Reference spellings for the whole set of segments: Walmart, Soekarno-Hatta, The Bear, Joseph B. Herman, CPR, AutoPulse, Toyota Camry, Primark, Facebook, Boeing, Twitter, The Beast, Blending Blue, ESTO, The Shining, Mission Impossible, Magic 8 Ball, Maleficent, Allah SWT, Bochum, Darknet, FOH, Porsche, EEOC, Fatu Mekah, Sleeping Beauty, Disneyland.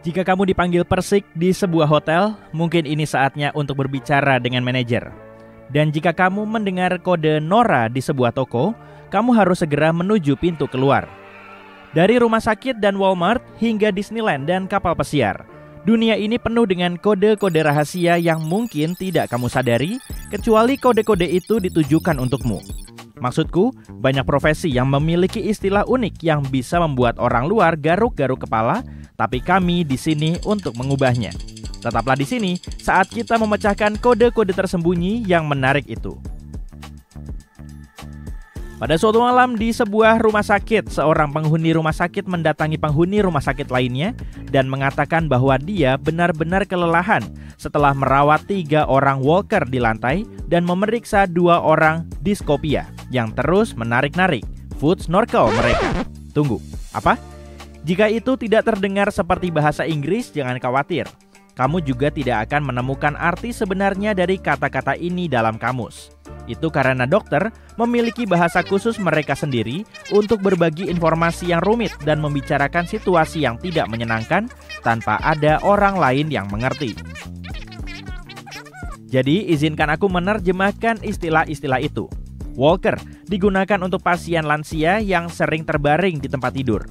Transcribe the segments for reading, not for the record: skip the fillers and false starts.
Jika kamu dipanggil Persik di sebuah hotel, mungkin ini saatnya untuk berbicara dengan manajer. Dan jika kamu mendengar kode Nora di sebuah toko, kamu harus segera menuju pintu keluar. Dari rumah sakit dan Walmart hingga Disneyland dan kapal pesiar, dunia ini penuh dengan kode-kode rahasia yang mungkin tidak kamu sadari, kecuali kode-kode itu ditujukan untukmu. Maksudku, banyak profesi yang memiliki istilah unik yang bisa membuat orang luar garuk-garuk kepala, tapi kami di sini untuk mengubahnya. Tetaplah di sini saat kita memecahkan kode-kode tersembunyi yang menarik itu. Pada suatu malam di sebuah rumah sakit, seorang penghuni rumah sakit mendatangi penghuni rumah sakit lainnya dan mengatakan bahwa dia benar-benar kelelahan setelah merawat 3 orang walker di lantai dan memeriksa 2 orang diskopia yang terus menarik-narik food snorkel mereka. Tunggu, apa? Jika itu tidak terdengar seperti bahasa Inggris, jangan khawatir. Kamu juga tidak akan menemukan arti sebenarnya dari kata-kata ini dalam kamus. Itu karena dokter memiliki bahasa khusus mereka sendiri untuk berbagi informasi yang rumit dan membicarakan situasi yang tidak menyenangkan tanpa ada orang lain yang mengerti. Jadi, izinkan aku menerjemahkan istilah-istilah itu. Walker digunakan untuk pasien lansia yang sering terbaring di tempat tidur.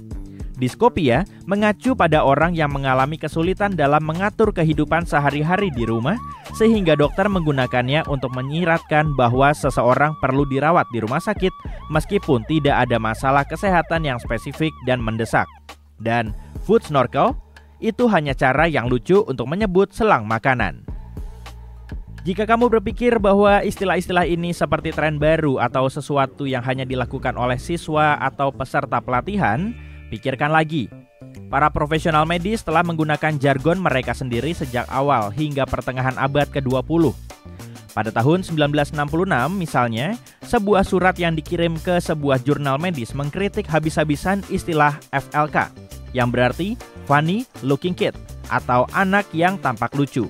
Diskopia mengacu pada orang yang mengalami kesulitan dalam mengatur kehidupan sehari-hari di rumah, sehingga dokter menggunakannya untuk menyiratkan bahwa seseorang perlu dirawat di rumah sakit meskipun tidak ada masalah kesehatan yang spesifik dan mendesak. Dan food snorkel itu hanya cara yang lucu untuk menyebut selang makanan. Jika kamu berpikir bahwa istilah-istilah ini seperti tren baru atau sesuatu yang hanya dilakukan oleh siswa atau peserta pelatihan, pikirkan lagi. Para profesional medis telah menggunakan jargon mereka sendiri sejak awal hingga pertengahan abad ke-20. Pada tahun 1966 misalnya, sebuah surat yang dikirim ke sebuah jurnal medis mengkritik habis-habisan istilah FLK, yang berarti funny looking kid atau anak yang tampak lucu.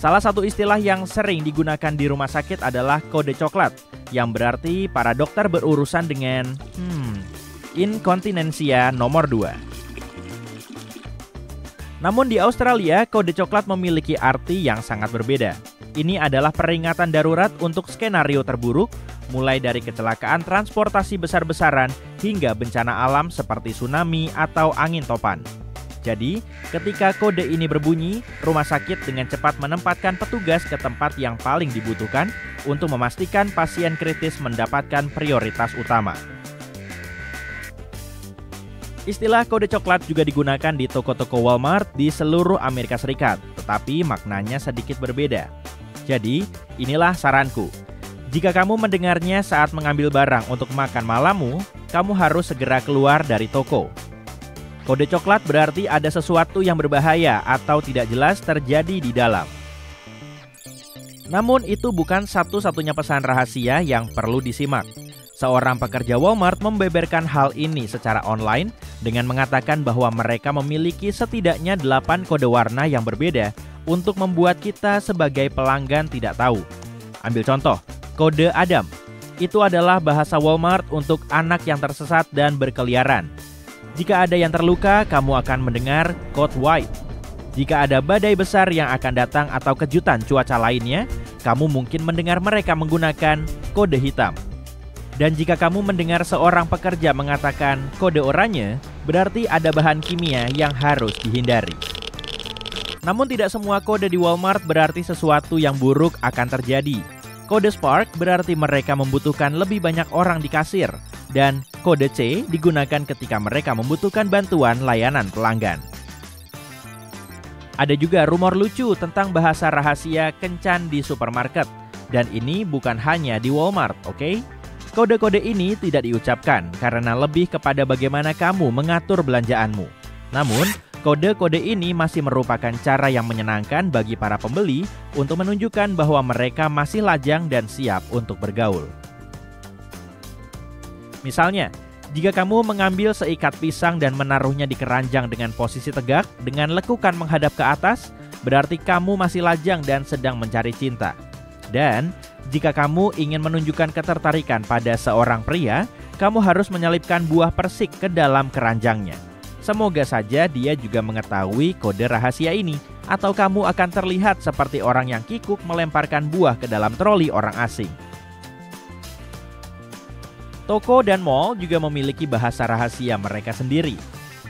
Salah satu istilah yang sering digunakan di rumah sakit adalah kode coklat, yang berarti para dokter berurusan dengan inkontinensia nomor 2. Namun di Australia, kode coklat memiliki arti yang sangat berbeda. Ini adalah peringatan darurat untuk skenario terburuk, mulai dari kecelakaan transportasi besar-besaran hingga bencana alam seperti tsunami atau angin topan. Jadi, ketika kode ini berbunyi, rumah sakit dengan cepat menempatkan petugas ke tempat yang paling dibutuhkan untuk memastikan pasien kritis mendapatkan prioritas utama. Istilah kode coklat juga digunakan di toko-toko Walmart di seluruh Amerika Serikat, tetapi maknanya sedikit berbeda. Jadi, inilah saranku. Jika kamu mendengarnya saat mengambil barang untuk makan malammu, kamu harus segera keluar dari toko. Kode coklat berarti ada sesuatu yang berbahaya atau tidak jelas terjadi di dalam. Namun itu bukan satu-satunya pesan rahasia yang perlu disimak. Seorang pekerja Walmart membeberkan hal ini secara online dengan mengatakan bahwa mereka memiliki setidaknya 8 kode warna yang berbeda untuk membuat kita sebagai pelanggan tidak tahu. Ambil contoh, kode Adam. Itu adalah bahasa Walmart untuk anak yang tersesat dan berkeliaran. Jika ada yang terluka, kamu akan mendengar Code White. Jika ada badai besar yang akan datang atau kejutan cuaca lainnya, kamu mungkin mendengar mereka menggunakan kode hitam. Dan jika kamu mendengar seorang pekerja mengatakan kode oranye, berarti ada bahan kimia yang harus dihindari. Namun tidak semua kode di Walmart berarti sesuatu yang buruk akan terjadi. Kode Spark berarti mereka membutuhkan lebih banyak orang di kasir. Dan kode C digunakan ketika mereka membutuhkan bantuan layanan pelanggan. Ada juga rumor lucu tentang bahasa rahasia kencan di supermarket. Dan ini bukan hanya di Walmart, oke? Kode-kode ini tidak diucapkan karena lebih kepada bagaimana kamu mengatur belanjaanmu. Namun, kode-kode ini masih merupakan cara yang menyenangkan bagi para pembeli untuk menunjukkan bahwa mereka masih lajang dan siap untuk bergaul. Misalnya, jika kamu mengambil seikat pisang dan menaruhnya di keranjang dengan posisi tegak dengan lekukan menghadap ke atas, berarti kamu masih lajang dan sedang mencari cinta. Dan jika kamu ingin menunjukkan ketertarikan pada seorang pria, kamu harus menyelipkan buah persik ke dalam keranjangnya. Semoga saja dia juga mengetahui kode rahasia ini, atau kamu akan terlihat seperti orang yang kikuk melemparkan buah ke dalam troli orang asing. Toko dan mall juga memiliki bahasa rahasia mereka sendiri.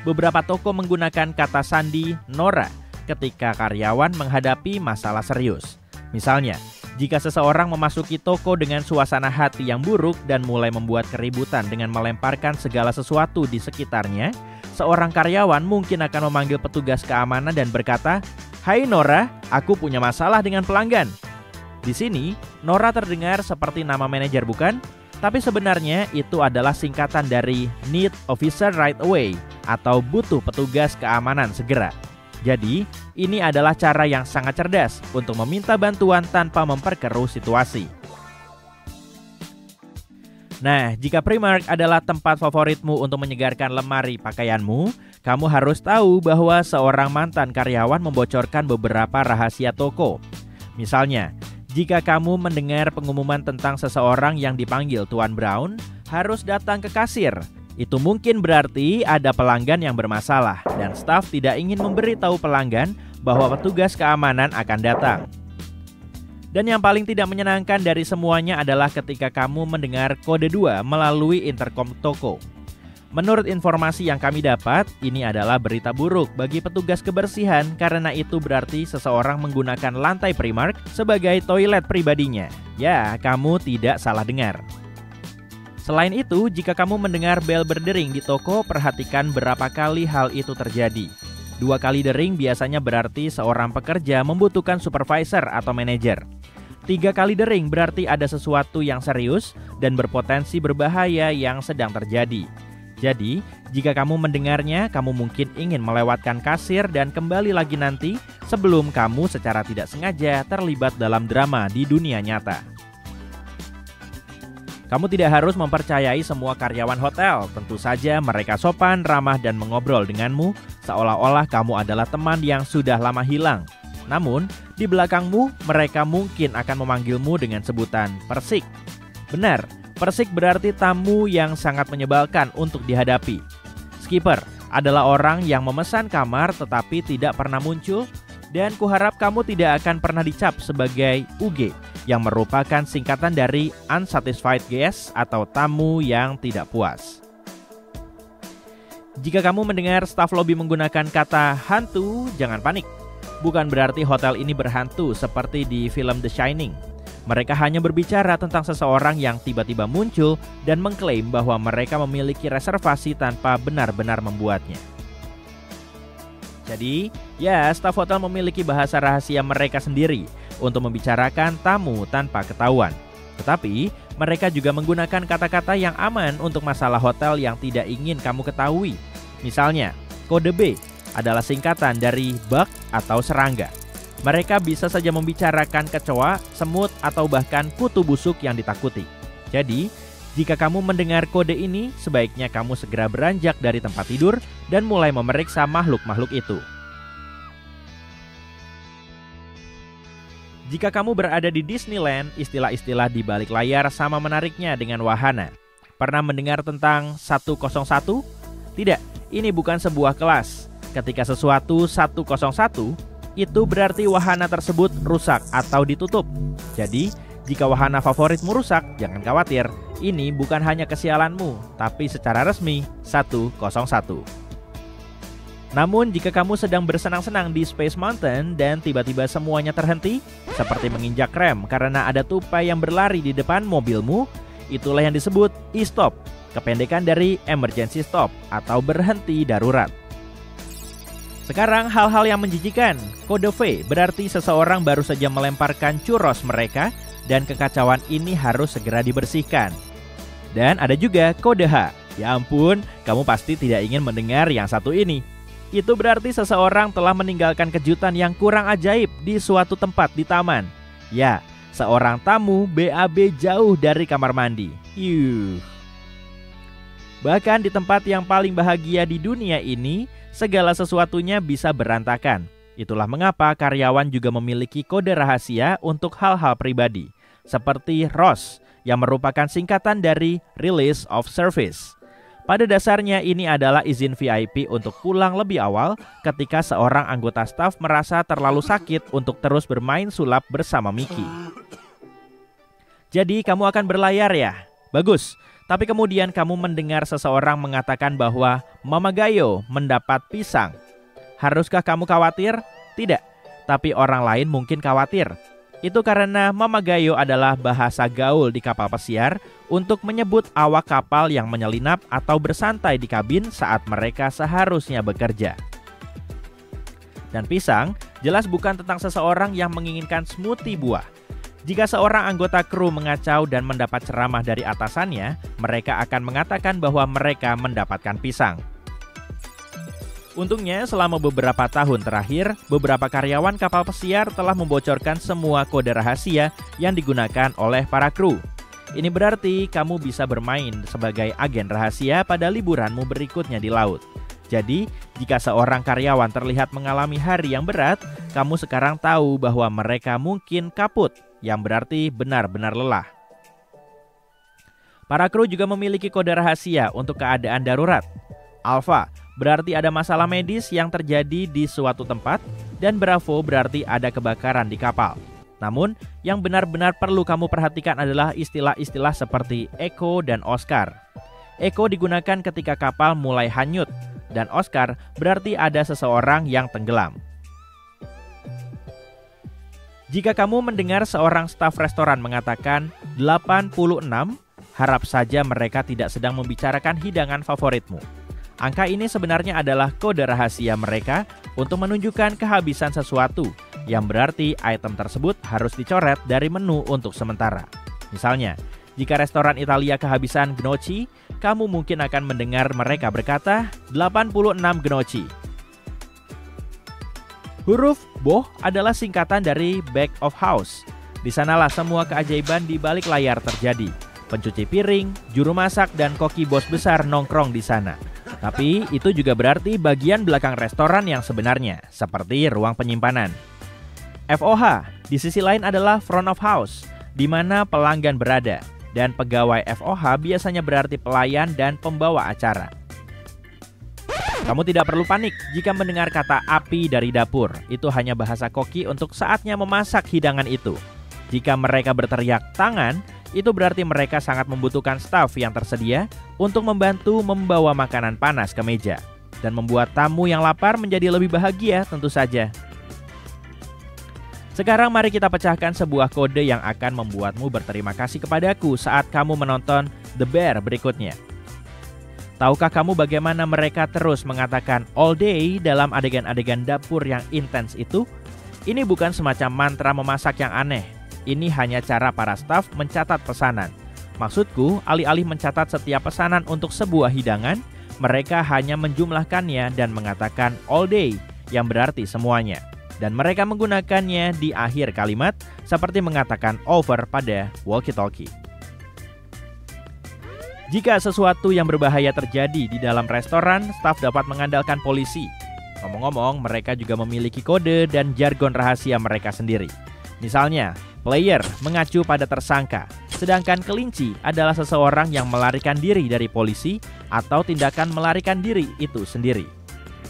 Beberapa toko menggunakan kata sandi Nora ketika karyawan menghadapi masalah serius. Misalnya, jika seseorang memasuki toko dengan suasana hati yang buruk dan mulai membuat keributan dengan melemparkan segala sesuatu di sekitarnya, seorang karyawan mungkin akan memanggil petugas keamanan dan berkata, "Hai Nora, aku punya masalah dengan pelanggan." Di sini, Nora terdengar seperti nama manajer bukan? Tapi sebenarnya itu adalah singkatan dari Need Officer Right Away atau butuh petugas keamanan segera. Jadi, ini adalah cara yang sangat cerdas untuk meminta bantuan tanpa memperkeruh situasi. Nah, jika Primark adalah tempat favoritmu untuk menyegarkan lemari pakaianmu, kamu harus tahu bahwa seorang mantan karyawan membocorkan beberapa rahasia toko. Misalnya, jika kamu mendengar pengumuman tentang seseorang yang dipanggil Tuan Brown, harus datang ke kasir. Itu mungkin berarti ada pelanggan yang bermasalah dan staf tidak ingin memberitahu pelanggan bahwa petugas keamanan akan datang. Dan yang paling tidak menyenangkan dari semuanya adalah ketika kamu mendengar kode 2 melalui intercom toko. Menurut informasi yang kami dapat, ini adalah berita buruk bagi petugas kebersihan karena itu berarti seseorang menggunakan lantai Primark sebagai toilet pribadinya. Ya, kamu tidak salah dengar. Selain itu, jika kamu mendengar bel berdering di toko, perhatikan berapa kali hal itu terjadi. 2 kali dering biasanya berarti seorang pekerja membutuhkan supervisor atau manajer. 3 kali dering berarti ada sesuatu yang serius dan berpotensi berbahaya yang sedang terjadi. Jadi, jika kamu mendengarnya, kamu mungkin ingin melewatkan kasir dan kembali lagi nanti sebelum kamu secara tidak sengaja terlibat dalam drama di dunia nyata. Kamu tidak harus mempercayai semua karyawan hotel. Tentu saja mereka sopan, ramah, dan mengobrol denganmu seolah-olah kamu adalah teman yang sudah lama hilang. Namun, di belakangmu mereka mungkin akan memanggilmu dengan sebutan persik. Benar, persik berarti tamu yang sangat menyebalkan untuk dihadapi. Skipper adalah orang yang memesan kamar tetapi tidak pernah muncul, dan kuharap kamu tidak akan pernah dicap sebagai UG. Yang merupakan singkatan dari Unsatisfied Guest atau tamu yang tidak puas. Jika kamu mendengar staf lobi menggunakan kata hantu, jangan panik. Bukan berarti hotel ini berhantu seperti di film The Shining. Mereka hanya berbicara tentang seseorang yang tiba-tiba muncul dan mengklaim bahwa mereka memiliki reservasi tanpa benar-benar membuatnya. Jadi, ya, staf hotel memiliki bahasa rahasia mereka sendiri untuk membicarakan tamu tanpa ketahuan. Tetapi, mereka juga menggunakan kata-kata yang aman untuk masalah hotel yang tidak ingin kamu ketahui. Misalnya, kode B adalah singkatan dari bug atau serangga. Mereka bisa saja membicarakan kecoa, semut, atau bahkan kutu busuk yang ditakuti. Jadi, jika kamu mendengar kode ini, sebaiknya kamu segera beranjak dari tempat tidur dan mulai memeriksa makhluk-makhluk itu. Jika kamu berada di Disneyland, istilah-istilah di balik layar sama menariknya dengan wahana. Pernah mendengar tentang 101? Tidak, ini bukan sebuah kelas. Ketika sesuatu 101, itu berarti wahana tersebut rusak atau ditutup. Jadi, jika wahana favoritmu rusak, jangan khawatir. Ini bukan hanya kesialanmu, tapi secara resmi 101. Namun, jika kamu sedang bersenang-senang di Space Mountain dan tiba-tiba semuanya terhenti, seperti menginjak rem karena ada tupai yang berlari di depan mobilmu, itulah yang disebut e-stop, kependekan dari emergency stop atau berhenti darurat. Sekarang hal-hal yang menjijikan. Kode V berarti seseorang baru saja melemparkan churros mereka, dan kekacauan ini harus segera dibersihkan. Dan ada juga kode H. Ya ampun, kamu pasti tidak ingin mendengar yang satu ini. Itu berarti seseorang telah meninggalkan kejutan yang kurang ajaib di suatu tempat di taman. Ya, seorang tamu BAB jauh dari kamar mandi. Yuh. Bahkan di tempat yang paling bahagia di dunia ini, segala sesuatunya bisa berantakan. Itulah mengapa karyawan juga memiliki kode rahasia untuk hal-hal pribadi, seperti ROS yang merupakan singkatan dari Release of Service. Pada dasarnya ini adalah izin VIP untuk pulang lebih awal ketika seorang anggota staf merasa terlalu sakit untuk terus bermain sulap bersama Mickey. Jadi kamu akan berlayar ya? Bagus, tapi kemudian kamu mendengar seseorang mengatakan bahwa Mama Gayo mendapat pisang. Haruskah kamu khawatir? Tidak, tapi orang lain mungkin khawatir. Itu karena Mama Gayo adalah bahasa gaul di kapal pesiar untuk menyebut awak kapal yang menyelinap atau bersantai di kabin saat mereka seharusnya bekerja. Dan pisang jelas bukan tentang seseorang yang menginginkan smoothie buah. Jika seorang anggota kru mengacau dan mendapat ceramah dari atasannya, mereka akan mengatakan bahwa mereka mendapatkan pisang. Untungnya, selama beberapa tahun terakhir, beberapa karyawan kapal pesiar telah membocorkan semua kode rahasia yang digunakan oleh para kru. Ini berarti kamu bisa bermain sebagai agen rahasia pada liburanmu berikutnya di laut. Jadi, jika seorang karyawan terlihat mengalami hari yang berat, kamu sekarang tahu bahwa mereka mungkin kaput, yang berarti benar-benar lelah. Para kru juga memiliki kode rahasia untuk keadaan darurat. Alpha berarti ada masalah medis yang terjadi di suatu tempat, dan Bravo berarti ada kebakaran di kapal. Namun, yang benar-benar perlu kamu perhatikan adalah istilah-istilah seperti Echo dan Oscar. Echo digunakan ketika kapal mulai hanyut, dan Oscar berarti ada seseorang yang tenggelam. Jika kamu mendengar seorang staf restoran mengatakan 86, harap saja mereka tidak sedang membicarakan hidangan favoritmu. Angka ini sebenarnya adalah kode rahasia mereka untuk menunjukkan kehabisan sesuatu, yang berarti item tersebut harus dicoret dari menu untuk sementara. Misalnya, jika restoran Italia kehabisan gnocchi, kamu mungkin akan mendengar mereka berkata 86 gnocchi. Huruf boh adalah singkatan dari back of house. Di sanalah semua keajaiban di balik layar terjadi. Pencuci piring, juru masak, dan koki bos besar nongkrong di sana. Tapi itu juga berarti bagian belakang restoran yang sebenarnya, seperti ruang penyimpanan. FOH di sisi lain adalah front of house, di mana pelanggan berada, dan pegawai FOH biasanya berarti pelayan dan pembawa acara. Kamu tidak perlu panik jika mendengar kata api dari dapur. Itu hanya bahasa koki untuk saatnya memasak hidangan itu. Jika mereka berteriak tangan, itu berarti mereka sangat membutuhkan staf yang tersedia untuk membantu membawa makanan panas ke meja dan membuat tamu yang lapar menjadi lebih bahagia tentu saja. Sekarang mari kita pecahkan sebuah kode yang akan membuatmu berterima kasih kepadaku saat kamu menonton The Bear berikutnya. Tahukah kamu bagaimana mereka terus mengatakan all day dalam adegan-adegan dapur yang intens itu? Ini bukan semacam mantra memasak yang aneh. Ini hanya cara para staf mencatat pesanan. Maksudku, alih-alih mencatat setiap pesanan untuk sebuah hidangan, mereka hanya menjumlahkannya dan mengatakan all day, yang berarti semuanya. Dan mereka menggunakannya di akhir kalimat, seperti mengatakan over pada walkie-talkie. Jika sesuatu yang berbahaya terjadi di dalam restoran, staf dapat mengandalkan polisi. Ngomong-ngomong, mereka juga memiliki kode dan jargon rahasia mereka sendiri. Misalnya, player mengacu pada tersangka, sedangkan kelinci adalah seseorang yang melarikan diri dari polisi atau tindakan melarikan diri itu sendiri.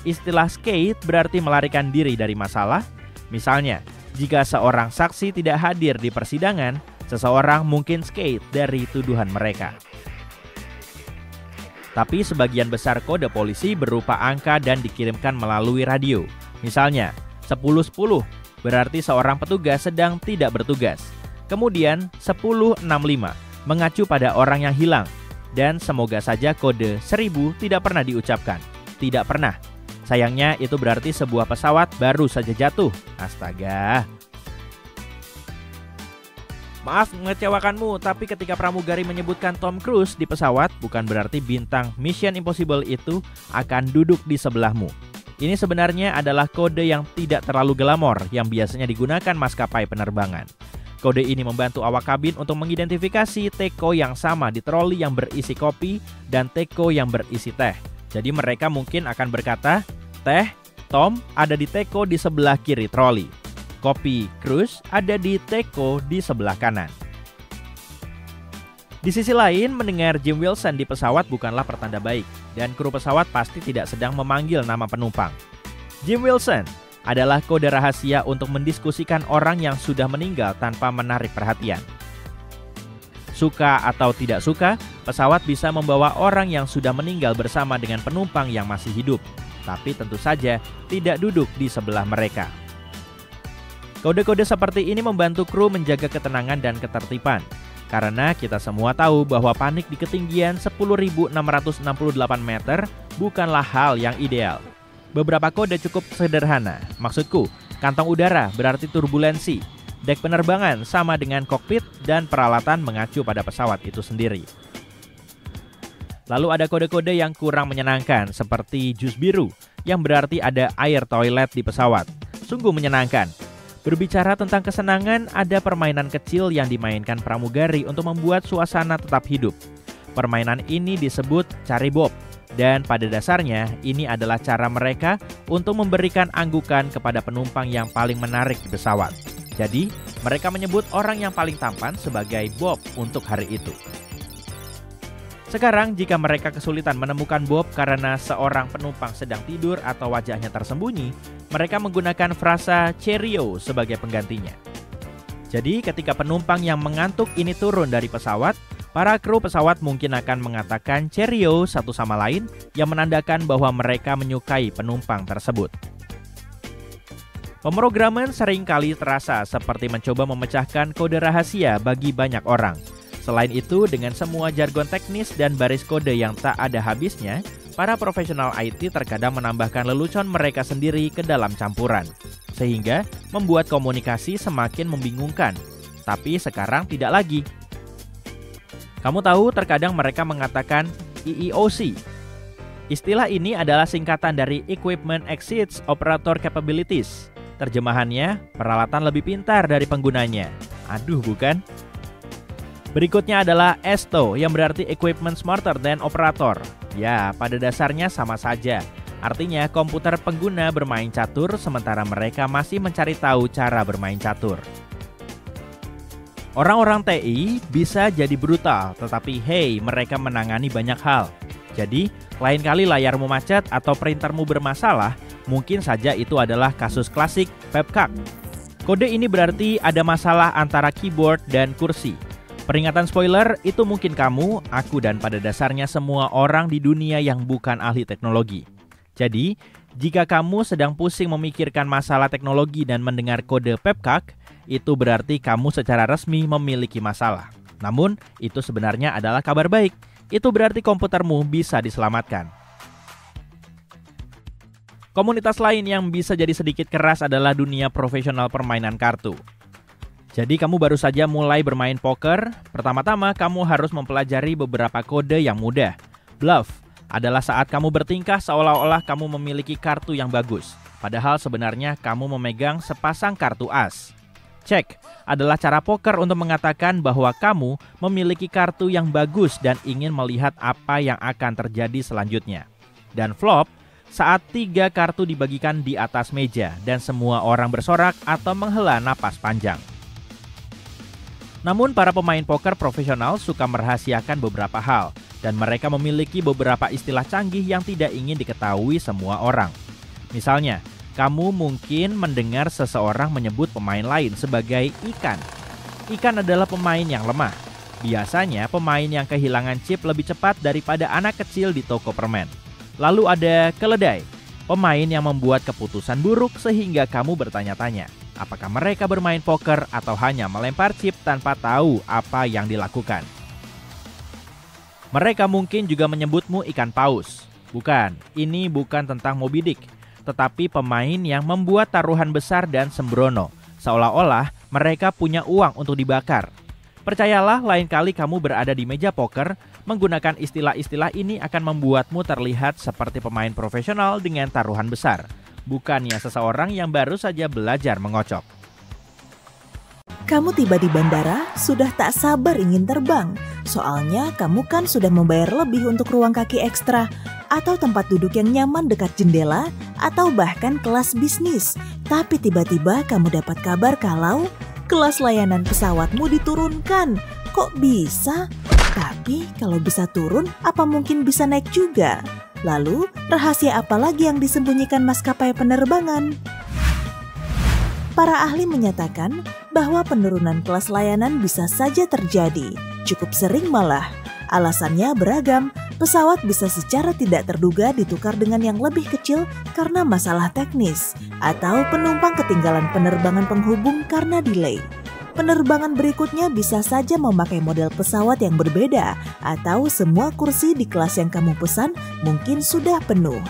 Istilah skate berarti melarikan diri dari masalah. Misalnya, jika seorang saksi tidak hadir di persidangan, seseorang mungkin skate dari tuduhan mereka. Tapi sebagian besar kode polisi berupa angka dan dikirimkan melalui radio. Misalnya, 10-10. Berarti seorang petugas sedang tidak bertugas. Kemudian 1065 mengacu pada orang yang hilang. Dan semoga saja kode 1000 tidak pernah diucapkan. Tidak pernah. Sayangnya itu berarti sebuah pesawat baru saja jatuh. Astaga. Maaf mengecewakanmu, tapi ketika pramugari menyebutkan Tom Cruise di pesawat, bukan berarti bintang Mission Impossible itu akan duduk di sebelahmu. Ini sebenarnya adalah kode yang tidak terlalu glamor yang biasanya digunakan maskapai penerbangan. Kode ini membantu awak kabin untuk mengidentifikasi teko yang sama di troli yang berisi kopi dan teko yang berisi teh. Jadi mereka mungkin akan berkata, teh, Tom ada di teko di sebelah kiri troli. Kopi, Cruise ada di teko di sebelah kanan. Di sisi lain, mendengar Jim Wilson di pesawat bukanlah pertanda baik, dan kru pesawat pasti tidak sedang memanggil nama penumpang. Jim Wilson adalah kode rahasia untuk mendiskusikan orang yang sudah meninggal tanpa menarik perhatian. Suka atau tidak suka, pesawat bisa membawa orang yang sudah meninggal bersama dengan penumpang yang masih hidup, tapi tentu saja tidak duduk di sebelah mereka. Kode-kode seperti ini membantu kru menjaga ketenangan dan ketertiban, karena kita semua tahu bahwa panik di ketinggian 10.668 meter bukanlah hal yang ideal. Beberapa kode cukup sederhana, maksudku kantong udara berarti turbulensi, dek penerbangan sama dengan kokpit, dan peralatan mengacu pada pesawat itu sendiri. Lalu ada kode-kode yang kurang menyenangkan, seperti jus biru, yang berarti ada air toilet di pesawat. Sungguh menyenangkan. Berbicara tentang kesenangan, ada permainan kecil yang dimainkan pramugari untuk membuat suasana tetap hidup. Permainan ini disebut cari bob, dan pada dasarnya ini adalah cara mereka untuk memberikan anggukan kepada penumpang yang paling menarik di pesawat. Jadi, mereka menyebut orang yang paling tampan sebagai bob untuk hari itu. Sekarang, jika mereka kesulitan menemukan bob karena seorang penumpang sedang tidur atau wajahnya tersembunyi, mereka menggunakan frasa Cheerio sebagai penggantinya. Jadi ketika penumpang yang mengantuk ini turun dari pesawat, para kru pesawat mungkin akan mengatakan Cheerio satu sama lain yang menandakan bahwa mereka menyukai penumpang tersebut. Pemrograman seringkali terasa seperti mencoba memecahkan kode rahasia bagi banyak orang. Selain itu, dengan semua jargon teknis dan baris kode yang tak ada habisnya, para profesional IT terkadang menambahkan lelucon mereka sendiri ke dalam campuran, sehingga membuat komunikasi semakin membingungkan. Tapi sekarang tidak lagi. Kamu tahu, terkadang mereka mengatakan EEOC. Istilah ini adalah singkatan dari Equipment Exceeds Operator Capabilities. Terjemahannya, peralatan lebih pintar dari penggunanya. Aduh, bukan? Berikutnya adalah ESTO, yang berarti Equipment Smarter Than Operator. Ya, pada dasarnya sama saja. Artinya, komputer pengguna bermain catur, sementara mereka masih mencari tahu cara bermain catur. Orang-orang TI bisa jadi brutal, tetapi hey, mereka menangani banyak hal. Jadi, lain kali layarmu macet atau printermu bermasalah, mungkin saja itu adalah kasus klasik PEPCAC. Kode ini berarti ada masalah antara keyboard dan kursi. Peringatan spoiler, itu mungkin kamu, aku, dan pada dasarnya semua orang di dunia yang bukan ahli teknologi. Jadi, jika kamu sedang pusing memikirkan masalah teknologi dan mendengar kode PEPCAC, itu berarti kamu secara resmi memiliki masalah. Namun, itu sebenarnya adalah kabar baik. Itu berarti komputermu bisa diselamatkan. Komunitas lain yang bisa jadi sedikit keras adalah dunia profesional permainan kartu. Jadi kamu baru saja mulai bermain poker, pertama-tama kamu harus mempelajari beberapa kode yang mudah. Bluff adalah saat kamu bertingkah seolah-olah kamu memiliki kartu yang bagus, padahal sebenarnya kamu memegang sepasang kartu as. Check adalah cara poker untuk mengatakan bahwa kamu memiliki kartu yang bagus dan ingin melihat apa yang akan terjadi selanjutnya. Dan flop saat tiga kartu dibagikan di atas meja dan semua orang bersorak atau menghela napas panjang. Namun para pemain poker profesional suka merahasiakan beberapa hal, dan mereka memiliki beberapa istilah canggih yang tidak ingin diketahui semua orang. Misalnya, kamu mungkin mendengar seseorang menyebut pemain lain sebagai ikan. Ikan adalah pemain yang lemah. Biasanya pemain yang kehilangan chip lebih cepat daripada anak kecil di toko permen. Lalu ada keledai, pemain yang membuat keputusan buruk sehingga kamu bertanya-tanya. Apakah mereka bermain poker atau hanya melempar chip tanpa tahu apa yang dilakukan? Mereka mungkin juga menyebutmu ikan paus. Bukan, ini bukan tentang Moby Dick, tetapi pemain yang membuat taruhan besar dan sembrono, seolah-olah mereka punya uang untuk dibakar. Percayalah, lain kali kamu berada di meja poker, menggunakan istilah-istilah ini akan membuatmu terlihat seperti pemain profesional dengan taruhan besar. Bukannya seseorang yang baru saja belajar mengocok. Kamu tiba di bandara, sudah tak sabar ingin terbang. Soalnya kamu kan sudah membayar lebih untuk ruang kaki ekstra, atau tempat duduk yang nyaman dekat jendela, atau bahkan kelas bisnis. Tapi tiba-tiba kamu dapat kabar kalau kelas layanan pesawatmu diturunkan. Kok bisa? Tapi kalau bisa turun, apa mungkin bisa naik juga? Lalu, rahasia apa lagi yang disembunyikan maskapai penerbangan? Para ahli menyatakan bahwa penurunan kelas layanan bisa saja terjadi, cukup sering malah. Alasannya beragam, pesawat bisa secara tidak terduga ditukar dengan yang lebih kecil karena masalah teknis, atau penumpang ketinggalan penerbangan penghubung karena delay. Penerbangan berikutnya bisa saja memakai model pesawat yang berbeda, atau semua kursi di kelas yang kamu pesan mungkin sudah penuh.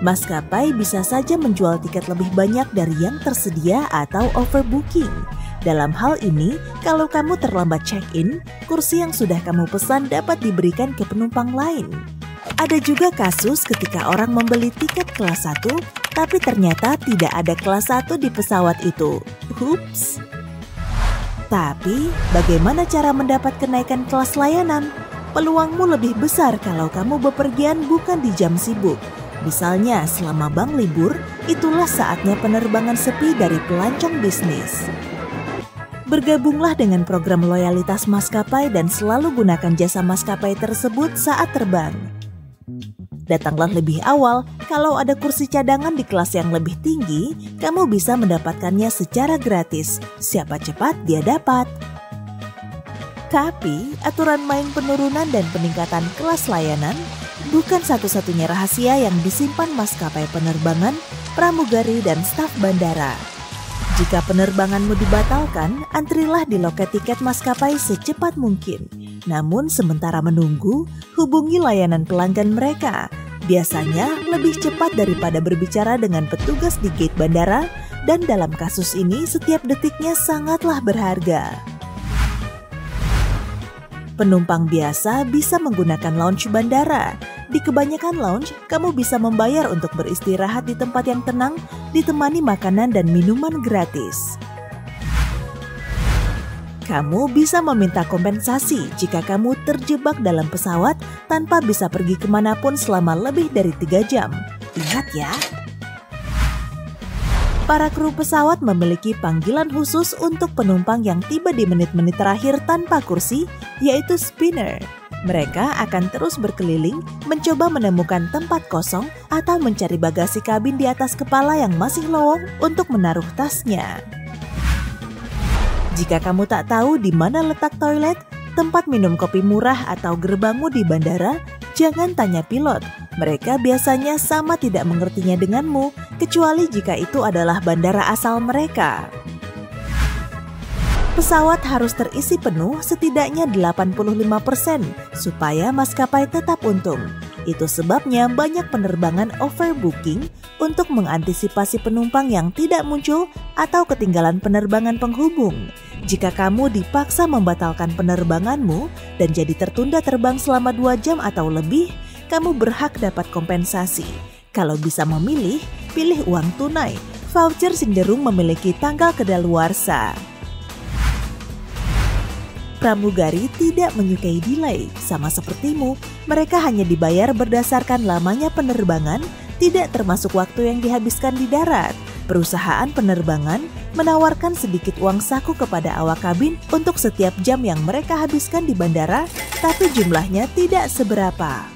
Maskapai bisa saja menjual tiket lebih banyak dari yang tersedia atau overbooking. Dalam hal ini, kalau kamu terlambat check-in, kursi yang sudah kamu pesan dapat diberikan ke penumpang lain. Ada juga kasus ketika orang membeli tiket kelas 1, tapi ternyata tidak ada kelas 1 di pesawat itu. Ups. Tapi, bagaimana cara mendapat kenaikan kelas layanan? Peluangmu lebih besar kalau kamu bepergian bukan di jam sibuk. Misalnya, selama bank libur, itulah saatnya penerbangan sepi dari pelancong bisnis. Bergabunglah dengan program loyalitas maskapai dan selalu gunakan jasa maskapai tersebut saat terbang. Datanglah lebih awal, kalau ada kursi cadangan di kelas yang lebih tinggi, kamu bisa mendapatkannya secara gratis. Siapa cepat, dia dapat. Tapi, aturan main penurunan dan peningkatan kelas layanan bukan satu-satunya rahasia yang disimpan maskapai penerbangan, pramugari, dan staf bandara. Jika penerbanganmu dibatalkan, antrilah di loket tiket maskapai secepat mungkin. Namun sementara menunggu, hubungi layanan pelanggan mereka. Biasanya lebih cepat daripada berbicara dengan petugas di gate bandara, dan dalam kasus ini setiap detiknya sangatlah berharga. Penumpang biasa bisa menggunakan lounge bandara. Di kebanyakan lounge, kamu bisa membayar untuk beristirahat di tempat yang tenang, ditemani makanan dan minuman gratis. Kamu bisa meminta kompensasi jika kamu terjebak dalam pesawat tanpa bisa pergi kemanapun selama lebih dari 3 jam. Ingat ya! Para kru pesawat memiliki panggilan khusus untuk penumpang yang tiba di menit-menit terakhir tanpa kursi, yaitu spinner. Mereka akan terus berkeliling, mencoba menemukan tempat kosong atau mencari bagasi kabin di atas kepala yang masih lowong untuk menaruh tasnya. Jika kamu tak tahu di mana letak toilet, tempat minum kopi murah atau gerbangmu di bandara, jangan tanya pilot. Mereka biasanya sama tidak mengertinya denganmu, kecuali jika itu adalah bandara asal mereka. Pesawat harus terisi penuh setidaknya 85% supaya maskapai tetap untung. Itu sebabnya banyak penerbangan overbooking untuk mengantisipasi penumpang yang tidak muncul atau ketinggalan penerbangan penghubung. Jika kamu dipaksa membatalkan penerbanganmu dan jadi tertunda terbang selama 2 jam atau lebih, kamu berhak dapat kompensasi. Kalau bisa memilih, pilih uang tunai. Voucher cenderung memiliki tanggal kedaluarsa. Pramugari tidak menyukai delay, sama sepertimu. Mereka hanya dibayar berdasarkan lamanya penerbangan, tidak termasuk waktu yang dihabiskan di darat. Perusahaan penerbangan menawarkan sedikit uang saku kepada awak kabin untuk setiap jam yang mereka habiskan di bandara, tapi jumlahnya tidak seberapa.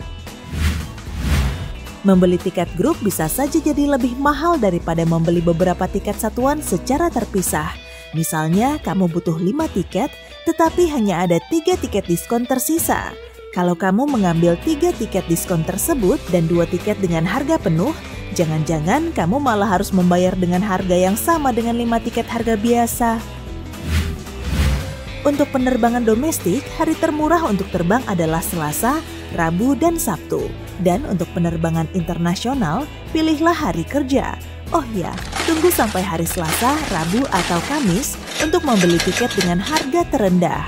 Membeli tiket grup bisa saja jadi lebih mahal daripada membeli beberapa tiket satuan secara terpisah. Misalnya, kamu butuh 5 tiket, tetapi hanya ada 3 tiket diskon tersisa. Kalau kamu mengambil 3 tiket diskon tersebut dan 2 tiket dengan harga penuh, jangan-jangan kamu malah harus membayar dengan harga yang sama dengan 5 tiket harga biasa. Untuk penerbangan domestik, hari termurah untuk terbang adalah Selasa, Rabu, dan Sabtu. Dan untuk penerbangan internasional, pilihlah hari kerja. Oh ya, tunggu sampai hari Selasa, Rabu, atau Kamis untuk membeli tiket dengan harga terendah.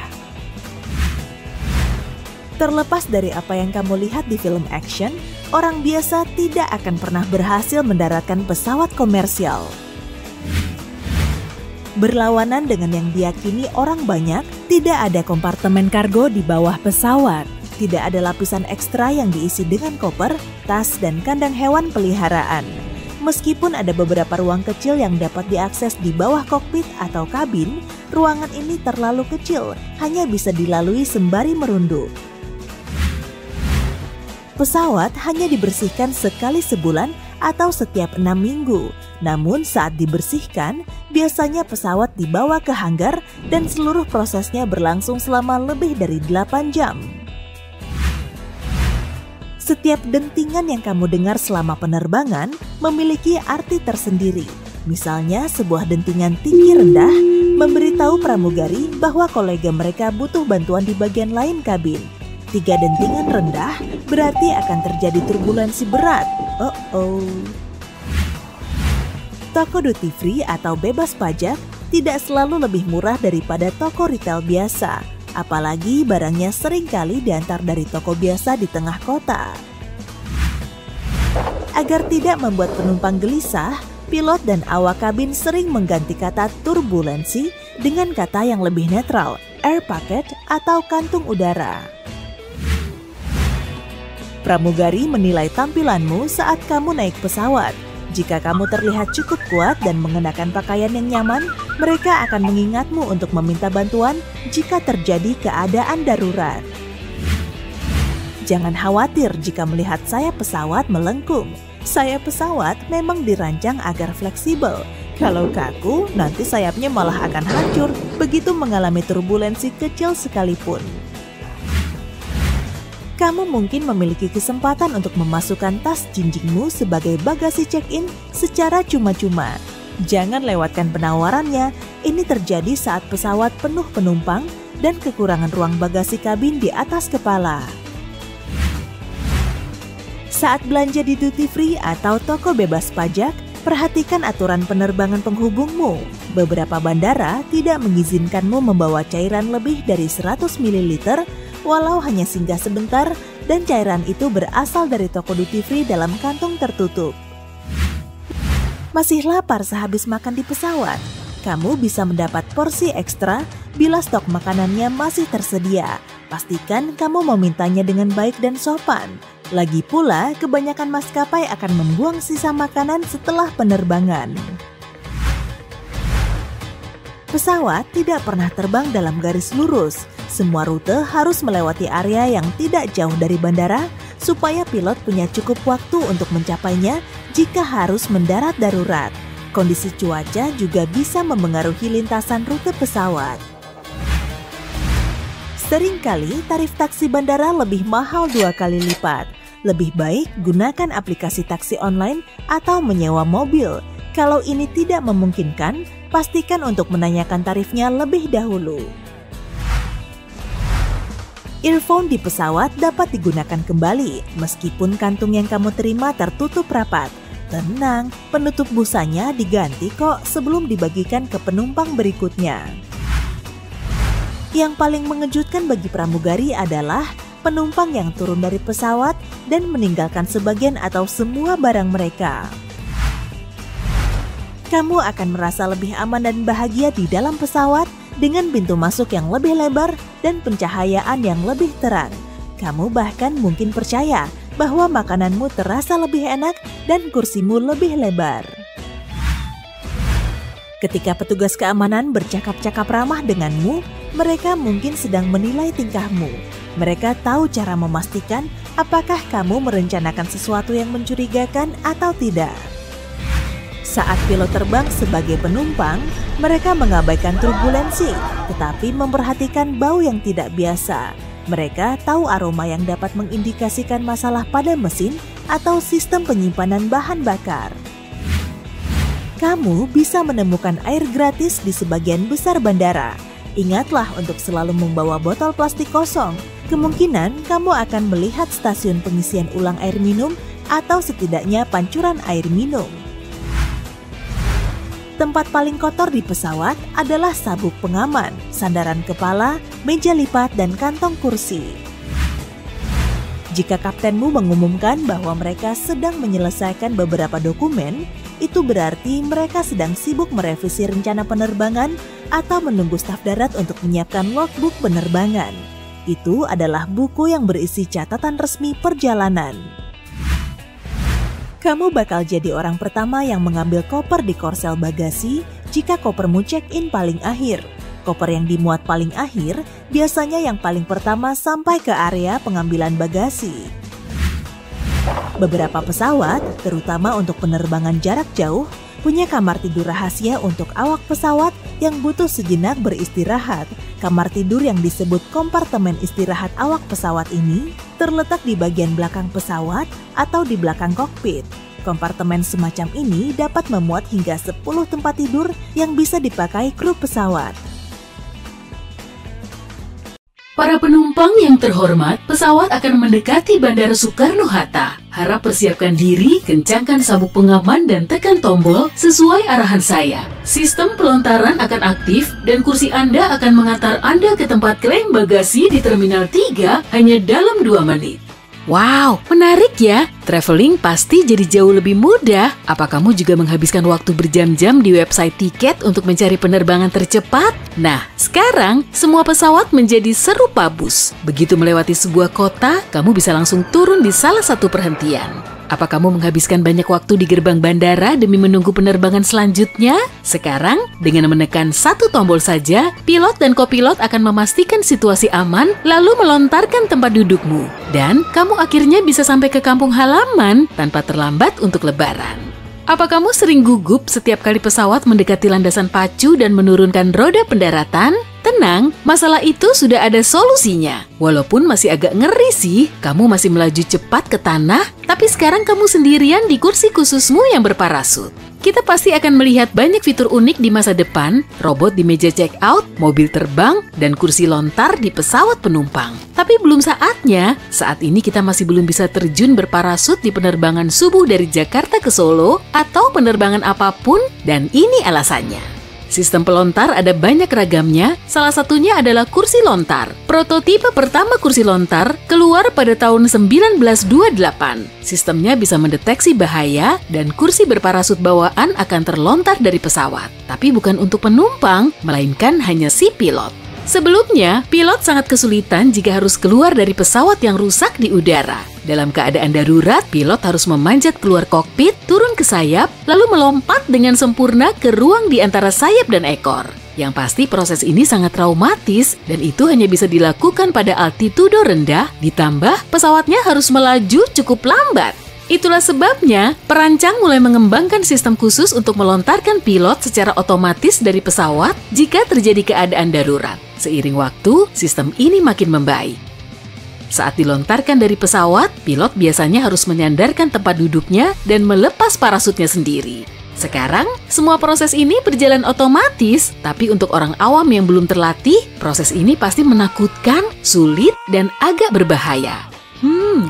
Terlepas dari apa yang kamu lihat di film action, orang biasa tidak akan pernah berhasil mendaratkan pesawat komersial. Berlawanan dengan yang diyakini orang banyak, tidak ada kompartemen kargo di bawah pesawat. Tidak ada lapisan ekstra yang diisi dengan koper, tas, dan kandang hewan peliharaan. Meskipun ada beberapa ruang kecil yang dapat diakses di bawah kokpit atau kabin, ruangan ini terlalu kecil, hanya bisa dilalui sembari merunduk. Pesawat hanya dibersihkan sekali sebulan atau setiap 6 minggu. Namun saat dibersihkan, biasanya pesawat dibawa ke hanggar dan seluruh prosesnya berlangsung selama lebih dari 8 jam. Setiap dentingan yang kamu dengar selama penerbangan memiliki arti tersendiri. Misalnya, sebuah dentingan tinggi rendah memberitahu pramugari bahwa kolega mereka butuh bantuan di bagian lain kabin. 3 dentingan rendah berarti akan terjadi turbulensi berat. Oh. Toko duty free atau bebas pajak tidak selalu lebih murah daripada toko retail biasa. Apalagi barangnya seringkali diantar dari toko biasa di tengah kota. Agar tidak membuat penumpang gelisah, pilot dan awak kabin sering mengganti kata turbulensi dengan kata yang lebih netral, air pocket atau kantung udara. Pramugari menilai tampilanmu saat kamu naik pesawat. Jika kamu terlihat cukup kuat dan mengenakan pakaian yang nyaman, mereka akan mengingatmu untuk meminta bantuan jika terjadi keadaan darurat. Jangan khawatir jika melihat sayap pesawat melengkung. Sayap pesawat memang dirancang agar fleksibel. Kalau kaku, nanti sayapnya malah akan hancur begitu mengalami turbulensi kecil sekalipun. Kamu mungkin memiliki kesempatan untuk memasukkan tas jinjingmu sebagai bagasi check-in secara cuma-cuma. Jangan lewatkan penawarannya, ini terjadi saat pesawat penuh penumpang dan kekurangan ruang bagasi kabin di atas kepala. Saat belanja di duty free atau toko bebas pajak, perhatikan aturan penerbangan penghubungmu. Beberapa bandara tidak mengizinkanmu membawa cairan lebih dari 100 ml walau hanya singgah sebentar dan cairan itu berasal dari toko duty free dalam kantung tertutup. Masih lapar sehabis makan di pesawat? Kamu bisa mendapat porsi ekstra bila stok makanannya masih tersedia. Pastikan kamu memintanya dengan baik dan sopan. Lagi pula, kebanyakan maskapai akan membuang sisa makanan setelah penerbangan. Pesawat tidak pernah terbang dalam garis lurus. Semua rute harus melewati area yang tidak jauh dari bandara supaya pilot punya cukup waktu untuk mencapainya jika harus mendarat darurat. Kondisi cuaca juga bisa memengaruhi lintasan rute pesawat. Seringkali tarif taksi bandara lebih mahal 2 kali lipat. Lebih baik gunakan aplikasi taksi online atau menyewa mobil. Kalau ini tidak memungkinkan, pastikan untuk menanyakan tarifnya lebih dahulu. Earphone di pesawat dapat digunakan kembali, meskipun kantung yang kamu terima tertutup rapat. Tenang, penutup busanya diganti kok sebelum dibagikan ke penumpang berikutnya. Yang paling mengejutkan bagi pramugari adalah penumpang yang turun dari pesawat dan meninggalkan sebagian atau semua barang mereka. Kamu akan merasa lebih aman dan bahagia di dalam pesawat dengan pintu masuk yang lebih lebar dan pencahayaan yang lebih terang. Kamu bahkan mungkin percaya bahwa makananmu terasa lebih enak dan kursimu lebih lebar. Ketika petugas keamanan bercakap-cakap ramah denganmu, mereka mungkin sedang menilai tingkahmu. Mereka tahu cara memastikan apakah kamu merencanakan sesuatu yang mencurigakan atau tidak. Saat pilot terbang sebagai penumpang, mereka mengabaikan turbulensi, tetapi memperhatikan bau yang tidak biasa. Mereka tahu aroma yang dapat mengindikasikan masalah pada mesin atau sistem penyimpanan bahan bakar. Kamu bisa menemukan air gratis di sebagian besar bandara. Ingatlah untuk selalu membawa botol plastik kosong. Kemungkinan kamu akan melihat stasiun pengisian ulang air minum atau setidaknya pancuran air minum. Tempat paling kotor di pesawat adalah sabuk pengaman, sandaran kepala, meja lipat, dan kantong kursi. Jika kaptenmu mengumumkan bahwa mereka sedang menyelesaikan beberapa dokumen, itu berarti mereka sedang sibuk merevisi rencana penerbangan atau menunggu staf darat untuk menyiapkan logbook penerbangan. Itu adalah buku yang berisi catatan resmi perjalanan. Kamu bakal jadi orang pertama yang mengambil koper di korsel bagasi jika kopermu check-in paling akhir. Koper yang dimuat paling akhir biasanya yang paling pertama sampai ke area pengambilan bagasi. Beberapa pesawat, terutama untuk penerbangan jarak jauh, punya kamar tidur rahasia untuk awak pesawat yang butuh sejenak beristirahat. Kamar tidur yang disebut kompartemen istirahat awak pesawat ini terletak di bagian belakang pesawat atau di belakang kokpit. Kompartemen semacam ini dapat memuat hingga 10 tempat tidur yang bisa dipakai kru pesawat. Para penumpang yang terhormat, pesawat akan mendekati Bandara Soekarno-Hatta. Harap persiapkan diri, kencangkan sabuk pengaman dan tekan tombol sesuai arahan saya. Sistem pelontaran akan aktif dan kursi Anda akan mengantar Anda ke tempat klaim bagasi di Terminal 3 hanya dalam 2 menit. Wow, menarik ya. Traveling pasti jadi jauh lebih mudah. Apa kamu juga menghabiskan waktu berjam-jam di website tiket untuk mencari penerbangan tercepat? Nah, sekarang semua pesawat menjadi serupa bus. Begitu melewati sebuah kota, kamu bisa langsung turun di salah satu perhentian. Apa kamu menghabiskan banyak waktu di gerbang bandara demi menunggu penerbangan selanjutnya? Sekarang, dengan menekan satu tombol saja, pilot dan kopilot akan memastikan situasi aman, lalu melontarkan tempat dudukmu. Dan kamu akhirnya bisa sampai ke kampung halaman tanpa terlambat untuk lebaran. Apa kamu sering gugup setiap kali pesawat mendekati landasan pacu dan menurunkan roda pendaratan? Tenang, masalah itu sudah ada solusinya. Walaupun masih agak ngeri sih, kamu masih melaju cepat ke tanah, tapi sekarang kamu sendirian di kursi khususmu yang berparasut. Kita pasti akan melihat banyak fitur unik di masa depan, robot di meja check-out, mobil terbang, dan kursi lontar di pesawat penumpang. Tapi belum saatnya, saat ini kita masih belum bisa terjun berparasut di penerbangan subuh dari Jakarta ke Solo atau penerbangan apapun, dan ini alasannya. Sistem pelontar ada banyak ragamnya, salah satunya adalah kursi lontar. Prototipe pertama kursi lontar keluar pada tahun 1928. Sistemnya bisa mendeteksi bahaya dan kursi berparasut bawaan akan terlontar dari pesawat. Tapi bukan untuk penumpang, melainkan hanya si pilot. Sebelumnya, pilot sangat kesulitan jika harus keluar dari pesawat yang rusak di udara. Dalam keadaan darurat, pilot harus memanjat keluar kokpit, turun ke sayap, lalu melompat dengan sempurna ke ruang di antara sayap dan ekor. Yang pasti proses ini sangat traumatis dan itu hanya bisa dilakukan pada altitudo rendah, ditambah pesawatnya harus melaju cukup lambat. Itulah sebabnya, perancang mulai mengembangkan sistem khusus untuk melontarkan pilot secara otomatis dari pesawat jika terjadi keadaan darurat. Seiring waktu, sistem ini makin membaik. Saat dilontarkan dari pesawat, pilot biasanya harus menyandarkan tempat duduknya dan melepas parasutnya sendiri. Sekarang, semua proses ini berjalan otomatis, tapi untuk orang awam yang belum terlatih, proses ini pasti menakutkan, sulit, dan agak berbahaya.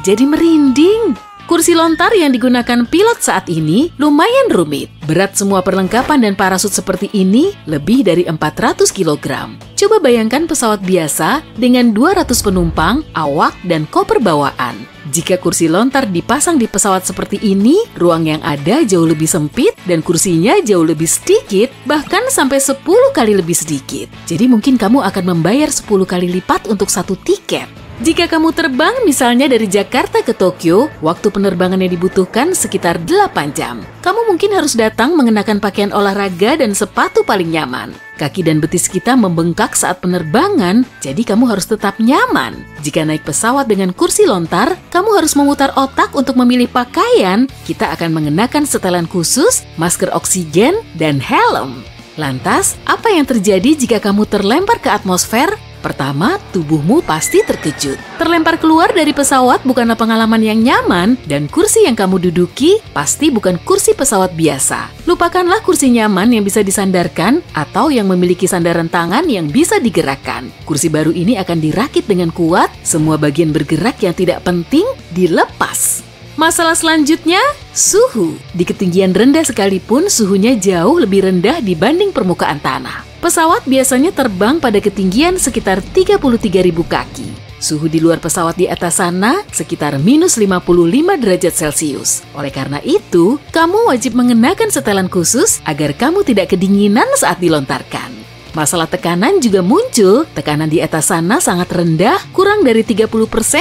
Jadi merinding. Kursi lontar yang digunakan pilot saat ini lumayan rumit. Berat semua perlengkapan dan parasut seperti ini lebih dari 400 kg. Coba bayangkan pesawat biasa dengan 200 penumpang, awak, dan koper bawaan. Jika kursi lontar dipasang di pesawat seperti ini, ruang yang ada jauh lebih sempit dan kursinya jauh lebih sedikit, bahkan sampai 10 kali lebih sedikit. Jadi mungkin kamu akan membayar 10 kali lipat untuk satu tiket. Jika kamu terbang misalnya dari Jakarta ke Tokyo, waktu penerbangan yang dibutuhkan sekitar 8 jam. Kamu mungkin harus datang mengenakan pakaian olahraga dan sepatu paling nyaman. Kaki dan betis kita membengkak saat penerbangan, jadi kamu harus tetap nyaman. Jika naik pesawat dengan kursi lontar, kamu harus memutar otak untuk memilih pakaian. Kita akan mengenakan setelan khusus, masker oksigen, dan helm. Lantas, apa yang terjadi jika kamu terlempar ke atmosfer? Pertama, tubuhmu pasti terkejut. Terlempar keluar dari pesawat bukanlah pengalaman yang nyaman, dan kursi yang kamu duduki pasti bukan kursi pesawat biasa. Lupakanlah kursi nyaman yang bisa disandarkan atau yang memiliki sandaran tangan yang bisa digerakkan. Kursi baru ini akan dirakit dengan kuat, semua bagian bergerak yang tidak penting dilepas. Masalah selanjutnya, suhu. Di ketinggian rendah sekalipun, suhunya jauh lebih rendah dibanding permukaan tanah. Pesawat biasanya terbang pada ketinggian sekitar 33.000 kaki. Suhu di luar pesawat di atas sana sekitar -55 derajat Celcius. Oleh karena itu, kamu wajib mengenakan setelan khusus agar kamu tidak kedinginan saat dilontarkan. Masalah tekanan juga muncul. Tekanan di atas sana sangat rendah, kurang dari 30%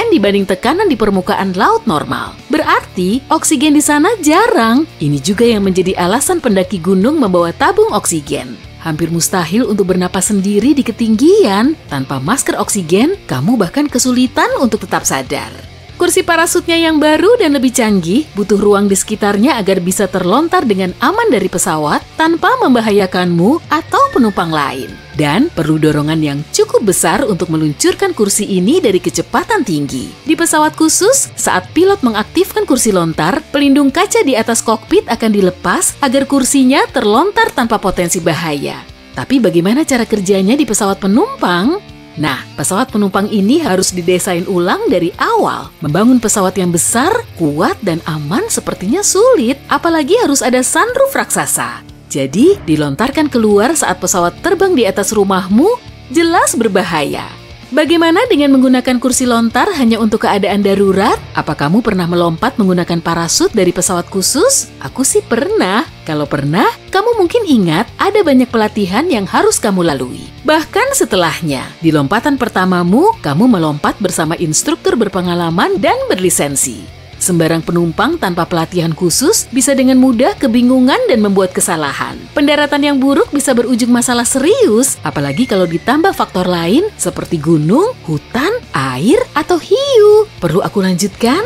dibanding tekanan di permukaan laut normal. Berarti, oksigen di sana jarang. Ini juga yang menjadi alasan pendaki gunung membawa tabung oksigen. Hampir mustahil untuk bernapas sendiri di ketinggian. Tanpa masker oksigen, kamu bahkan kesulitan untuk tetap sadar. Kursi parasutnya yang baru dan lebih canggih butuh ruang di sekitarnya agar bisa terlontar dengan aman dari pesawat tanpa membahayakanmu atau penumpang lain. Dan perlu dorongan yang cukup besar untuk meluncurkan kursi ini dari kecepatan tinggi. Di pesawat khusus, saat pilot mengaktifkan kursi lontar, pelindung kaca di atas kokpit akan dilepas agar kursinya terlontar tanpa potensi bahaya. Tapi bagaimana cara kerjanya di pesawat penumpang? Nah, pesawat penumpang ini harus didesain ulang dari awal. Membangun pesawat yang besar, kuat, dan aman sepertinya sulit, apalagi harus ada sunroof raksasa. Jadi, dilontarkan keluar saat pesawat terbang di atas rumahmu, jelas berbahaya. Bagaimana dengan menggunakan kursi lontar hanya untuk keadaan darurat? Apa kamu pernah melompat menggunakan parasut dari pesawat khusus? Aku sih pernah. Kalau pernah, kamu mungkin ingat ada banyak pelatihan yang harus kamu lalui. Bahkan setelahnya, di lompatan pertamamu, kamu melompat bersama instruktur berpengalaman dan berlisensi. Sembarang penumpang tanpa pelatihan khusus bisa dengan mudah kebingungan dan membuat kesalahan. Pendaratan yang buruk bisa berujung masalah serius, apalagi kalau ditambah faktor lain seperti gunung, hutan, air, atau hiu. Perlu aku lanjutkan?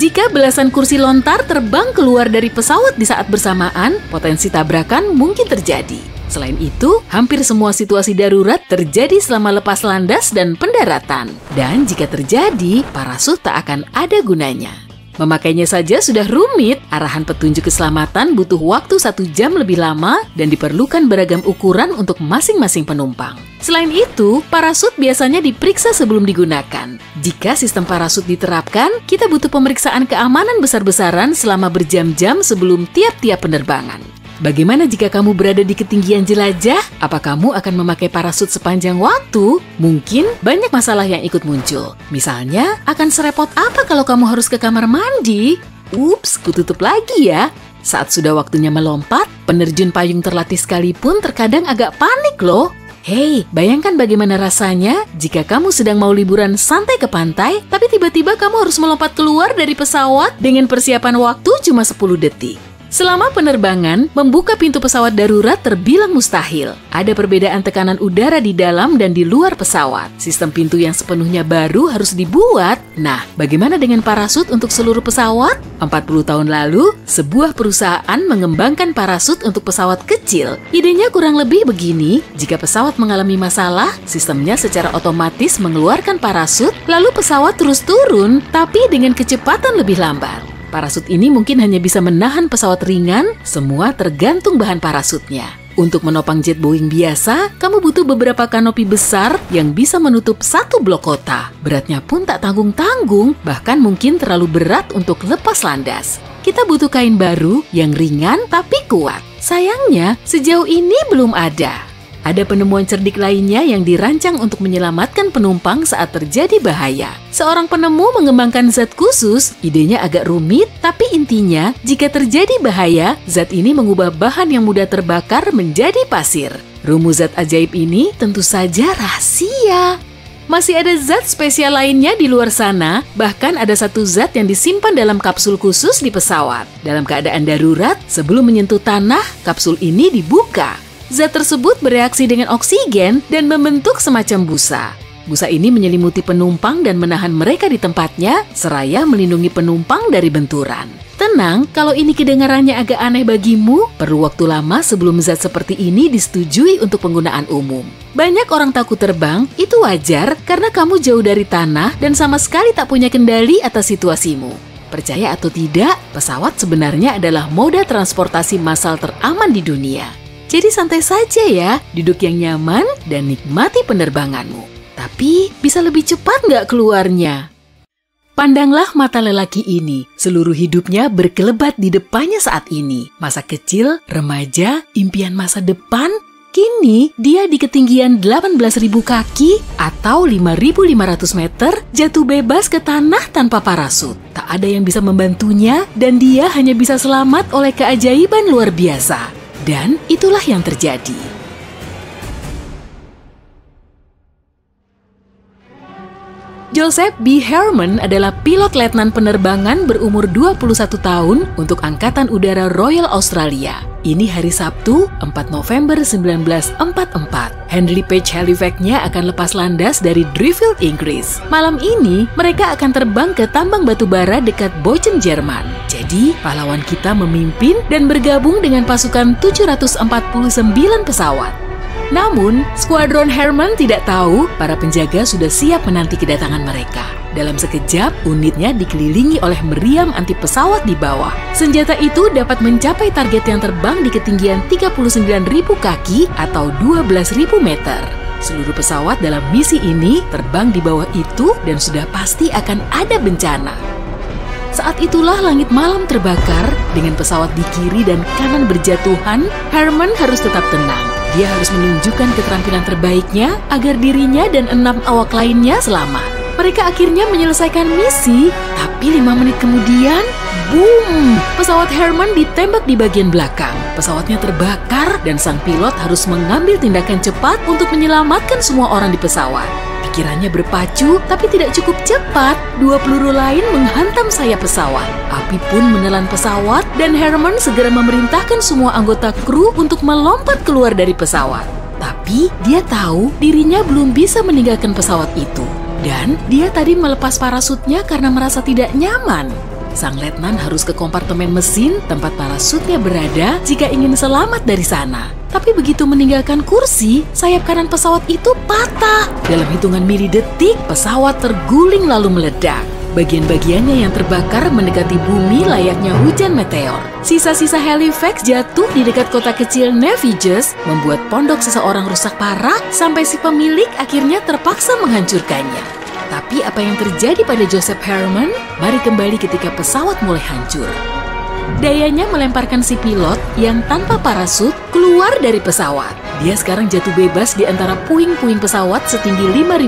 Jika belasan kursi lontar terbang keluar dari pesawat di saat bersamaan, potensi tabrakan mungkin terjadi. Selain itu, hampir semua situasi darurat terjadi selama lepas landas dan pendaratan. Dan jika terjadi, parasut tak akan ada gunanya. Memakainya saja sudah rumit, arahan petunjuk keselamatan butuh waktu 1 jam lebih lama dan diperlukan beragam ukuran untuk masing-masing penumpang. Selain itu, parasut biasanya diperiksa sebelum digunakan. Jika sistem parasut diterapkan, kita butuh pemeriksaan keamanan besar-besaran selama berjam-jam sebelum tiap-tiap penerbangan. Bagaimana jika kamu berada di ketinggian jelajah? Apa kamu akan memakai parasut sepanjang waktu? Mungkin banyak masalah yang ikut muncul. Misalnya, akan serepot apa kalau kamu harus ke kamar mandi? Ups, kututup lagi ya. Saat sudah waktunya melompat, penerjun payung terlatih sekalipun terkadang agak panik loh. Hei, bayangkan bagaimana rasanya jika kamu sedang mau liburan santai ke pantai, tapi tiba-tiba kamu harus melompat keluar dari pesawat dengan persiapan waktu cuma 10 detik. Selama penerbangan, membuka pintu pesawat darurat terbilang mustahil. Ada perbedaan tekanan udara di dalam dan di luar pesawat. Sistem pintu yang sepenuhnya baru harus dibuat. Nah, bagaimana dengan parasut untuk seluruh pesawat? 40 tahun lalu, sebuah perusahaan mengembangkan parasut untuk pesawat kecil. Idenya kurang lebih begini, jika pesawat mengalami masalah, sistemnya secara otomatis mengeluarkan parasut, lalu pesawat terus turun, tapi dengan kecepatan lebih lambat. Parasut ini mungkin hanya bisa menahan pesawat ringan, semua tergantung bahan parasutnya. Untuk menopang jet Boeing biasa, kamu butuh beberapa kanopi besar yang bisa menutup 1 blok kota. Beratnya pun tak tanggung-tanggung, bahkan mungkin terlalu berat untuk lepas landas. Kita butuh kain baru yang ringan tapi kuat. Sayangnya, sejauh ini belum ada. Ada penemuan cerdik lainnya yang dirancang untuk menyelamatkan penumpang saat terjadi bahaya. Seorang penemu mengembangkan zat khusus, idenya agak rumit, tapi intinya jika terjadi bahaya, zat ini mengubah bahan yang mudah terbakar menjadi pasir. Rumus zat ajaib ini tentu saja rahasia. Masih ada zat spesial lainnya di luar sana, bahkan ada satu zat yang disimpan dalam kapsul khusus di pesawat. Dalam keadaan darurat, sebelum menyentuh tanah, kapsul ini dibuka. Zat tersebut bereaksi dengan oksigen dan membentuk semacam busa. Busa ini menyelimuti penumpang dan menahan mereka di tempatnya, seraya melindungi penumpang dari benturan. Tenang, kalau ini kedengarannya agak aneh bagimu, perlu waktu lama sebelum zat seperti ini disetujui untuk penggunaan umum. Banyak orang takut terbang, itu wajar karena kamu jauh dari tanah dan sama sekali tak punya kendali atas situasimu. Percaya atau tidak, pesawat sebenarnya adalah moda transportasi massal teraman di dunia. Jadi santai saja ya, duduk yang nyaman dan nikmati penerbanganmu. Tapi bisa lebih cepat nggak keluarnya? Pandanglah mata lelaki ini, seluruh hidupnya berkelebat di depannya saat ini. Masa kecil, remaja, impian masa depan, kini dia di ketinggian 18.000 kaki atau 5.500 meter jatuh bebas ke tanah tanpa parasut. Tak ada yang bisa membantunya dan dia hanya bisa selamat oleh keajaiban luar biasa. Dan itulah yang terjadi. Joseph B. Herman adalah pilot letnan penerbangan berumur 21 tahun untuk Angkatan Udara Royal Australia. Ini hari Sabtu, 4 November 1944. Henry Page Halifax-nya akan lepas landas dari Driffield, Inggris. Malam ini, mereka akan terbang ke tambang batu bara dekat Bochum, Jerman. Jadi, pahlawan kita memimpin dan bergabung dengan pasukan 749 pesawat. Namun, skuadron Herman tidak tahu para penjaga sudah siap menanti kedatangan mereka. Dalam sekejap, unitnya dikelilingi oleh meriam anti pesawat di bawah. Senjata itu dapat mencapai target yang terbang di ketinggian 39.000 kaki atau 12.000 meter. Seluruh pesawat dalam misi ini terbang di bawah itu dan sudah pasti akan ada bencana. Saat itulah langit malam terbakar, dengan pesawat di kiri dan kanan berjatuhan, Herman harus tetap tenang. Dia harus menunjukkan keterampilan terbaiknya agar dirinya dan 6 awak lainnya selamat. Mereka akhirnya menyelesaikan misi, tapi 5 menit kemudian, boom! Pesawat Herman ditembak di bagian belakang. Pesawatnya terbakar dan sang pilot harus mengambil tindakan cepat untuk menyelamatkan semua orang di pesawat. Pikirannya berpacu, tapi tidak cukup cepat. 2 peluru lain menghantam sayap pesawat. Api pun menelan pesawat dan Herman segera memerintahkan semua anggota kru untuk melompat keluar dari pesawat. Tapi dia tahu dirinya belum bisa meninggalkan pesawat itu. Dan dia tadi melepas parasutnya karena merasa tidak nyaman. Sang letnan harus ke kompartemen mesin tempat parasutnya berada jika ingin selamat dari sana. Tapi begitu meninggalkan kursi, sayap kanan pesawat itu patah. Dalam hitungan milidetik, pesawat terguling lalu meledak. Bagian-bagiannya yang terbakar mendekati bumi layaknya hujan meteor. Sisa-sisa Halifax jatuh di dekat kota kecil Neviges, membuat pondok seseorang rusak parah sampai si pemilik akhirnya terpaksa menghancurkannya. Tapi apa yang terjadi pada Joseph Herman? Mari kembali ketika pesawat mulai hancur. Dayanya melemparkan si pilot yang tanpa parasut keluar dari pesawat. Dia sekarang jatuh bebas di antara puing-puing pesawat setinggi 5.500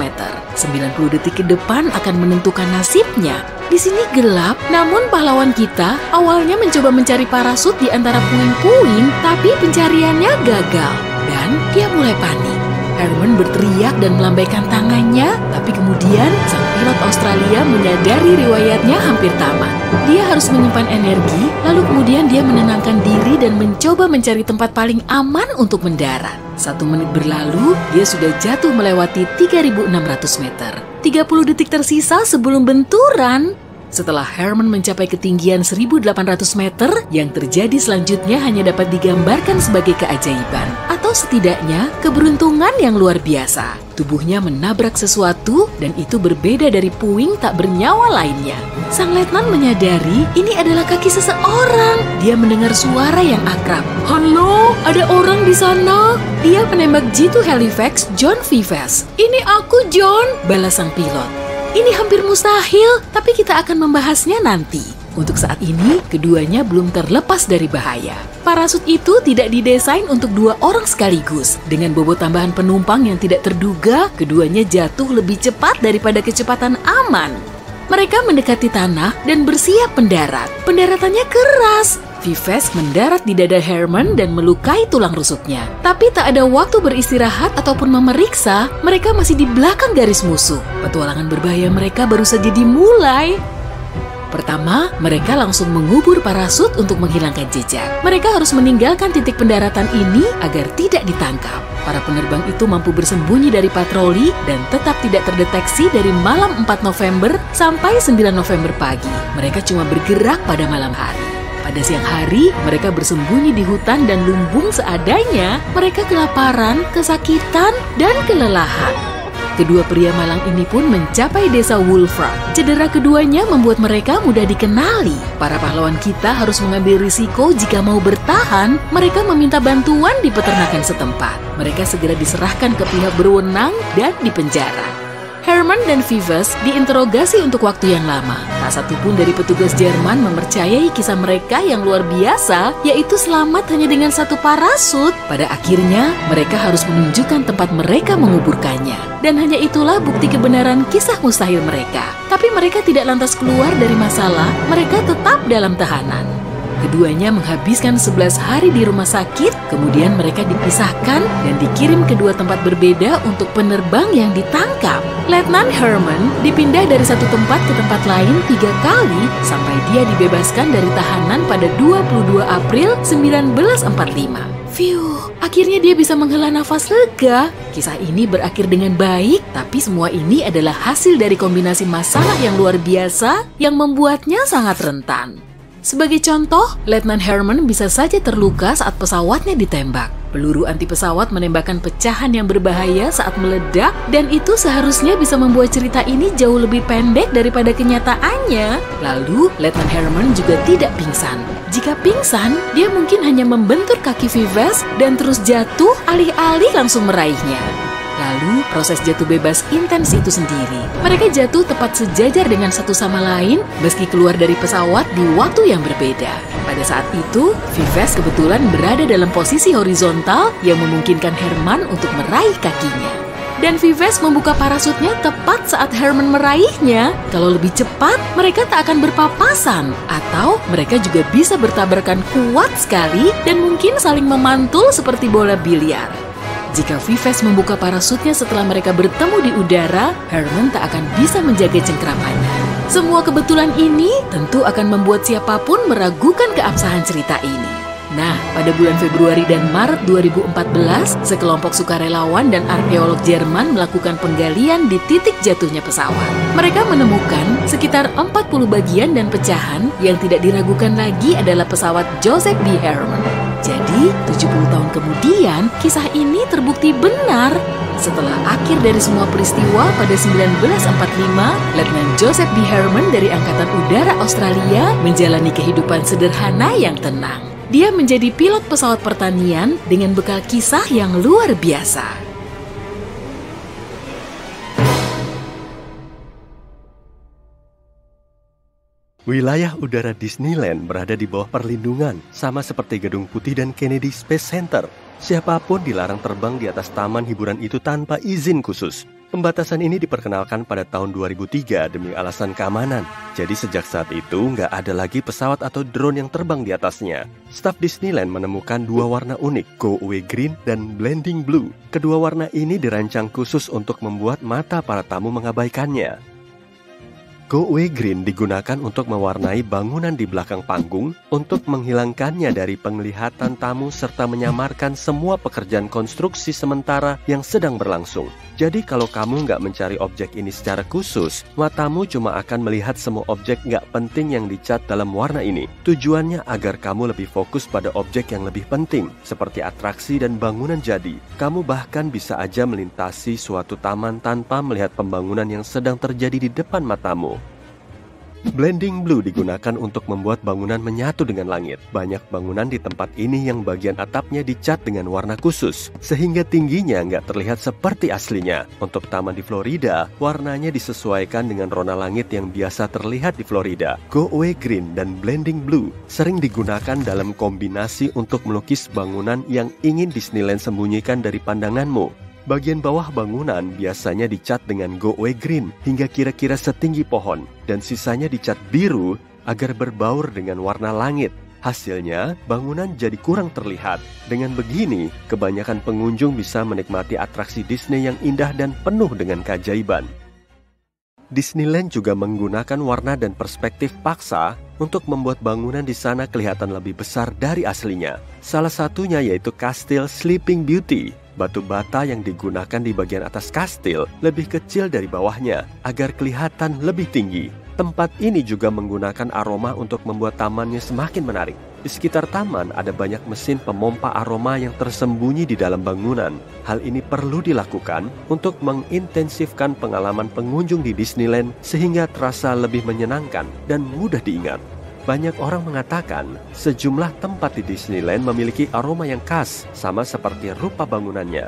meter. 90 detik ke depan akan menentukan nasibnya. Di sini gelap, namun pahlawan kita awalnya mencoba mencari parasut di antara puing-puing, tapi pencariannya gagal dan dia mulai panik. Herman berteriak dan melambaikan tangannya, tapi kemudian sang pilot Australia menyadari riwayatnya hampir tamat. Dia harus menyimpan energi, lalu kemudian dia menenangkan diri dan mencoba mencari tempat paling aman untuk mendarat. 1 menit berlalu, dia sudah jatuh melewati 3.600 meter. 30 detik tersisa sebelum benturan. Setelah Herman mencapai ketinggian 1.800 meter, yang terjadi selanjutnya hanya dapat digambarkan sebagai keajaiban, atau setidaknya keberuntungan yang luar biasa. Tubuhnya menabrak sesuatu dan itu berbeda dari puing tak bernyawa lainnya. Sang letnan menyadari ini adalah kaki seseorang. Dia mendengar suara yang akrab. Halo, ada orang di sana? Dia menembak jitu Halifax, John Vives. Ini aku, John, balas sang pilot. Ini hampir mustahil, tapi kita akan membahasnya nanti. Untuk saat ini, keduanya belum terlepas dari bahaya. Parasut itu tidak didesain untuk 2 orang sekaligus. Dengan bobot tambahan penumpang yang tidak terduga, keduanya jatuh lebih cepat daripada kecepatan aman. Mereka mendekati tanah dan bersiap mendarat. Pendaratannya keras. Vives mendarat di dada Herman dan melukai tulang rusuknya. Tapi tak ada waktu beristirahat ataupun memeriksa, mereka masih di belakang garis musuh. Petualangan berbahaya mereka baru saja dimulai. Pertama, mereka langsung mengubur parasut untuk menghilangkan jejak. Mereka harus meninggalkan titik pendaratan ini agar tidak ditangkap. Para penerbang itu mampu bersembunyi dari patroli dan tetap tidak terdeteksi dari malam 4 November sampai 9 November pagi. Mereka cuma bergerak pada malam hari. Pada siang hari, mereka bersembunyi di hutan dan lumbung seadanya. Mereka kelaparan, kesakitan, dan kelelahan. Kedua pria malang ini pun mencapai desa Wolfram. Cedera keduanya membuat mereka mudah dikenali. Para pahlawan kita harus mengambil risiko jika mau bertahan. Mereka meminta bantuan di peternakan setempat. Mereka segera diserahkan ke pihak berwenang dan dipenjara. Herman dan Vives diinterogasi untuk waktu yang lama. Tak satu pun dari petugas Jerman mempercayai kisah mereka yang luar biasa, yaitu selamat hanya dengan 1 parasut. Pada akhirnya, mereka harus menunjukkan tempat mereka menguburkannya. Dan hanya itulah bukti kebenaran kisah mustahil mereka. Tapi mereka tidak lantas keluar dari masalah, mereka tetap dalam tahanan. Keduanya menghabiskan 11 hari di rumah sakit, kemudian mereka dipisahkan dan dikirim ke dua tempat berbeda untuk penerbang yang ditangkap. Letnan Herman dipindah dari satu tempat ke tempat lain 3 kali sampai dia dibebaskan dari tahanan pada 22 April 1945. Fiuh, akhirnya dia bisa menghela nafas lega. Kisah ini berakhir dengan baik, tapi semua ini adalah hasil dari kombinasi masalah yang luar biasa yang membuatnya sangat rentan. Sebagai contoh, Letnan Herman bisa saja terluka saat pesawatnya ditembak. Peluru anti pesawat menembakkan pecahan yang berbahaya saat meledak, dan itu seharusnya bisa membuat cerita ini jauh lebih pendek daripada kenyataannya. Lalu, Letnan Herman juga tidak pingsan. Jika pingsan, dia mungkin hanya membentur kaki Vives dan terus jatuh alih-alih langsung meraihnya. Lalu, proses jatuh bebas intens itu sendiri. Mereka jatuh tepat sejajar dengan satu sama lain, meski keluar dari pesawat di waktu yang berbeda. Pada saat itu, Vives kebetulan berada dalam posisi horizontal yang memungkinkan Herman untuk meraih kakinya. Dan Vives membuka parasutnya tepat saat Herman meraihnya. Kalau lebih cepat, mereka tak akan berpapasan. Atau mereka juga bisa bertabrakan kuat sekali dan mungkin saling memantul seperti bola biliar. Jika Vives membuka parasutnya setelah mereka bertemu di udara, Herman tak akan bisa menjaga cengkramannya. Semua kebetulan ini tentu akan membuat siapapun meragukan keabsahan cerita ini. Nah, pada bulan Februari dan Maret 2014, sekelompok sukarelawan dan arkeolog Jerman melakukan penggalian di titik jatuhnya pesawat. Mereka menemukan sekitar 40 bagian dan pecahan yang tidak diragukan lagi adalah pesawat Joseph B. Herman. Jadi, 70 tahun kemudian, kisah ini terbukti benar. Setelah akhir dari semua peristiwa pada 1945, Letnan Joseph B. Herman dari Angkatan Udara Australia menjalani kehidupan sederhana yang tenang. Dia menjadi pilot pesawat pertanian dengan bekal kisah yang luar biasa. Wilayah udara Disneyland berada di bawah perlindungan, sama seperti Gedung Putih dan Kennedy Space Center. Siapapun dilarang terbang di atas taman hiburan itu tanpa izin khusus. Pembatasan ini diperkenalkan pada tahun 2003 demi alasan keamanan. Jadi sejak saat itu nggak ada lagi pesawat atau drone yang terbang di atasnya. Staf Disneyland menemukan 2 warna unik, Go Away Green dan Blending Blue. Kedua warna ini dirancang khusus untuk membuat mata para tamu mengabaikannya. Go Away Green digunakan untuk mewarnai bangunan di belakang panggung untuk menghilangkannya dari penglihatan tamu serta menyamarkan semua pekerjaan konstruksi sementara yang sedang berlangsung. Jadi kalau kamu nggak mencari objek ini secara khusus, matamu cuma akan melihat semua objek nggak penting yang dicat dalam warna ini. Tujuannya agar kamu lebih fokus pada objek yang lebih penting, seperti atraksi dan bangunan jadi. Kamu bahkan bisa aja melintasi suatu taman tanpa melihat pembangunan yang sedang terjadi di depan matamu. Blending Blue digunakan untuk membuat bangunan menyatu dengan langit. Banyak bangunan di tempat ini yang bagian atapnya dicat dengan warna khusus, sehingga tingginya nggak terlihat seperti aslinya. Untuk taman di Florida, warnanya disesuaikan dengan rona langit yang biasa terlihat di Florida. Go Away Green dan Blending Blue sering digunakan dalam kombinasi untuk melukis bangunan yang ingin Disneyland sembunyikan dari pandanganmu. Bagian bawah bangunan biasanya dicat dengan Go Away Green hingga kira-kira setinggi pohon, dan sisanya dicat biru agar berbaur dengan warna langit. Hasilnya, bangunan jadi kurang terlihat. Dengan begini, kebanyakan pengunjung bisa menikmati atraksi Disney yang indah dan penuh dengan keajaiban. Disneyland juga menggunakan warna dan perspektif paksa untuk membuat bangunan di sana kelihatan lebih besar dari aslinya. Salah satunya yaitu kastil Sleeping Beauty. Batu bata yang digunakan di bagian atas kastil lebih kecil dari bawahnya agar kelihatan lebih tinggi. Tempat ini juga menggunakan aroma untuk membuat tamannya semakin menarik. Di sekitar taman ada banyak mesin pemompa aroma yang tersembunyi di dalam bangunan. Hal ini perlu dilakukan untuk mengintensifkan pengalaman pengunjung di Disneyland sehingga terasa lebih menyenangkan dan mudah diingat. Banyak orang mengatakan sejumlah tempat di Disneyland memiliki aroma yang khas, sama seperti rupa bangunannya.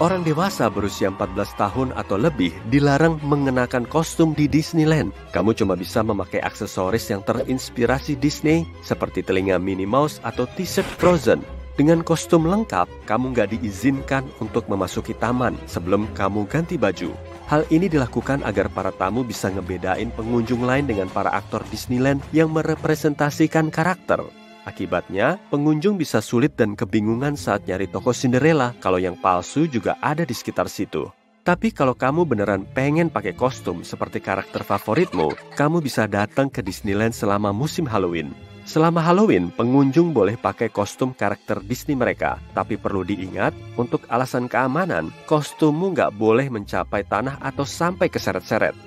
Orang dewasa berusia 14 tahun atau lebih dilarang mengenakan kostum di Disneyland. Kamu cuma bisa memakai aksesoris yang terinspirasi Disney, seperti telinga Minnie Mouse atau t-shirt Frozen. Dengan kostum lengkap, kamu nggak diizinkan untuk memasuki taman sebelum kamu ganti baju. Hal ini dilakukan agar para tamu bisa ngebedain pengunjung lain dengan para aktor Disneyland yang merepresentasikan karakter. Akibatnya, pengunjung bisa sulit dan kebingungan saat nyari toko Cinderella kalau yang palsu juga ada di sekitar situ. Tapi kalau kamu beneran pengen pakai kostum seperti karakter favoritmu, kamu bisa datang ke Disneyland selama musim Halloween. Selama Halloween, pengunjung boleh pakai kostum karakter Disney mereka. Tapi perlu diingat, untuk alasan keamanan, kostummu nggak boleh mencapai tanah atau sampai keseret-seret.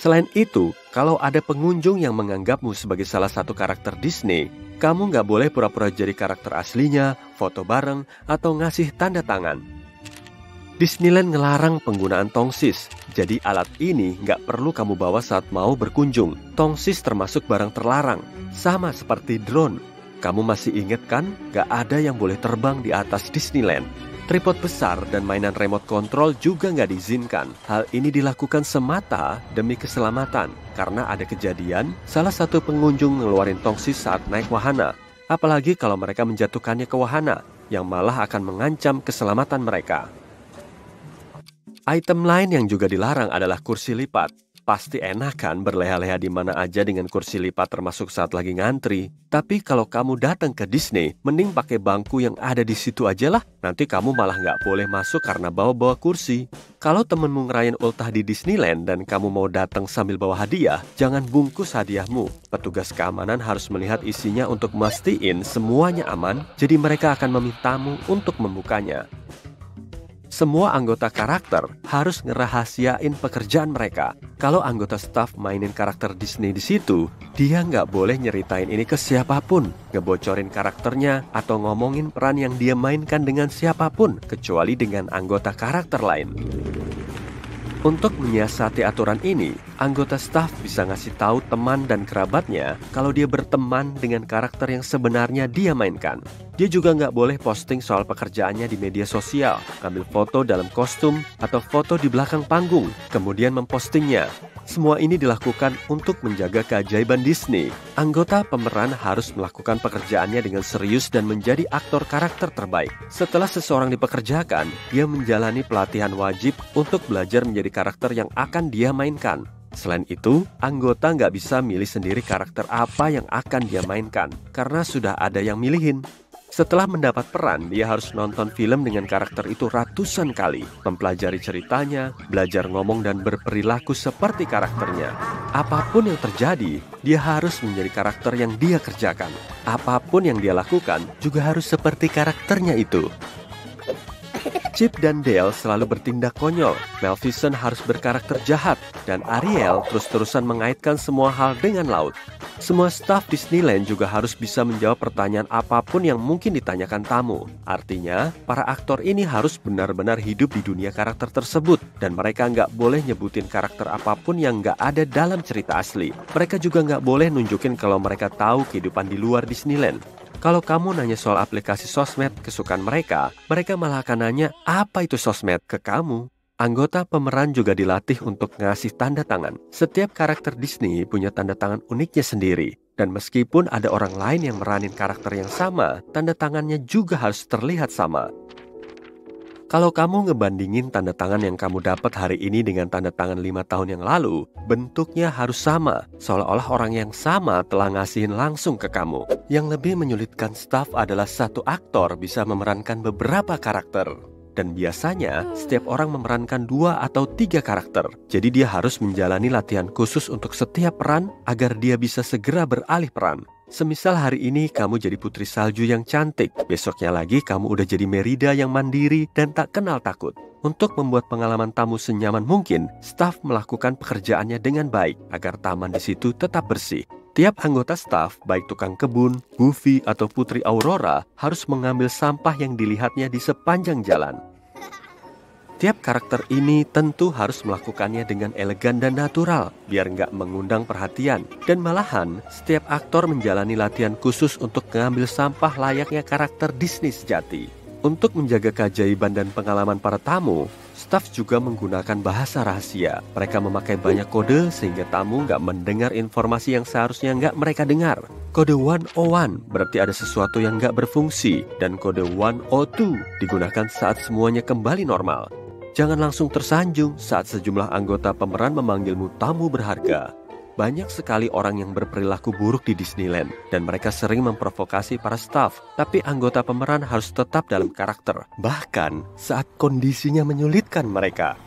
Selain itu, kalau ada pengunjung yang menganggapmu sebagai salah satu karakter Disney, kamu nggak boleh pura-pura jadi karakter aslinya, foto bareng, atau ngasih tanda tangan. Disneyland ngelarang penggunaan tongsis, jadi alat ini nggak perlu kamu bawa saat mau berkunjung. Tongsis termasuk barang terlarang, sama seperti drone. Kamu masih inget kan, nggak ada yang boleh terbang di atas Disneyland. Tripod besar dan mainan remote control juga nggak diizinkan. Hal ini dilakukan semata demi keselamatan, karena ada kejadian salah satu pengunjung ngeluarin tongsis saat naik wahana. Apalagi kalau mereka menjatuhkannya ke wahana, yang malah akan mengancam keselamatan mereka. Item lain yang juga dilarang adalah kursi lipat. Pasti enak kan berleha-leha di mana aja dengan kursi lipat termasuk saat lagi ngantri. Tapi kalau kamu datang ke Disney, mending pakai bangku yang ada di situ aja lah. Nanti kamu malah nggak boleh masuk karena bawa-bawa kursi. Kalau temenmu ngerayain ultah di Disneyland dan kamu mau datang sambil bawa hadiah, jangan bungkus hadiahmu. Petugas keamanan harus melihat isinya untuk mastiin semuanya aman, jadi mereka akan memintamu untuk membukanya. Semua anggota karakter harus ngerahasiain pekerjaan mereka. Kalau anggota staff mainin karakter Disney di situ, dia nggak boleh nyeritain ini ke siapapun, ngebocorin karakternya, atau ngomongin peran yang dia mainkan dengan siapapun, kecuali dengan anggota karakter lain. Untuk menyiasati aturan ini, anggota staff bisa ngasih tahu teman dan kerabatnya kalau dia berteman dengan karakter yang sebenarnya dia mainkan. Dia juga nggak boleh posting soal pekerjaannya di media sosial, ambil foto dalam kostum, atau foto di belakang panggung, kemudian mempostingnya. Semua ini dilakukan untuk menjaga keajaiban Disney. Anggota pemeran harus melakukan pekerjaannya dengan serius dan menjadi aktor karakter terbaik. Setelah seseorang dipekerjakan, dia menjalani pelatihan wajib untuk belajar menjadi karakter yang akan dia mainkan. Selain itu, anggota nggak bisa milih sendiri karakter apa yang akan dia mainkan, karena sudah ada yang milihin. Setelah mendapat peran, dia harus nonton film dengan karakter itu ratusan kali, mempelajari ceritanya, belajar ngomong dan berperilaku seperti karakternya. Apapun yang terjadi, dia harus menjadi karakter yang dia kerjakan. Apapun yang dia lakukan, juga harus seperti karakternya itu. Chip dan Dale selalu bertindak konyol, Maleficent harus berkarakter jahat, dan Ariel terus-terusan mengaitkan semua hal dengan laut. Semua staf Disneyland juga harus bisa menjawab pertanyaan apapun yang mungkin ditanyakan tamu. Artinya, para aktor ini harus benar-benar hidup di dunia karakter tersebut, dan mereka nggak boleh nyebutin karakter apapun yang nggak ada dalam cerita asli. Mereka juga nggak boleh nunjukin kalau mereka tahu kehidupan di luar Disneyland. Kalau kamu nanya soal aplikasi sosmed kesukaan mereka, mereka malah akan nanya apa itu sosmed ke kamu. Anggota pemeran juga dilatih untuk ngasih tanda tangan. Setiap karakter Disney punya tanda tangan uniknya sendiri. Dan meskipun ada orang lain yang meranin karakter yang sama, tanda tangannya juga harus terlihat sama. Kalau kamu ngebandingin tanda tangan yang kamu dapat hari ini dengan tanda tangan 5 tahun yang lalu, bentuknya harus sama, seolah-olah orang yang sama telah ngasihin langsung ke kamu. Yang lebih menyulitkan staf adalah satu aktor bisa memerankan beberapa karakter. Dan biasanya, setiap orang memerankan 2 atau 3 karakter. Jadi dia harus menjalani latihan khusus untuk setiap peran agar dia bisa segera beralih peran. Semisal hari ini kamu jadi putri salju yang cantik, besoknya lagi kamu udah jadi Merida yang mandiri dan tak kenal takut. Untuk membuat pengalaman tamu senyaman mungkin, staf melakukan pekerjaannya dengan baik agar taman di situ tetap bersih. Tiap anggota staf, baik tukang kebun, Goofy atau Putri Aurora, harus mengambil sampah yang dilihatnya di sepanjang jalan. Tiap karakter ini tentu harus melakukannya dengan elegan dan natural, biar nggak mengundang perhatian. Dan malahan, setiap aktor menjalani latihan khusus untuk mengambil sampah layaknya karakter Disney sejati. Untuk menjaga keajaiban dan pengalaman para tamu, staf juga menggunakan bahasa rahasia. Mereka memakai banyak kode sehingga tamu nggak mendengar informasi yang seharusnya nggak mereka dengar. Kode 101 berarti ada sesuatu yang nggak berfungsi, dan kode 102 digunakan saat semuanya kembali normal. Jangan langsung tersanjung saat sejumlah anggota pemeran memanggilmu tamu berharga. Banyak sekali orang yang berperilaku buruk di Disneyland, dan mereka sering memprovokasi para staf, tapi anggota pemeran harus tetap dalam karakter, bahkan saat kondisinya menyulitkan mereka.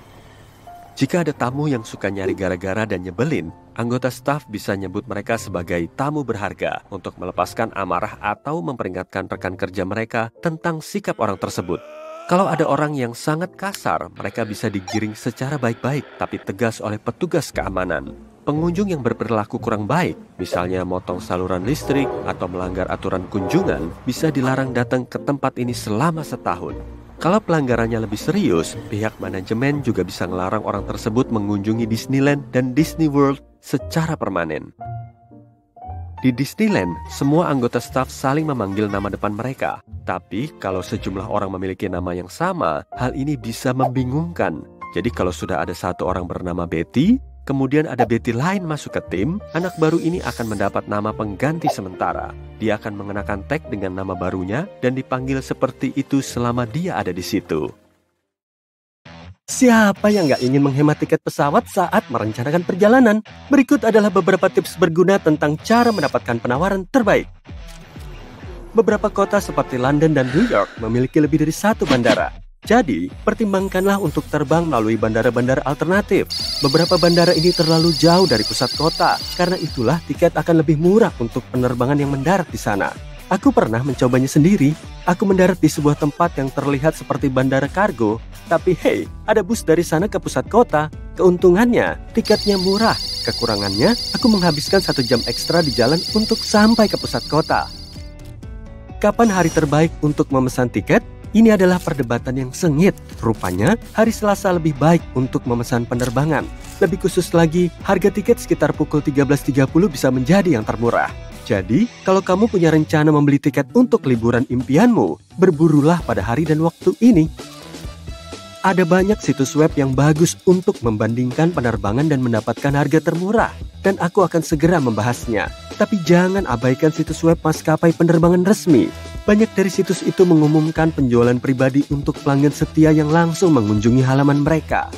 Jika ada tamu yang suka nyari gara-gara dan nyebelin, anggota staf bisa nyebut mereka sebagai tamu berharga untuk melepaskan amarah atau memperingatkan rekan kerja mereka tentang sikap orang tersebut. Kalau ada orang yang sangat kasar, mereka bisa digiring secara baik-baik tapi tegas oleh petugas keamanan. Pengunjung yang berperilaku kurang baik, misalnya motong saluran listrik atau melanggar aturan kunjungan, bisa dilarang datang ke tempat ini selama setahun. Kalau pelanggarannya lebih serius, pihak manajemen juga bisa melarang orang tersebut mengunjungi Disneyland dan Disney World secara permanen. Di Disneyland, semua anggota staf saling memanggil nama depan mereka. Tapi kalau sejumlah orang memiliki nama yang sama, hal ini bisa membingungkan. Jadi kalau sudah ada satu orang bernama Betty, kemudian ada Betty lain masuk ke tim, anak baru ini akan mendapat nama pengganti sementara. Dia akan mengenakan tag dengan nama barunya dan dipanggil seperti itu selama dia ada di situ. Siapa yang nggak ingin menghemat tiket pesawat saat merencanakan perjalanan? Berikut adalah beberapa tips berguna tentang cara mendapatkan penawaran terbaik. Beberapa kota seperti London dan New York memiliki lebih dari satu bandara. Jadi, pertimbangkanlah untuk terbang melalui bandara-bandara alternatif. Beberapa bandara ini terlalu jauh dari pusat kota, karena itulah tiket akan lebih murah untuk penerbangan yang mendarat di sana. Aku pernah mencobanya sendiri. Aku mendarat di sebuah tempat yang terlihat seperti bandara kargo, tapi hey, ada bus dari sana ke pusat kota. Keuntungannya, tiketnya murah. Kekurangannya, aku menghabiskan 1 jam ekstra di jalan untuk sampai ke pusat kota. Kapan hari terbaik untuk memesan tiket? Ini adalah perdebatan yang sengit. Rupanya, hari Selasa lebih baik untuk memesan penerbangan. Lebih khusus lagi, harga tiket sekitar pukul 13.30 bisa menjadi yang termurah. Jadi, kalau kamu punya rencana membeli tiket untuk liburan impianmu, berburulah pada hari dan waktu ini. Ada banyak situs web yang bagus untuk membandingkan penerbangan dan mendapatkan harga termurah, dan aku akan segera membahasnya. Tapi jangan abaikan situs web maskapai penerbangan resmi. Banyak dari situs itu mengumumkan penjualan pribadi untuk pelanggan setia yang langsung mengunjungi halaman mereka.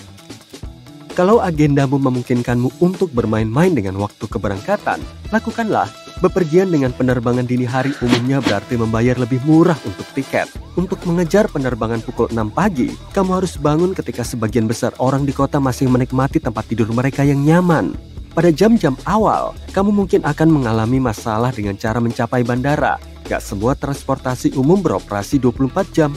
Kalau agendamu memungkinkanmu untuk bermain-main dengan waktu keberangkatan, lakukanlah. Bepergian dengan penerbangan dini hari umumnya berarti membayar lebih murah untuk tiket. Untuk mengejar penerbangan pukul 6 pagi, kamu harus bangun ketika sebagian besar orang di kota masih menikmati tempat tidur mereka yang nyaman. Pada jam-jam awal, kamu mungkin akan mengalami masalah dengan cara mencapai bandara. Gak semua transportasi umum beroperasi 24 jam.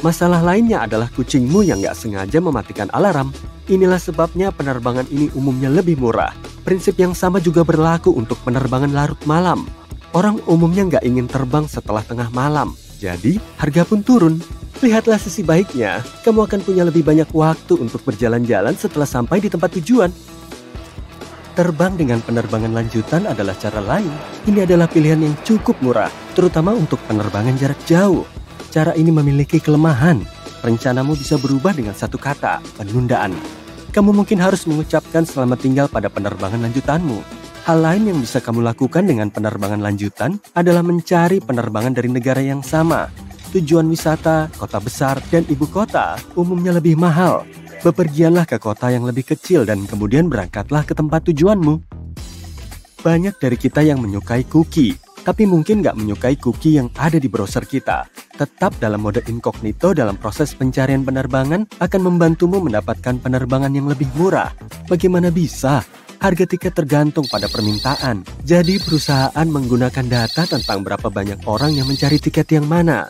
Masalah lainnya adalah kucingmu yang gak sengaja mematikan alarm. Inilah sebabnya penerbangan ini umumnya lebih murah. Prinsip yang sama juga berlaku untuk penerbangan larut malam. Orang umumnya gak ingin terbang setelah tengah malam, jadi harga pun turun. Lihatlah sisi baiknya, kamu akan punya lebih banyak waktu untuk berjalan-jalan setelah sampai di tempat tujuan. Terbang dengan penerbangan lanjutan adalah cara lain. Ini adalah pilihan yang cukup murah, terutama untuk penerbangan jarak jauh. Cara ini memiliki kelemahan. Rencanamu bisa berubah dengan satu kata, penundaan. Kamu mungkin harus mengucapkan selamat tinggal pada penerbangan lanjutanmu. Hal lain yang bisa kamu lakukan dengan penerbangan lanjutan adalah mencari penerbangan dari negara yang sama. Tujuan wisata, kota besar, dan ibu kota umumnya lebih mahal. Bepergianlah ke kota yang lebih kecil dan kemudian berangkatlah ke tempat tujuanmu. Banyak dari kita yang menyukai cookie, tapi mungkin nggak menyukai cookie yang ada di browser kita. Tetap dalam mode incognito dalam proses pencarian penerbangan akan membantumu mendapatkan penerbangan yang lebih murah. Bagaimana bisa? Harga tiket tergantung pada permintaan. Jadi perusahaan menggunakan data tentang berapa banyak orang yang mencari tiket yang mana.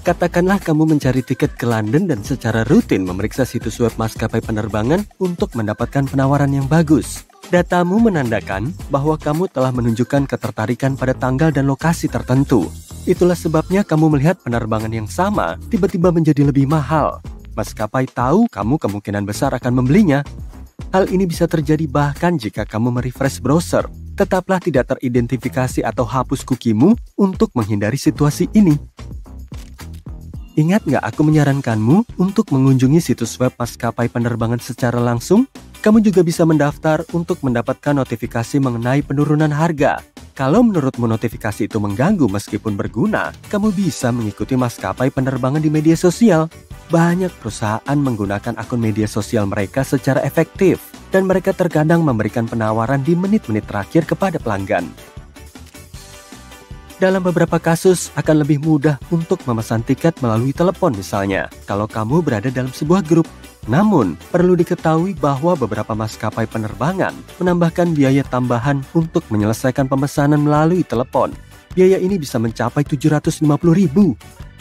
Katakanlah kamu mencari tiket ke London dan secara rutin memeriksa situs web maskapai penerbangan untuk mendapatkan penawaran yang bagus. Datamu menandakan bahwa kamu telah menunjukkan ketertarikan pada tanggal dan lokasi tertentu. Itulah sebabnya kamu melihat penerbangan yang sama tiba-tiba menjadi lebih mahal. Maskapai tahu kamu kemungkinan besar akan membelinya. Hal ini bisa terjadi bahkan jika kamu merefresh browser. Tetaplah tidak teridentifikasi atau hapus kukimu untuk menghindari situasi ini. Ingat nggak aku menyarankanmu untuk mengunjungi situs web maskapai penerbangan secara langsung? Kamu juga bisa mendaftar untuk mendapatkan notifikasi mengenai penurunan harga. Kalau menurutmu notifikasi itu mengganggu meskipun berguna, kamu bisa mengikuti maskapai penerbangan di media sosial. Banyak perusahaan menggunakan akun media sosial mereka secara efektif, dan mereka terkadang memberikan penawaran di menit-menit terakhir kepada pelanggan. Dalam beberapa kasus, akan lebih mudah untuk memesan tiket melalui telepon misalnya, kalau kamu berada dalam sebuah grup. Namun, perlu diketahui bahwa beberapa maskapai penerbangan menambahkan biaya tambahan untuk menyelesaikan pemesanan melalui telepon. Biaya ini bisa mencapai Rp750.000.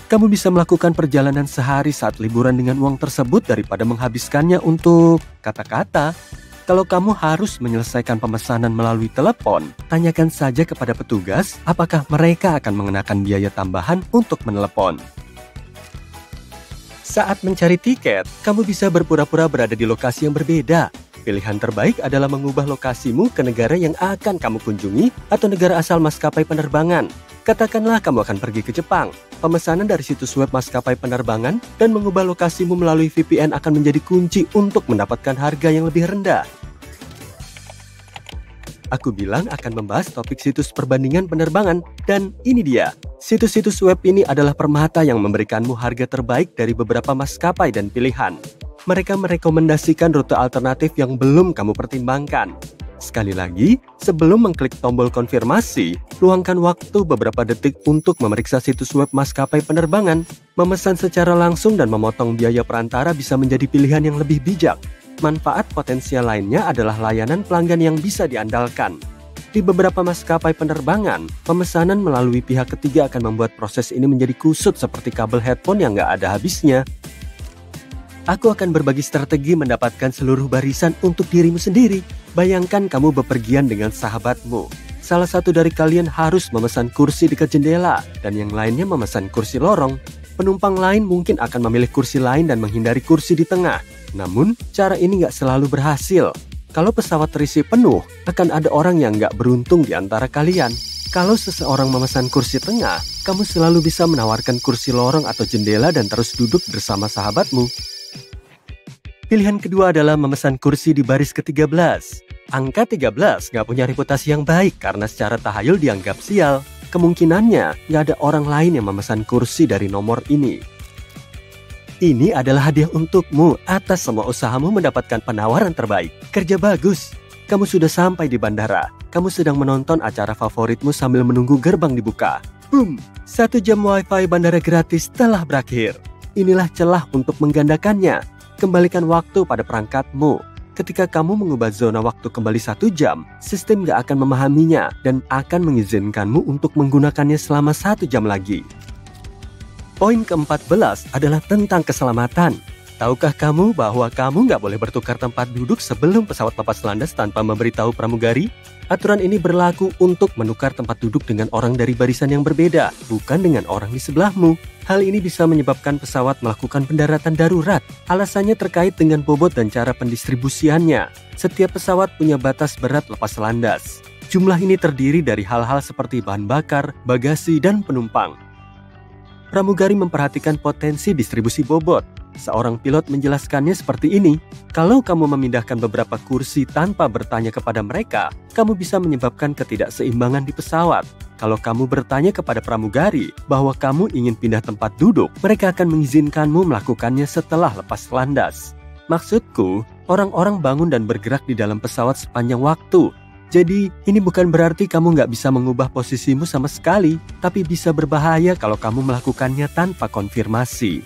Kamu bisa melakukan perjalanan sehari saat liburan dengan uang tersebut daripada menghabiskannya untuk kata-kata. Kalau kamu harus menyelesaikan pemesanan melalui telepon, tanyakan saja kepada petugas apakah mereka akan mengenakan biaya tambahan untuk menelepon. Saat mencari tiket, kamu bisa berpura-pura berada di lokasi yang berbeda. Pilihan terbaik adalah mengubah lokasimu ke negara yang akan kamu kunjungi atau negara asal maskapai penerbangan. Katakanlah kamu akan pergi ke Jepang. Pemesanan dari situs web maskapai penerbangan dan mengubah lokasimu melalui VPN akan menjadi kunci untuk mendapatkan harga yang lebih rendah. Aku bilang akan membahas topik situs perbandingan penerbangan, dan ini dia. Situs-situs web ini adalah permata yang memberikanmu harga terbaik dari beberapa maskapai dan pilihan. Mereka merekomendasikan rute alternatif yang belum kamu pertimbangkan. Sekali lagi, sebelum mengklik tombol konfirmasi, luangkan waktu beberapa detik untuk memeriksa situs web maskapai penerbangan. Memesan secara langsung dan memotong biaya perantara bisa menjadi pilihan yang lebih bijak. Manfaat potensial lainnya adalah layanan pelanggan yang bisa diandalkan. Di beberapa maskapai penerbangan, pemesanan melalui pihak ketiga akan membuat proses ini menjadi kusut seperti kabel headphone yang nggak ada habisnya. Aku akan berbagi strategi mendapatkan seluruh barisan untuk dirimu sendiri. Bayangkan kamu bepergian dengan sahabatmu. Salah satu dari kalian harus memesan kursi dekat jendela, dan yang lainnya memesan kursi lorong. Penumpang lain mungkin akan memilih kursi lain dan menghindari kursi di tengah. Namun, cara ini nggak selalu berhasil. Kalau pesawat terisi penuh, akan ada orang yang nggak beruntung di antara kalian. Kalau seseorang memesan kursi tengah, kamu selalu bisa menawarkan kursi lorong atau jendela dan terus duduk bersama sahabatmu. Pilihan kedua adalah memesan kursi di baris ke-13. Angka 13 nggak punya reputasi yang baik karena secara tahayul dianggap sial. Kemungkinannya nggak ada orang lain yang memesan kursi dari nomor ini. Ini adalah hadiah untukmu atas semua usahamu mendapatkan penawaran terbaik. Kerja bagus. Kamu sudah sampai di bandara. Kamu sedang menonton acara favoritmu sambil menunggu gerbang dibuka. Boom! 1 jam wifi bandara gratis telah berakhir. Inilah celah untuk menggandakannya. Kembalikan waktu pada perangkatmu. Ketika kamu mengubah zona waktu kembali 1 jam, sistem gak akan memahaminya dan akan mengizinkanmu untuk menggunakannya selama 1 jam lagi. Poin ke-14 adalah tentang keselamatan. Tahukah kamu bahwa kamu gak boleh bertukar tempat duduk sebelum pesawat lepas landas tanpa memberitahu pramugari? Aturan ini berlaku untuk menukar tempat duduk dengan orang dari barisan yang berbeda, bukan dengan orang di sebelahmu. Hal ini bisa menyebabkan pesawat melakukan pendaratan darurat. Alasannya terkait dengan bobot dan cara pendistribusiannya. Setiap pesawat punya batas berat lepas landas. Jumlah ini terdiri dari hal-hal seperti bahan bakar, bagasi, dan penumpang. Pramugari memperhatikan potensi distribusi bobot. Seorang pilot menjelaskannya seperti ini. Kalau kamu memindahkan beberapa kursi tanpa bertanya kepada mereka, kamu bisa menyebabkan ketidakseimbangan di pesawat. Kalau kamu bertanya kepada pramugari bahwa kamu ingin pindah tempat duduk, mereka akan mengizinkanmu melakukannya setelah lepas landas. Maksudku, orang-orang bangun dan bergerak di dalam pesawat sepanjang waktu. Jadi, ini bukan berarti kamu nggak bisa mengubah posisimu sama sekali, tapi bisa berbahaya kalau kamu melakukannya tanpa konfirmasi.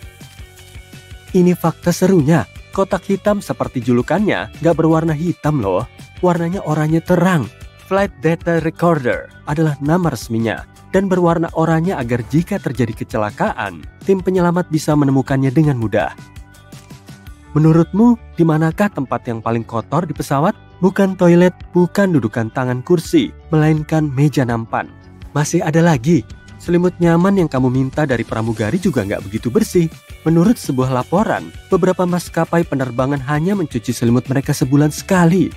Ini fakta serunya, kotak hitam seperti julukannya nggak berwarna hitam loh. Warnanya oranye terang. Flight Data Recorder adalah nama resminya dan berwarna oranye agar jika terjadi kecelakaan, tim penyelamat bisa menemukannya dengan mudah. Menurutmu, di manakah tempat yang paling kotor di pesawat? Bukan toilet, bukan dudukan tangan kursi, melainkan meja nampan. Masih ada lagi. Selimut nyaman yang kamu minta dari pramugari juga nggak begitu bersih. Menurut sebuah laporan, beberapa maskapai penerbangan hanya mencuci selimut mereka sebulan sekali.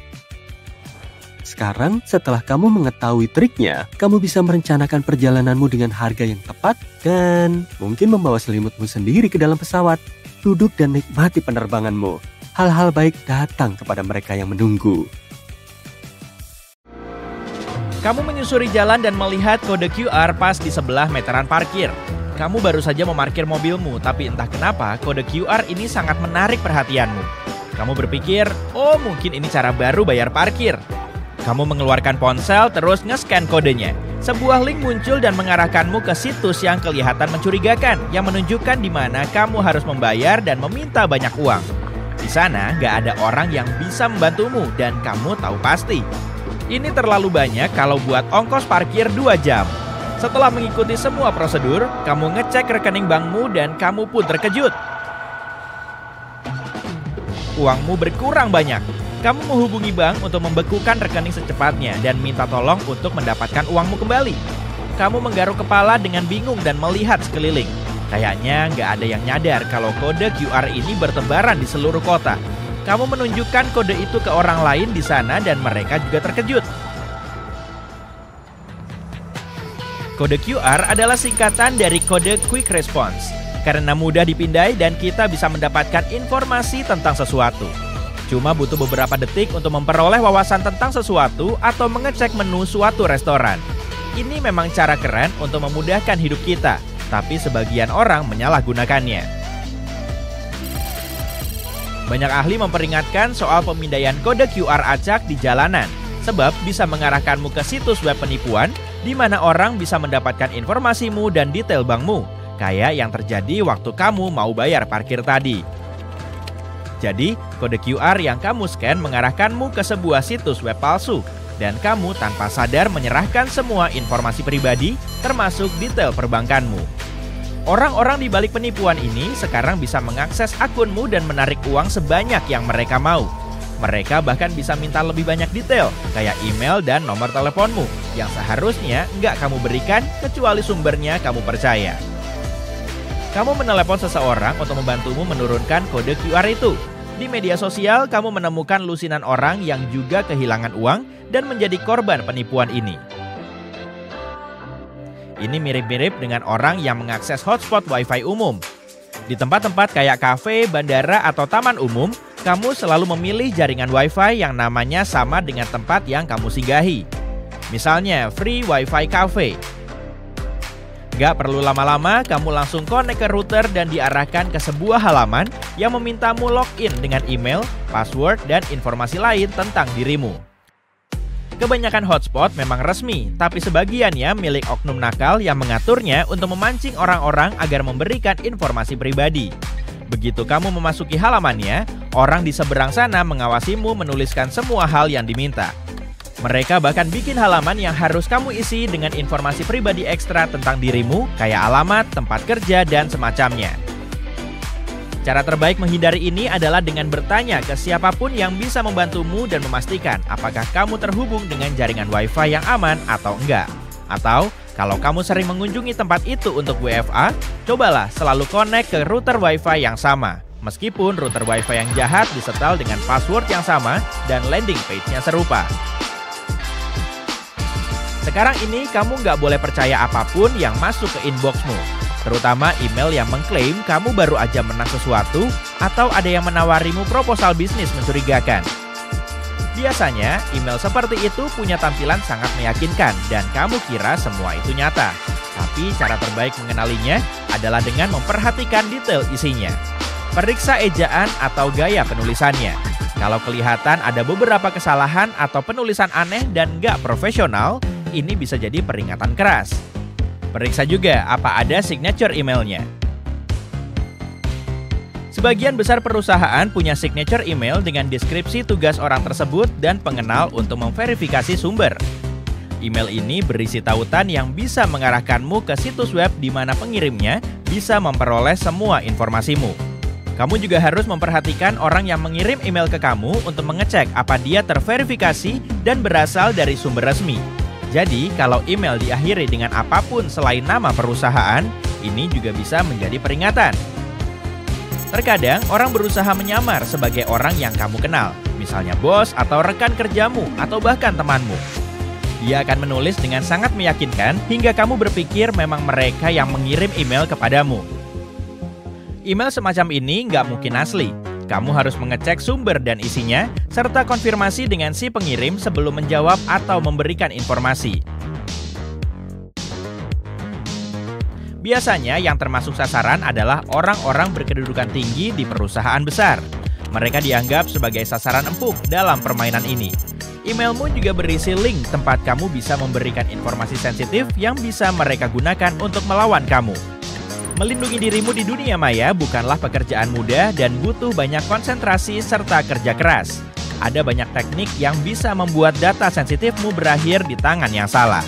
Sekarang, setelah kamu mengetahui triknya, kamu bisa merencanakan perjalananmu dengan harga yang tepat dan mungkin membawa selimutmu sendiri ke dalam pesawat. Duduk dan nikmati penerbanganmu. Hal-hal baik datang kepada mereka yang menunggu. Kamu menyusuri jalan dan melihat kode QR pas di sebelah meteran parkir. Kamu baru saja memarkir mobilmu, tapi entah kenapa kode QR ini sangat menarik perhatianmu. Kamu berpikir, oh mungkin ini cara baru bayar parkir. Kamu mengeluarkan ponsel terus nge-scan kodenya. Sebuah link muncul dan mengarahkanmu ke situs yang kelihatan mencurigakan, yang menunjukkan di mana kamu harus membayar dan meminta banyak uang. Di sana gak ada orang yang bisa membantumu dan kamu tahu pasti. Ini terlalu banyak kalau buat ongkos parkir 2 jam. Setelah mengikuti semua prosedur, kamu ngecek rekening bankmu dan kamu pun terkejut. Uangmu berkurang banyak. Kamu menghubungi bank untuk membekukan rekening secepatnya dan minta tolong untuk mendapatkan uangmu kembali. Kamu menggaruk kepala dengan bingung dan melihat sekeliling. Kayaknya nggak ada yang nyadar kalau kode QR ini bertebaran di seluruh kota. Kamu menunjukkan kode itu ke orang lain di sana dan mereka juga terkejut. Kode QR adalah singkatan dari kode Quick Response, karena mudah dipindai dan kita bisa mendapatkan informasi tentang sesuatu. Cuma butuh beberapa detik untuk memperoleh wawasan tentang sesuatu atau mengecek menu suatu restoran. Ini memang cara keren untuk memudahkan hidup kita, tapi sebagian orang menyalahgunakannya. Banyak ahli memperingatkan soal pemindaian kode QR acak di jalanan, sebab bisa mengarahkanmu ke situs web penipuan, di mana orang bisa mendapatkan informasimu dan detail bankmu, kayak yang terjadi waktu kamu mau bayar parkir tadi. Jadi, kode QR yang kamu scan mengarahkanmu ke sebuah situs web palsu, dan kamu tanpa sadar menyerahkan semua informasi pribadi, termasuk detail perbankanmu. Orang-orang di balik penipuan ini sekarang bisa mengakses akunmu dan menarik uang sebanyak yang mereka mau. Mereka bahkan bisa minta lebih banyak detail, kayak email dan nomor teleponmu, yang seharusnya nggak kamu berikan kecuali sumbernya kamu percaya. Kamu menelepon seseorang untuk membantumu menurunkan kode QR itu. Di media sosial, kamu menemukan lusinan orang yang juga kehilangan uang dan menjadi korban penipuan ini. Ini mirip-mirip dengan orang yang mengakses hotspot Wi-Fi umum. Di tempat-tempat kayak kafe, bandara, atau taman umum, kamu selalu memilih jaringan Wi-Fi yang namanya sama dengan tempat yang kamu singgahi. Misalnya, Free Wi-Fi Cafe. Gak perlu lama-lama, kamu langsung connect ke router dan diarahkan ke sebuah halaman yang memintamu login dengan email, password, dan informasi lain tentang dirimu. Kebanyakan hotspot memang resmi, tapi sebagiannya milik oknum nakal yang mengaturnya untuk memancing orang-orang agar memberikan informasi pribadi. Begitu kamu memasuki halamannya, orang di seberang sana mengawasimu menuliskan semua hal yang diminta. Mereka bahkan bikin halaman yang harus kamu isi dengan informasi pribadi ekstra tentang dirimu, kayak alamat, tempat kerja, dan semacamnya. Cara terbaik menghindari ini adalah dengan bertanya ke siapapun yang bisa membantumu dan memastikan apakah kamu terhubung dengan jaringan Wi-Fi yang aman atau enggak. Atau, kalau kamu sering mengunjungi tempat itu untuk WFA, cobalah selalu connect ke router Wi-Fi yang sama. Meskipun router Wi-Fi yang jahat disetel dengan password yang sama dan landing page-nya serupa. Sekarang ini kamu nggak boleh percaya apapun yang masuk ke inboxmu, terutama email yang mengklaim kamu baru aja menang sesuatu atau ada yang menawarimu proposal bisnis mencurigakan. Biasanya, email seperti itu punya tampilan sangat meyakinkan dan kamu kira semua itu nyata. Tapi cara terbaik mengenalinya adalah dengan memperhatikan detail isinya. Periksa ejaan atau gaya penulisannya. Kalau kelihatan ada beberapa kesalahan atau penulisan aneh dan nggak profesional, ini bisa jadi peringatan keras. Periksa juga apa ada signature emailnya. Sebagian besar perusahaan punya signature email dengan deskripsi tugas orang tersebut dan pengenal untuk memverifikasi sumber. Email ini berisi tautan yang bisa mengarahkanmu ke situs web di mana pengirimnya bisa memperoleh semua informasimu. Kamu juga harus memperhatikan orang yang mengirim email ke kamu untuk mengecek apa dia terverifikasi dan berasal dari sumber resmi. Jadi, kalau email diakhiri dengan apapun selain nama perusahaan, ini juga bisa menjadi peringatan. Terkadang, orang berusaha menyamar sebagai orang yang kamu kenal. misalnya bos atau rekan kerjamu atau bahkan temanmu. Dia akan menulis dengan sangat meyakinkan hingga kamu berpikir memang mereka yang mengirim email kepadamu. Email semacam ini nggak mungkin asli. Kamu harus mengecek sumber dan isinya, serta konfirmasi dengan si pengirim sebelum menjawab atau memberikan informasi. Biasanya yang termasuk sasaran adalah orang-orang berkedudukan tinggi di perusahaan besar. Mereka dianggap sebagai sasaran empuk dalam permainan ini. Emailmu juga berisi link tempat kamu bisa memberikan informasi sensitif yang bisa mereka gunakan untuk melawan kamu. Melindungi dirimu di dunia maya bukanlah pekerjaan mudah dan butuh banyak konsentrasi serta kerja keras. Ada banyak teknik yang bisa membuat data sensitifmu berakhir di tangan yang salah.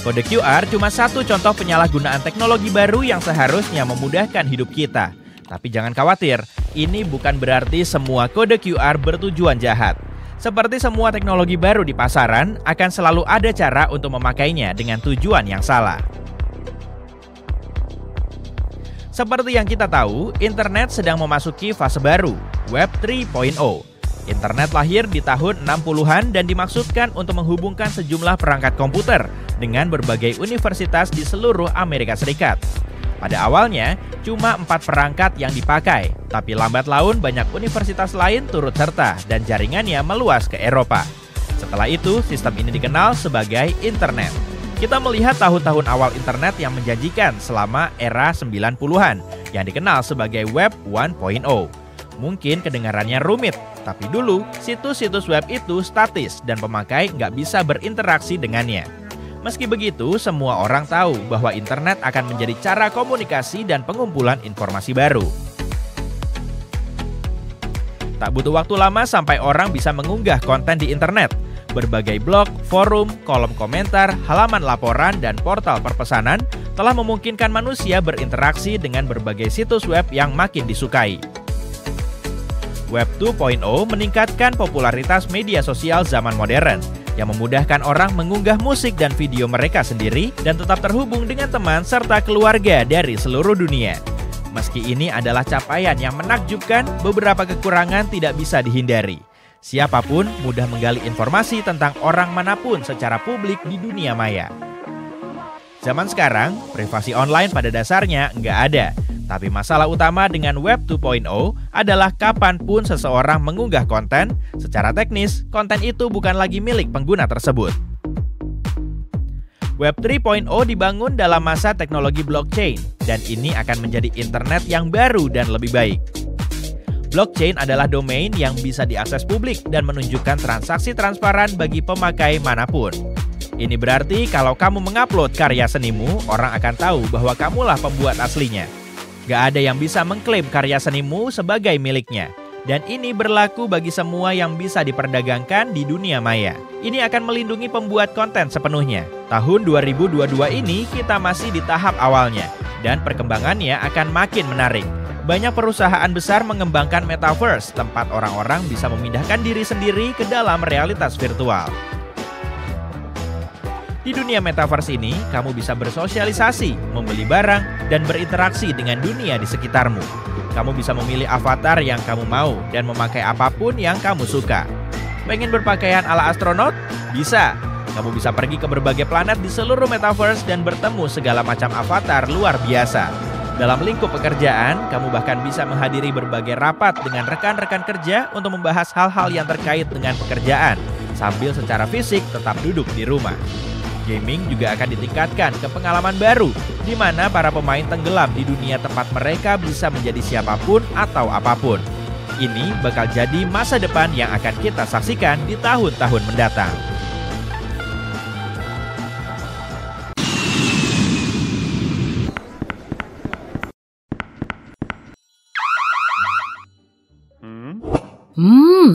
Kode QR cuma satu contoh penyalahgunaan teknologi baru yang seharusnya memudahkan hidup kita. Tapi jangan khawatir, ini bukan berarti semua kode QR bertujuan jahat. Seperti semua teknologi baru di pasaran, akan selalu ada cara untuk memakainya dengan tujuan yang salah. Seperti yang kita tahu, internet sedang memasuki fase baru, Web 3.0. Internet lahir di tahun 60-an dan dimaksudkan untuk menghubungkan sejumlah perangkat komputer dengan berbagai universitas di seluruh Amerika Serikat. Pada awalnya, cuma 4 perangkat yang dipakai, tapi lambat laun banyak universitas lain turut serta dan jaringannya meluas ke Eropa. Setelah itu, sistem ini dikenal sebagai internet. Kita melihat tahun-tahun awal internet yang menjanjikan selama era 90-an, yang dikenal sebagai Web 1.0. Mungkin kedengarannya rumit, tapi dulu situs-situs web itu statis dan pemakai nggak bisa berinteraksi dengannya. Meski begitu, semua orang tahu bahwa internet akan menjadi cara komunikasi dan pengumpulan informasi baru. Tak butuh waktu lama sampai orang bisa mengunggah konten di internet. Berbagai blog, forum, kolom komentar, halaman laporan, dan portal perpesanan telah memungkinkan manusia berinteraksi dengan berbagai situs web yang makin disukai. Web 2.0 meningkatkan popularitas media sosial zaman modern, yang memudahkan orang mengunggah musik dan video mereka sendiri dan tetap terhubung dengan teman serta keluarga dari seluruh dunia. Meski ini adalah capaian yang menakjubkan, beberapa kekurangan tidak bisa dihindari. Siapapun mudah menggali informasi tentang orang manapun secara publik di dunia maya. Zaman sekarang, privasi online pada dasarnya nggak ada. Tapi masalah utama dengan Web 2.0 adalah kapanpun seseorang mengunggah konten, secara teknis, konten itu bukan lagi milik pengguna tersebut. Web 3.0 dibangun dalam masa teknologi blockchain, dan ini akan menjadi internet yang baru dan lebih baik. Blockchain adalah domain yang bisa diakses publik dan menunjukkan transaksi transparan bagi pemakai manapun. Ini berarti kalau kamu mengupload karya senimu, orang akan tahu bahwa kamulah pembuat aslinya. Gak ada yang bisa mengklaim karya senimu sebagai miliknya. Dan ini berlaku bagi semua yang bisa diperdagangkan di dunia maya. Ini akan melindungi pembuat konten sepenuhnya. Tahun 2022 ini kita masih di tahap awalnya. Dan perkembangannya akan makin menarik. Banyak perusahaan besar mengembangkan metaverse, tempat orang-orang bisa memindahkan diri sendiri ke dalam realitas virtual. Di dunia metaverse ini, kamu bisa bersosialisasi, membeli barang, dan berinteraksi dengan dunia di sekitarmu. Kamu bisa memilih avatar yang kamu mau dan memakai apapun yang kamu suka. Pengen berpakaian ala astronot? Bisa! Kamu bisa pergi ke berbagai planet di seluruh metaverse dan bertemu segala macam avatar luar biasa. Dalam lingkup pekerjaan, kamu bahkan bisa menghadiri berbagai rapat dengan rekan-rekan kerja untuk membahas hal-hal yang terkait dengan pekerjaan, sambil secara fisik tetap duduk di rumah. Gaming juga akan ditingkatkan ke pengalaman baru, di mana para pemain tenggelam di dunia tempat mereka bisa menjadi siapapun atau apapun. Ini bakal jadi masa depan yang akan kita saksikan di tahun-tahun mendatang.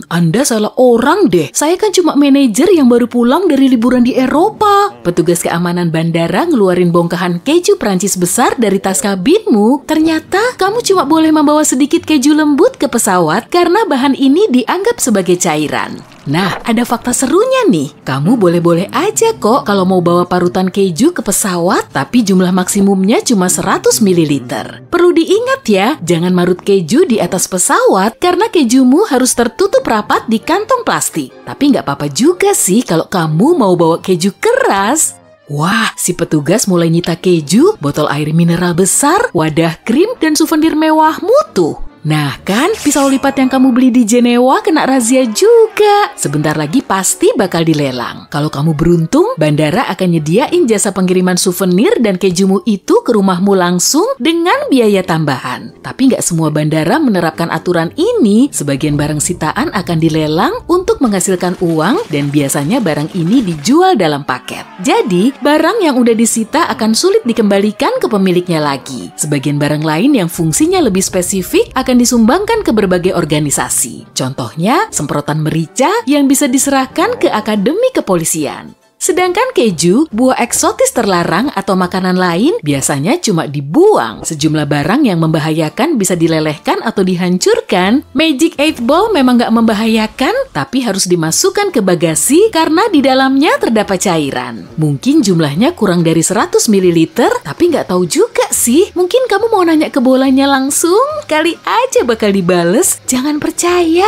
Anda salah orang deh. Saya kan cuma manajer yang baru pulang dari liburan di Eropa. Petugas keamanan bandara ngeluarin bongkahan keju Prancis besar dari tas kabinmu. Ternyata kamu cuma boleh membawa sedikit keju lembut ke pesawat karena bahan ini dianggap sebagai cairan. Nah, ada fakta serunya nih. Kamu boleh-boleh aja kok kalau mau bawa parutan keju ke pesawat, tapi jumlah maksimumnya cuma 100 ml. Perlu diingat ya, jangan marut keju di atas pesawat karena kejumu harus tertutup rapat di kantong plastik. Tapi nggak apa-apa juga sih kalau kamu mau bawa keju keras. Wah, si petugas mulai nyita keju, botol air mineral besar, wadah krim, dan souvenir mewah mutu. Nah kan, pisau lipat yang kamu beli di Jenewa kena razia juga. Sebentar lagi pasti bakal dilelang. Kalau kamu beruntung, bandara akan nyediain jasa pengiriman souvenir dan kejumu itu ke rumahmu langsung dengan biaya tambahan. Tapi nggak semua bandara menerapkan aturan ini. Sebagian barang sitaan akan dilelang untuk menghasilkan uang dan biasanya barang ini dijual dalam paket. Jadi, barang yang udah disita akan sulit dikembalikan ke pemiliknya lagi. Sebagian barang lain yang fungsinya lebih spesifik akan disumbangkan ke berbagai organisasi. Contohnya, semprotan merica yang bisa diserahkan ke Akademi Kepolisian. Sedangkan keju, buah eksotis terlarang atau makanan lain biasanya cuma dibuang. Sejumlah barang yang membahayakan bisa dilelehkan atau dihancurkan. Magic 8 Ball memang nggak membahayakan, tapi harus dimasukkan ke bagasi karena di dalamnya terdapat cairan. Mungkin jumlahnya kurang dari 100 ml, tapi nggak tahu juga sih. Mungkin kamu mau nanya ke bolanya langsung, kali aja bakal dibales. Jangan percaya.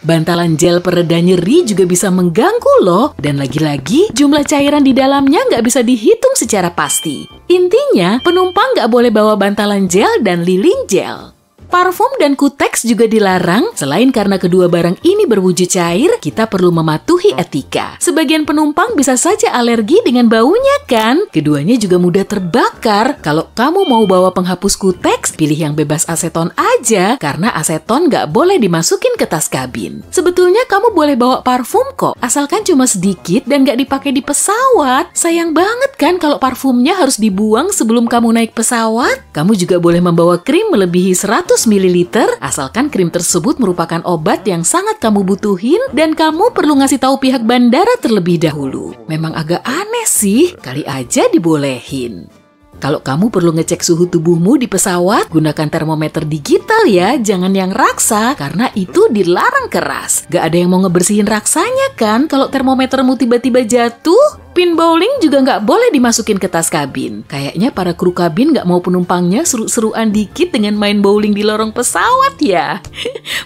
Bantalan gel pereda nyeri juga bisa mengganggu loh. Dan lagi-lagi, jumlah cairan di dalamnya nggak bisa dihitung secara pasti. Intinya, penumpang nggak boleh bawa bantalan gel dan lilin gel. Parfum dan kuteks juga dilarang. Selain karena kedua barang ini berwujud cair, kita perlu mematuhi etika. Sebagian penumpang bisa saja alergi dengan baunya kan? Keduanya juga mudah terbakar. Kalau kamu mau bawa penghapus kuteks, pilih yang bebas aseton aja, karena aseton nggak boleh dimasukin ke tas kabin. Sebetulnya kamu boleh bawa parfum kok, asalkan cuma sedikit dan nggak dipakai di pesawat. Sayang banget kan kalau parfumnya harus dibuang sebelum kamu naik pesawat? Kamu juga boleh membawa krim melebihi 100 ml, asalkan krim tersebut merupakan obat yang sangat kamu butuhin dan kamu perlu ngasih tahu pihak bandara terlebih dahulu. Memang agak aneh sih, kali aja dibolehin. Kalau kamu perlu ngecek suhu tubuhmu di pesawat, gunakan termometer digital ya, jangan yang raksa, karena itu dilarang keras. Gak ada yang mau ngebersihin raksanya kan, kalau termometermu tiba-tiba jatuh? Pin bowling juga nggak boleh dimasukin ke tas kabin. Kayaknya para kru kabin nggak mau penumpangnya seru-seruan dikit dengan main bowling di lorong pesawat ya.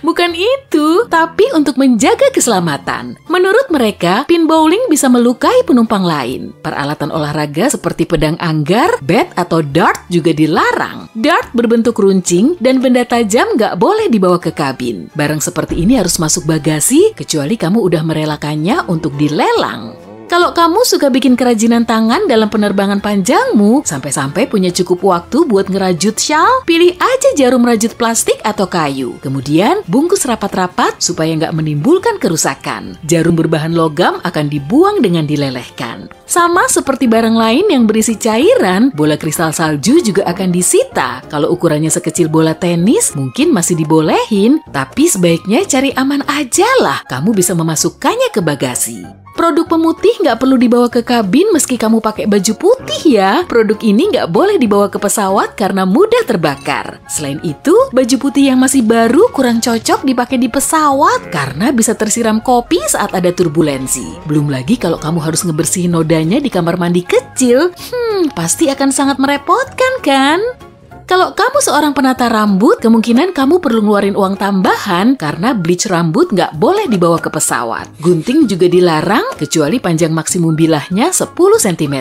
Bukan itu, tapi untuk menjaga keselamatan. Menurut mereka, pin bowling bisa melukai penumpang lain. Peralatan olahraga seperti pedang anggar, atau dart juga dilarang. Dart berbentuk runcing dan benda tajam nggak boleh dibawa ke kabin. Barang seperti ini harus masuk bagasi kecuali kamu udah merelakannya untuk dilelang. Kalau kamu suka bikin kerajinan tangan dalam penerbangan panjangmu, sampai-sampai punya cukup waktu buat ngerajut shawl, pilih aja jarum rajut plastik atau kayu. Kemudian, bungkus rapat-rapat supaya nggak menimbulkan kerusakan. Jarum berbahan logam akan dibuang dengan dilelehkan. Sama seperti barang lain yang berisi cairan, bola kristal salju juga akan disita. Kalau ukurannya sekecil bola tenis, mungkin masih dibolehin, tapi sebaiknya cari aman aja lah. Kamu bisa memasukkannya ke bagasi. Produk pemutih nggak perlu dibawa ke kabin meski kamu pakai baju putih ya. Produk ini nggak boleh dibawa ke pesawat karena mudah terbakar. Selain itu, baju putih yang masih baru kurang cocok dipakai di pesawat karena bisa tersiram kopi saat ada turbulensi. Belum lagi kalau kamu harus ngebersihin nodanya di kamar mandi kecil, pasti akan sangat merepotkan kan? Kalau kamu seorang penata rambut, kemungkinan kamu perlu ngeluarin uang tambahan karena bleach rambut nggak boleh dibawa ke pesawat. Gunting juga dilarang, kecuali panjang maksimum bilahnya 10 cm.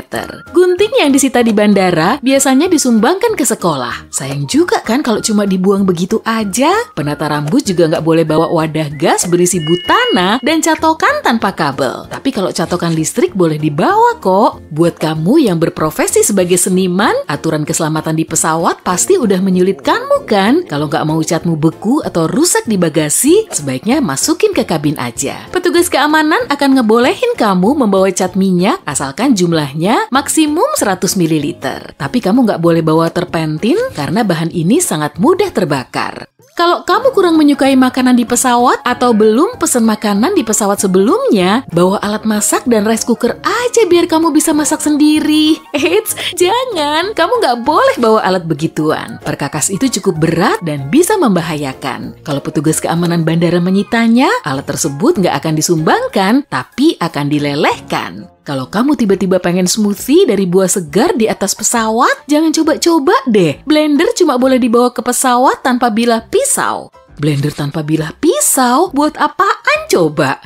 Gunting yang disita di bandara biasanya disumbangkan ke sekolah. Sayang juga kan kalau cuma dibuang begitu aja. Penata rambut juga nggak boleh bawa wadah gas berisi butana dan catokan tanpa kabel. Tapi kalau catokan listrik boleh dibawa kok. Buat kamu yang berprofesi sebagai seniman, aturan keselamatan di pesawat pasti udah menyulitkanmu kan? Kalau nggak mau catmu beku atau rusak di bagasi, sebaiknya masukin ke kabin aja. Petugas keamanan akan ngebolehin kamu membawa cat minyak asalkan jumlahnya maksimum 100 ml. Tapi kamu nggak boleh bawa terpentin karena bahan ini sangat mudah terbakar. Kalau kamu kurang menyukai makanan di pesawat atau belum pesan makanan di pesawat sebelumnya, bawa alat masak dan rice cooker aja biar kamu bisa masak sendiri. Eits, jangan! Kamu nggak boleh bawa alat begituan. Perkakas itu cukup berat dan bisa membahayakan. Kalau petugas keamanan bandara menyitanya, alat tersebut nggak akan disumbangkan, tapi akan dilelehkan. Kalau kamu tiba-tiba pengen smoothie dari buah segar di atas pesawat, jangan coba-coba deh. Blender cuma boleh dibawa ke pesawat tanpa bilah pisau. Blender tanpa bilah pisau? Buat apaan coba?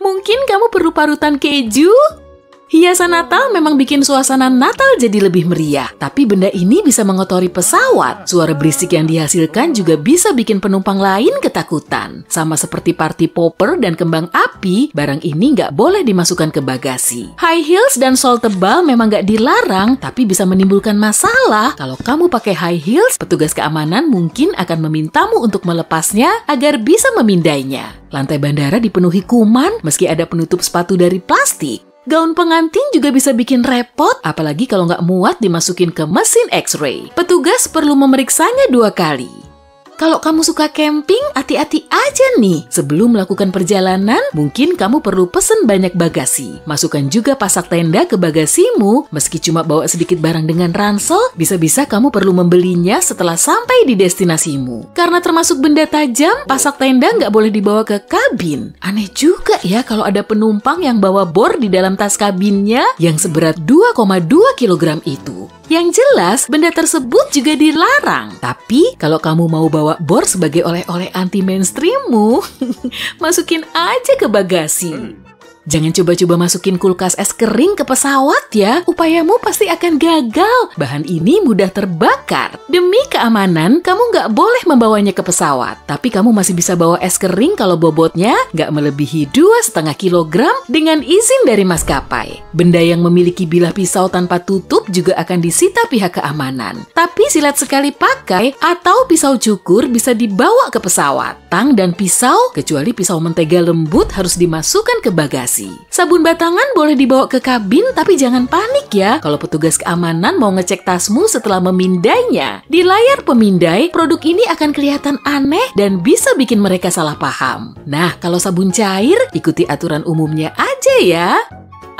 Mungkin kamu perlu parutan keju? Hiasan Natal memang bikin suasana Natal jadi lebih meriah. Tapi benda ini bisa mengotori pesawat. Suara berisik yang dihasilkan juga bisa bikin penumpang lain ketakutan. Sama seperti party popper dan kembang api, barang ini nggak boleh dimasukkan ke bagasi. High heels dan sol tebal memang nggak dilarang, tapi bisa menimbulkan masalah. Kalau kamu pakai high heels, petugas keamanan mungkin akan memintamu untuk melepasnya agar bisa memindainya. Lantai bandara dipenuhi kuman meski ada penutup sepatu dari plastik. Gaun pengantin juga bisa bikin repot, apalagi kalau nggak muat dimasukin ke mesin X-ray. Petugas perlu memeriksanya 2 kali. Kalau kamu suka camping, hati-hati aja nih. Sebelum melakukan perjalanan, mungkin kamu perlu pesen banyak bagasi. Masukkan juga pasak tenda ke bagasimu, meski cuma bawa sedikit barang dengan ransel, bisa-bisa kamu perlu membelinya setelah sampai di destinasimu. Karena termasuk benda tajam, pasak tenda nggak boleh dibawa ke kabin. Aneh juga ya kalau ada penumpang yang bawa bor di dalam tas kabinnya yang seberat 2,2 kg itu. Yang jelas, benda tersebut juga dilarang. Tapi, kalau kamu mau bawa bor sebagai oleh-oleh anti-mainstreammu, masukin aja ke bagasi. Jangan coba-coba masukin kulkas es kering ke pesawat ya. Upayamu pasti akan gagal. Bahan ini mudah terbakar. Demi keamanan, kamu nggak boleh membawanya ke pesawat. Tapi kamu masih bisa bawa es kering kalau bobotnya nggak melebihi 2,5 kilogram dengan izin dari maskapai. Benda yang memiliki bilah pisau tanpa tutup juga akan disita pihak keamanan. Tapi silat sekali pakai atau pisau cukur bisa dibawa ke pesawat. Tang dan pisau, kecuali pisau mentega lembut, harus dimasukkan ke bagasi. Sabun batangan boleh dibawa ke kabin, tapi jangan panik ya kalau petugas keamanan mau ngecek tasmu setelah memindainya. Di layar pemindai, produk ini akan kelihatan aneh dan bisa bikin mereka salah paham. Nah, kalau sabun cair, ikuti aturan umumnya aja ya.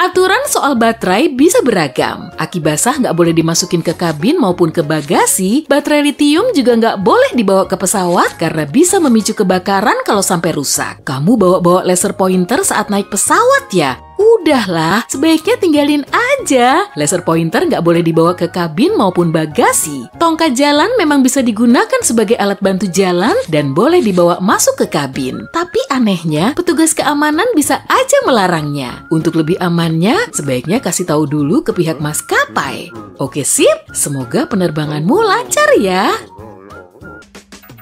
Aturan soal baterai bisa beragam. Aki basah nggak boleh dimasukin ke kabin maupun ke bagasi. Baterai litium juga nggak boleh dibawa ke pesawat karena bisa memicu kebakaran kalau sampai rusak. Kamu bawa-bawa laser pointer saat naik pesawat ya? Udahlah, sebaiknya tinggalin aja. Laser pointer nggak boleh dibawa ke kabin maupun bagasi. Tongkat jalan memang bisa digunakan sebagai alat bantu jalan dan boleh dibawa masuk ke kabin. Tapi anehnya, petugas keamanan bisa aja melarangnya. Untuk lebih amannya, sebaiknya kasih tahu dulu ke pihak maskapai. Oke sip, semoga penerbanganmu lancar ya.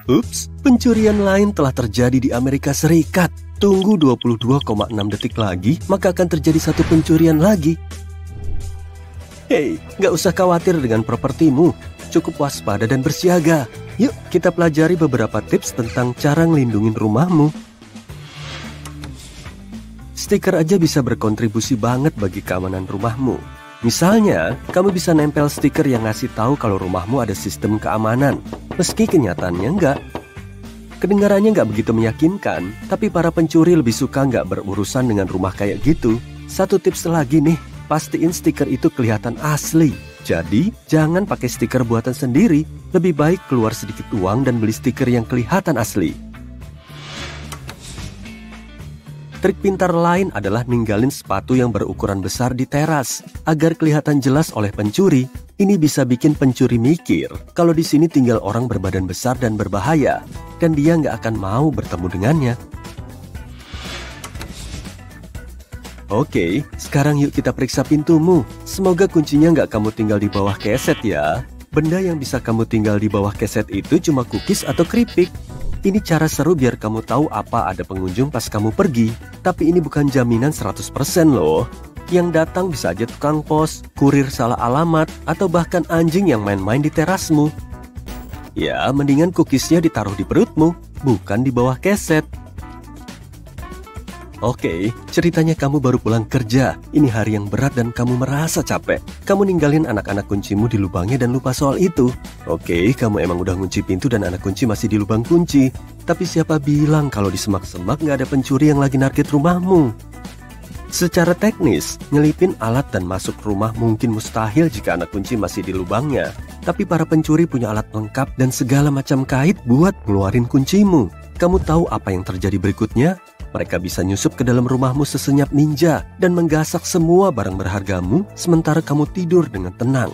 Ups, pencurian lain telah terjadi di Amerika Serikat. Tunggu 22,6 detik lagi, maka akan terjadi satu pencurian lagi. Hei, nggak usah khawatir dengan propertimu. Cukup waspada dan bersiaga. Yuk, kita pelajari beberapa tips tentang cara ngelindungin rumahmu. Stiker aja bisa berkontribusi banget bagi keamanan rumahmu. Misalnya, kamu bisa nempel stiker yang ngasih tahu kalau rumahmu ada sistem keamanan, meski kenyataannya nggak. Kedengarannya nggak begitu meyakinkan, tapi para pencuri lebih suka nggak berurusan dengan rumah kayak gitu. Satu tips lagi nih, pastiin stiker itu kelihatan asli. Jadi, jangan pakai stiker buatan sendiri. Lebih baik keluar sedikit uang dan beli stiker yang kelihatan asli. Trik pintar lain adalah ninggalin sepatu yang berukuran besar di teras, agar kelihatan jelas oleh pencuri. Ini bisa bikin pencuri mikir kalau di sini tinggal orang berbadan besar dan berbahaya, dan dia nggak akan mau bertemu dengannya. Oke, sekarang yuk kita periksa pintumu. Semoga kuncinya nggak kamu tinggal di bawah keset ya. Benda yang bisa kamu tinggal di bawah keset itu cuma cookies atau keripik. Ini cara seru biar kamu tahu apa ada pengunjung pas kamu pergi. Tapi ini bukan jaminan 100% loh. Yang datang bisa aja tukang pos, kurir salah alamat, atau bahkan anjing yang main-main di terasmu. Ya, mendingan cookiesnya ditaruh di perutmu, bukan di bawah keset. Oke, ceritanya kamu baru pulang kerja. Ini hari yang berat dan kamu merasa capek. Kamu ninggalin anak-anak kuncimu di lubangnya dan lupa soal itu. Oke, kamu emang udah ngunci pintu dan anak kunci masih di lubang kunci. Tapi siapa bilang kalau di semak-semak nggak ada pencuri yang lagi narkit rumahmu? Secara teknis, nyelipin alat dan masuk rumah mungkin mustahil jika anak kunci masih di lubangnya. Tapi para pencuri punya alat lengkap dan segala macam kait buat ngeluarin kuncimu. Kamu tahu apa yang terjadi berikutnya? Mereka bisa nyusup ke dalam rumahmu sesenyap ninja dan menggasak semua barang berhargamu sementara kamu tidur dengan tenang.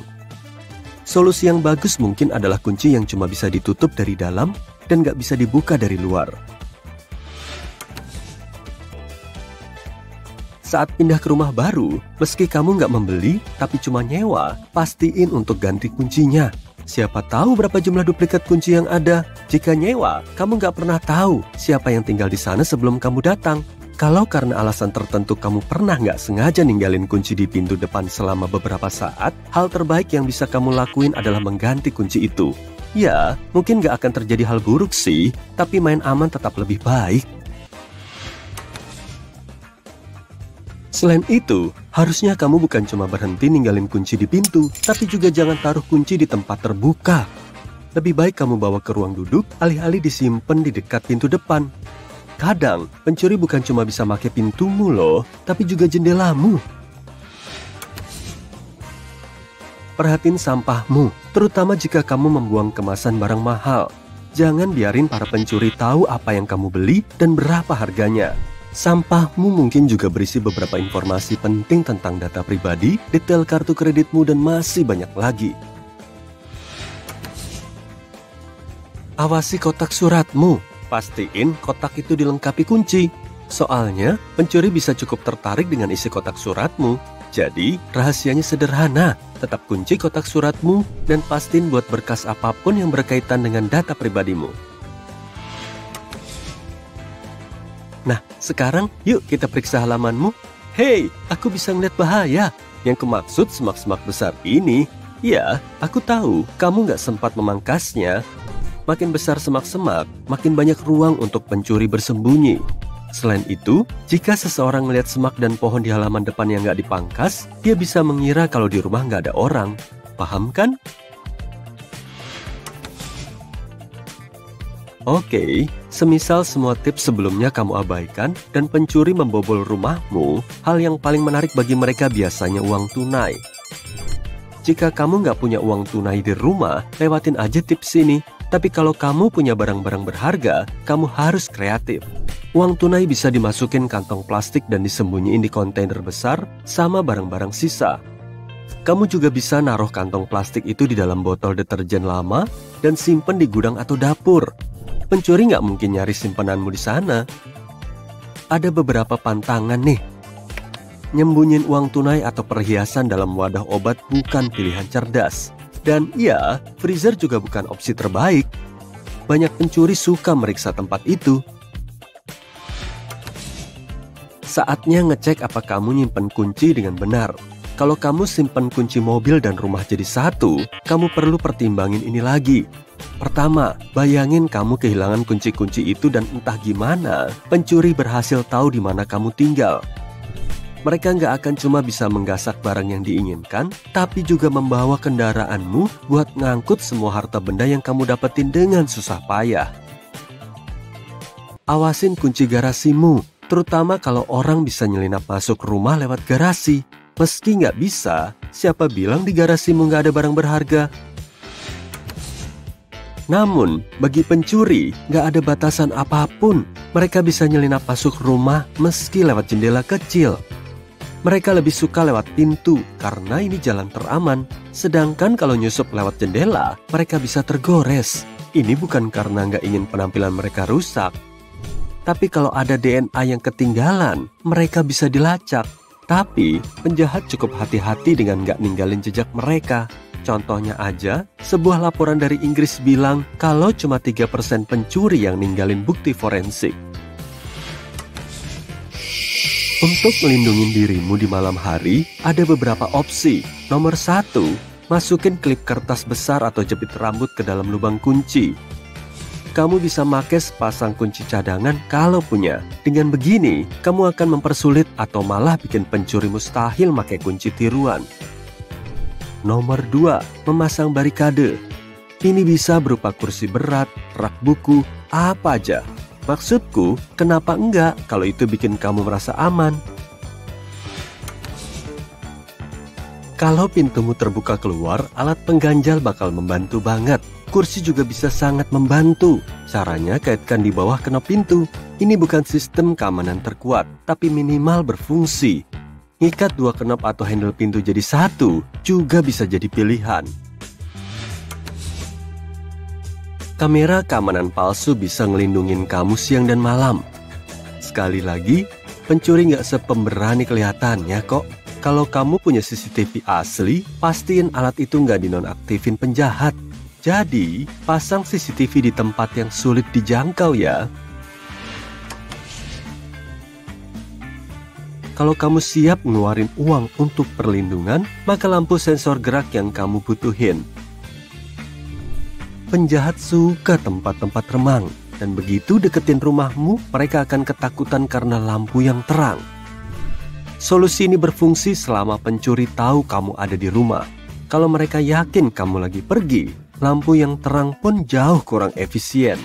Solusi yang bagus mungkin adalah kunci yang cuma bisa ditutup dari dalam dan nggak bisa dibuka dari luar. Saat pindah ke rumah baru, meski kamu nggak membeli tapi cuma nyewa, pastiin untuk ganti kuncinya. Siapa tahu berapa jumlah duplikat kunci yang ada? Jika nyewa, kamu nggak pernah tahu siapa yang tinggal di sana sebelum kamu datang. Kalau karena alasan tertentu kamu pernah nggak sengaja ninggalin kunci di pintu depan selama beberapa saat, hal terbaik yang bisa kamu lakuin adalah mengganti kunci itu. Ya, mungkin nggak akan terjadi hal buruk sih, tapi main aman tetap lebih baik. Selain itu, harusnya kamu bukan cuma berhenti ninggalin kunci di pintu, tapi juga jangan taruh kunci di tempat terbuka. Lebih baik kamu bawa ke ruang duduk, alih-alih disimpan di dekat pintu depan. Kadang, pencuri bukan cuma bisa pakai pintumu loh, tapi juga jendelamu. Perhatiin sampahmu, terutama jika kamu membuang kemasan barang mahal. Jangan biarin para pencuri tahu apa yang kamu beli dan berapa harganya. Sampahmu mungkin juga berisi beberapa informasi penting tentang data pribadi, detail kartu kreditmu, dan masih banyak lagi. Awasi kotak suratmu. Pastiin kotak itu dilengkapi kunci. Soalnya, pencuri bisa cukup tertarik dengan isi kotak suratmu. Jadi, rahasianya sederhana. Tetap kunci kotak suratmu dan pastiin buat berkas apapun yang berkaitan dengan data pribadimu. Nah, sekarang yuk kita periksa halamanmu. Hei, aku bisa ngeliat bahaya. Yang kemaksud semak-semak besar ini. Ya, aku tahu kamu nggak sempat memangkasnya. Makin besar semak-semak, makin banyak ruang untuk pencuri bersembunyi. Selain itu, jika seseorang melihat semak dan pohon di halaman depan yang nggak dipangkas, dia bisa mengira kalau di rumah nggak ada orang. Paham kan? Oke, semisal semua tips sebelumnya kamu abaikan dan pencuri membobol rumahmu, hal yang paling menarik bagi mereka biasanya uang tunai. Jika kamu nggak punya uang tunai di rumah, lewatin aja tips ini. Tapi kalau kamu punya barang-barang berharga, kamu harus kreatif. Uang tunai bisa dimasukin kantong plastik dan disembunyiin di kontainer besar sama barang-barang sisa. Kamu juga bisa naruh kantong plastik itu di dalam botol deterjen lama dan simpen di gudang atau dapur. Pencuri nggak mungkin nyari simpenanmu di sana. Ada beberapa pantangan nih. Nyembunyiin uang tunai atau perhiasan dalam wadah obat bukan pilihan cerdas. Dan ya, freezer juga bukan opsi terbaik. Banyak pencuri suka meriksa tempat itu. Saatnya ngecek apa kamu nyimpen kunci dengan benar. Kalau kamu simpen kunci mobil dan rumah jadi satu, kamu perlu pertimbangin ini lagi. Pertama, bayangin kamu kehilangan kunci-kunci itu dan entah gimana, pencuri berhasil tahu di mana kamu tinggal. Mereka nggak akan cuma bisa menggasak barang yang diinginkan, tapi juga membawa kendaraanmu buat ngangkut semua harta benda yang kamu dapetin dengan susah payah. Awasin kunci garasimu, terutama kalau orang bisa nyelinap masuk rumah lewat garasi. Meski nggak bisa, siapa bilang di garasimu nggak ada barang berharga? Namun, bagi pencuri, nggak ada batasan apapun. Mereka bisa nyelinap masuk rumah meski lewat jendela kecil. Mereka lebih suka lewat pintu karena ini jalan teraman. Sedangkan kalau nyusup lewat jendela, mereka bisa tergores. Ini bukan karena nggak ingin penampilan mereka rusak. Tapi kalau ada DNA yang ketinggalan, mereka bisa dilacak. Tapi, penjahat cukup hati-hati dengan nggak ninggalin jejak mereka. Contohnya aja, sebuah laporan dari Inggris bilang kalau cuma 3% pencuri yang ninggalin bukti forensik. Untuk melindungi dirimu di malam hari, ada beberapa opsi. Nomor 1, masukin klip kertas besar atau jepit rambut ke dalam lubang kunci. kamu bisa pakai sepasang kunci cadangan kalau punya. Dengan begini, kamu akan mempersulit atau malah bikin pencuri mustahil pakai kunci tiruan. Nomor 2, memasang barikade. Ini bisa berupa kursi berat, rak buku, apa aja. Maksudku, kenapa enggak kalau itu bikin kamu merasa aman? Kalau pintumu terbuka keluar, alat pengganjal bakal membantu banget. Kursi juga bisa sangat membantu. Caranya kaitkan di bawah knop pintu. Ini bukan sistem keamanan terkuat, tapi minimal berfungsi. Ikat dua knop atau handle pintu jadi satu juga bisa jadi pilihan. Kamera keamanan palsu bisa ngelindungin kamu siang dan malam. Sekali lagi, pencuri nggak sepemberani kelihatannya kok. Kalau kamu punya CCTV asli, pastiin alat itu nggak dinonaktifin penjahat. Jadi, pasang CCTV di tempat yang sulit dijangkau ya. Kalau kamu siap ngeluarin uang untuk perlindungan, maka lampu sensor gerak yang kamu butuhin. Penjahat suka tempat-tempat remang, dan begitu deketin rumahmu, mereka akan ketakutan karena lampu yang terang. Solusi ini berfungsi selama pencuri tahu kamu ada di rumah. Kalau mereka yakin kamu lagi pergi, lampu yang terang pun jauh kurang efisien.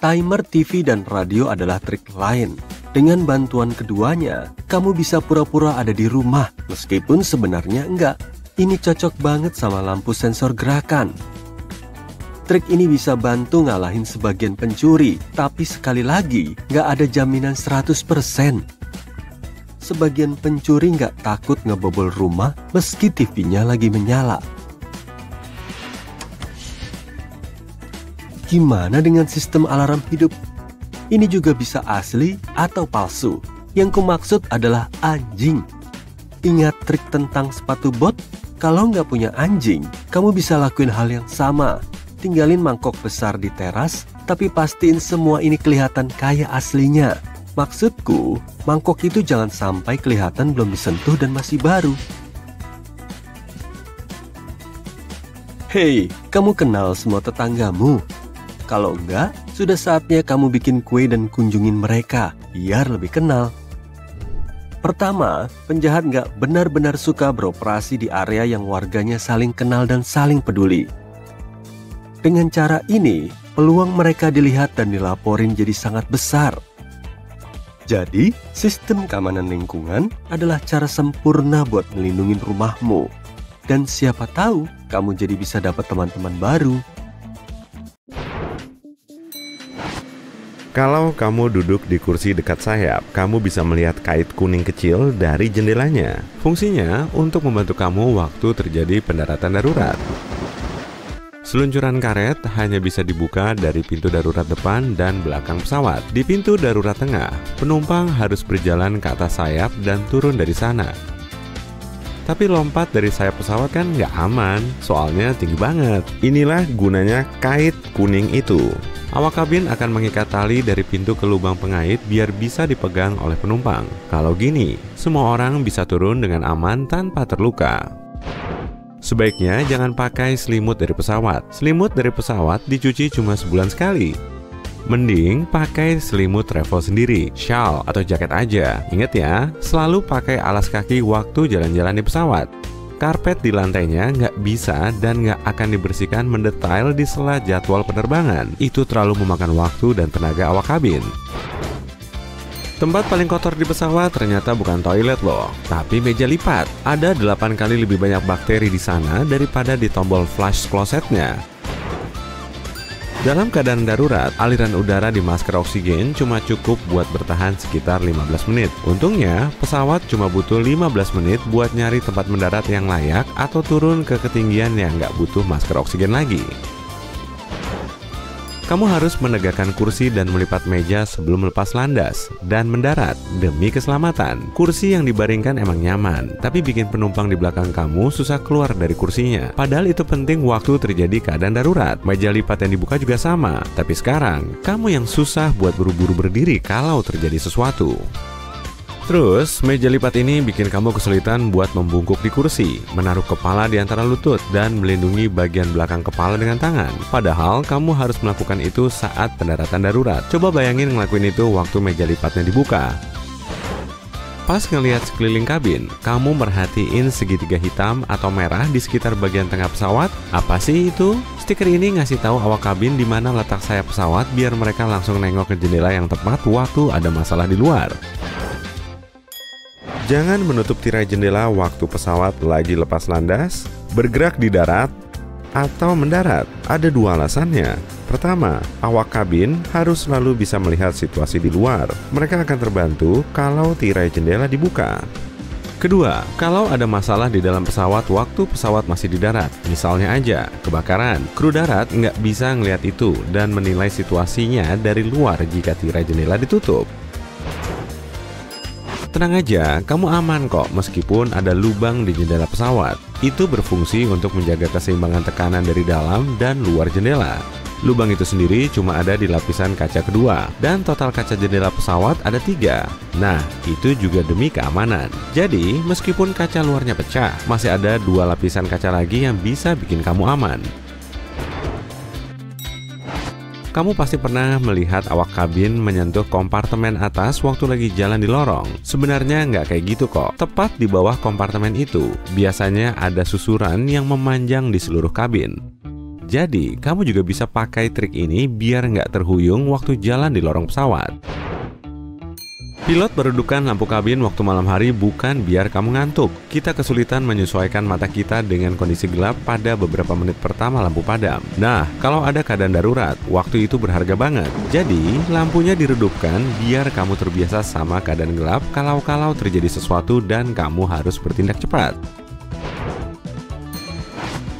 Timer TV dan radio adalah trik lain. Dengan bantuan keduanya, kamu bisa pura-pura ada di rumah, meskipun sebenarnya enggak. Ini cocok banget sama lampu sensor gerakan. Trik ini bisa bantu ngalahin sebagian pencuri, tapi sekali lagi, nggak ada jaminan 100%. Sebagian pencuri nggak takut ngebobol rumah meski TV-nya lagi menyala. Gimana dengan sistem alarm hidup? Ini juga bisa asli atau palsu. Yang kumaksud adalah anjing. Ingat trik tentang sepatu bot? Kalau nggak punya anjing, kamu bisa lakuin hal yang sama. Tinggalin mangkok besar di teras, tapi pastiin semua ini kelihatan kayak aslinya. Maksudku, mangkok itu jangan sampai kelihatan belum disentuh dan masih baru. Hei, kamu kenal semua tetanggamu? Kalau enggak, sudah saatnya kamu bikin kue dan kunjungin mereka, biar lebih kenal. Pertama, penjahat nggak benar-benar suka beroperasi di area yang warganya saling kenal dan saling peduli. Dengan cara ini, peluang mereka dilihat dan dilaporin jadi sangat besar. Jadi, sistem keamanan lingkungan adalah cara sempurna buat melindungi rumahmu. Dan siapa tahu, kamu jadi bisa dapat teman-teman baru. Kalau kamu duduk di kursi dekat sayap, kamu bisa melihat kait kuning kecil dari jendelanya. Fungsinya untuk membantu kamu waktu terjadi pendaratan darurat. Seluncuran karet hanya bisa dibuka dari pintu darurat depan dan belakang pesawat. Di pintu darurat tengah, penumpang harus berjalan ke atas sayap dan turun dari sana. Tapi lompat dari sayap pesawat kan nggak aman, soalnya tinggi banget. Inilah gunanya kait kuning itu. Awak kabin akan mengikat tali dari pintu ke lubang pengait biar bisa dipegang oleh penumpang. Kalau gini, semua orang bisa turun dengan aman tanpa terluka. Sebaiknya jangan pakai selimut dari pesawat. Selimut dari pesawat dicuci cuma sebulan sekali. Mending pakai selimut travel sendiri, shawl atau jaket aja. Ingat ya, selalu pakai alas kaki waktu jalan-jalan di pesawat. Karpet di lantainya nggak bisa dan nggak akan dibersihkan mendetail di sela jadwal penerbangan. Itu terlalu memakan waktu dan tenaga awak kabin. Tempat paling kotor di pesawat ternyata bukan toilet loh, tapi meja lipat. Ada 8 kali lebih banyak bakteri di sana daripada di tombol flush klosetnya. Dalam keadaan darurat, aliran udara di masker oksigen cuma cukup buat bertahan sekitar 15 menit. Untungnya, pesawat cuma butuh 15 menit buat nyari tempat mendarat yang layak atau turun ke ketinggian yang nggak butuh masker oksigen lagi. Kamu harus menegakkan kursi dan melipat meja sebelum melepas landas dan mendarat demi keselamatan. Kursi yang dibaringkan emang nyaman, tapi bikin penumpang di belakang kamu susah keluar dari kursinya. Padahal itu penting waktu terjadi keadaan darurat. Meja lipat yang dibuka juga sama, tapi sekarang kamu yang susah buat buru-buru berdiri kalau terjadi sesuatu. Terus, meja lipat ini bikin kamu kesulitan buat membungkuk di kursi, menaruh kepala di antara lutut, dan melindungi bagian belakang kepala dengan tangan. Padahal, kamu harus melakukan itu saat pendaratan darurat. Coba bayangin ngelakuin itu waktu meja lipatnya dibuka. Pas ngelihat sekeliling kabin, kamu merhatiin segitiga hitam atau merah di sekitar bagian tengah pesawat. Apa sih itu? Stiker ini ngasih tahu awak kabin di mana letak sayap pesawat biar mereka langsung nengok ke jendela yang tepat waktu ada masalah di luar. Jangan menutup tirai jendela waktu pesawat lagi lepas landas, bergerak di darat, atau mendarat. Ada dua alasannya. Pertama, awak kabin harus selalu bisa melihat situasi di luar. Mereka akan terbantu kalau tirai jendela dibuka. Kedua, kalau ada masalah di dalam pesawat waktu pesawat masih di darat, misalnya aja kebakaran, kru darat nggak bisa ngelihat itu dan menilai situasinya dari luar jika tirai jendela ditutup. Tenang aja, kamu aman kok meskipun ada lubang di jendela pesawat. Itu berfungsi untuk menjaga keseimbangan tekanan dari dalam dan luar jendela. Lubang itu sendiri cuma ada di lapisan kaca kedua, dan total kaca jendela pesawat ada 3. Nah, itu juga demi keamanan. Jadi, meskipun kaca luarnya pecah, masih ada 2 lapisan kaca lagi yang bisa bikin kamu aman. Kamu pasti pernah melihat awak kabin menyentuh kompartemen atas waktu lagi jalan di lorong. Sebenarnya nggak kayak gitu kok. Tepat di bawah kompartemen itu, biasanya ada susuran yang memanjang di seluruh kabin. Jadi, kamu juga bisa pakai trik ini biar nggak terhuyung waktu jalan di lorong pesawat. Pilot berdudukan lampu kabin waktu malam hari bukan biar kamu ngantuk. Kita kesulitan menyesuaikan mata kita dengan kondisi gelap pada beberapa menit pertama lampu padam. Nah, kalau ada keadaan darurat, waktu itu berharga banget. Jadi, lampunya diredupkan biar kamu terbiasa sama keadaan gelap kalau-kalau terjadi sesuatu dan kamu harus bertindak cepat.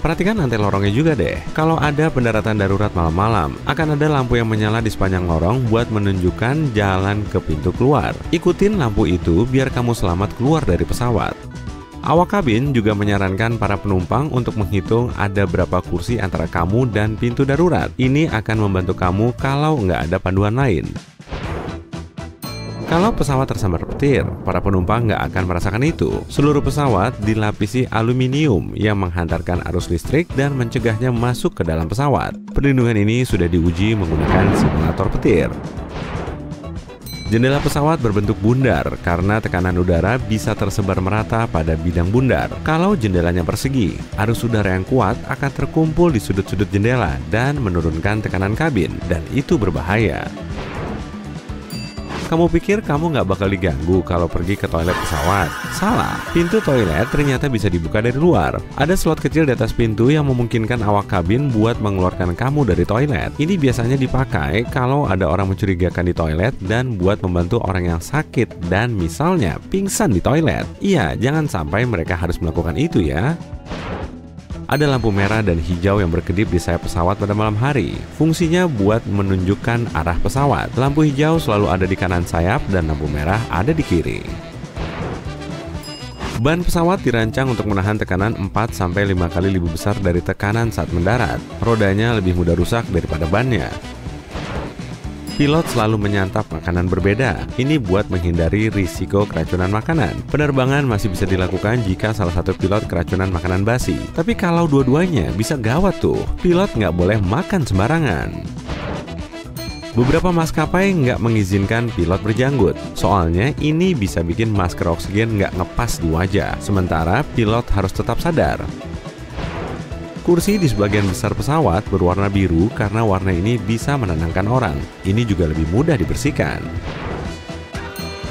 Perhatikan lantai lorongnya juga deh. Kalau ada pendaratan darurat malam-malam, akan ada lampu yang menyala di sepanjang lorong buat menunjukkan jalan ke pintu keluar. Ikutin lampu itu biar kamu selamat keluar dari pesawat. Awak kabin juga menyarankan para penumpang untuk menghitung ada berapa kursi antara kamu dan pintu darurat. Ini akan membantu kamu kalau nggak ada panduan lain. Kalau pesawat tersambar petir, para penumpang nggak akan merasakan itu. Seluruh pesawat dilapisi aluminium yang menghantarkan arus listrik dan mencegahnya masuk ke dalam pesawat. Perlindungan ini sudah diuji menggunakan simulator petir. Jendela pesawat berbentuk bundar karena tekanan udara bisa tersebar merata pada bidang bundar. Kalau jendelanya persegi, arus udara yang kuat akan terkumpul di sudut-sudut jendela dan menurunkan tekanan kabin, dan itu berbahaya. Kamu pikir kamu nggak bakal diganggu kalau pergi ke toilet pesawat? Salah, pintu toilet ternyata bisa dibuka dari luar. Ada slot kecil di atas pintu yang memungkinkan awak kabin buat mengeluarkan kamu dari toilet. Ini biasanya dipakai kalau ada orang mencurigakan di toilet dan buat membantu orang yang sakit dan misalnya pingsan di toilet. Iya, jangan sampai mereka harus melakukan itu ya. Ada lampu merah dan hijau yang berkedip di sayap pesawat pada malam hari. Fungsinya buat menunjukkan arah pesawat. Lampu hijau selalu ada di kanan sayap dan lampu merah ada di kiri. Ban pesawat dirancang untuk menahan tekanan 4-5 kali lebih besar dari tekanan saat mendarat. Rodanya lebih mudah rusak daripada bannya. Pilot selalu menyantap makanan berbeda. Ini buat menghindari risiko keracunan makanan. Penerbangan masih bisa dilakukan jika salah satu pilot keracunan makanan basi. Tapi kalau dua-duanya bisa gawat tuh. Pilot nggak boleh makan sembarangan. Beberapa maskapai nggak mengizinkan pilot berjanggut. Soalnya ini bisa bikin masker oksigen nggak ngepas di wajah. Sementara pilot harus tetap sadar. Kursi di sebagian besar pesawat berwarna biru karena warna ini bisa menenangkan orang. Ini juga lebih mudah dibersihkan.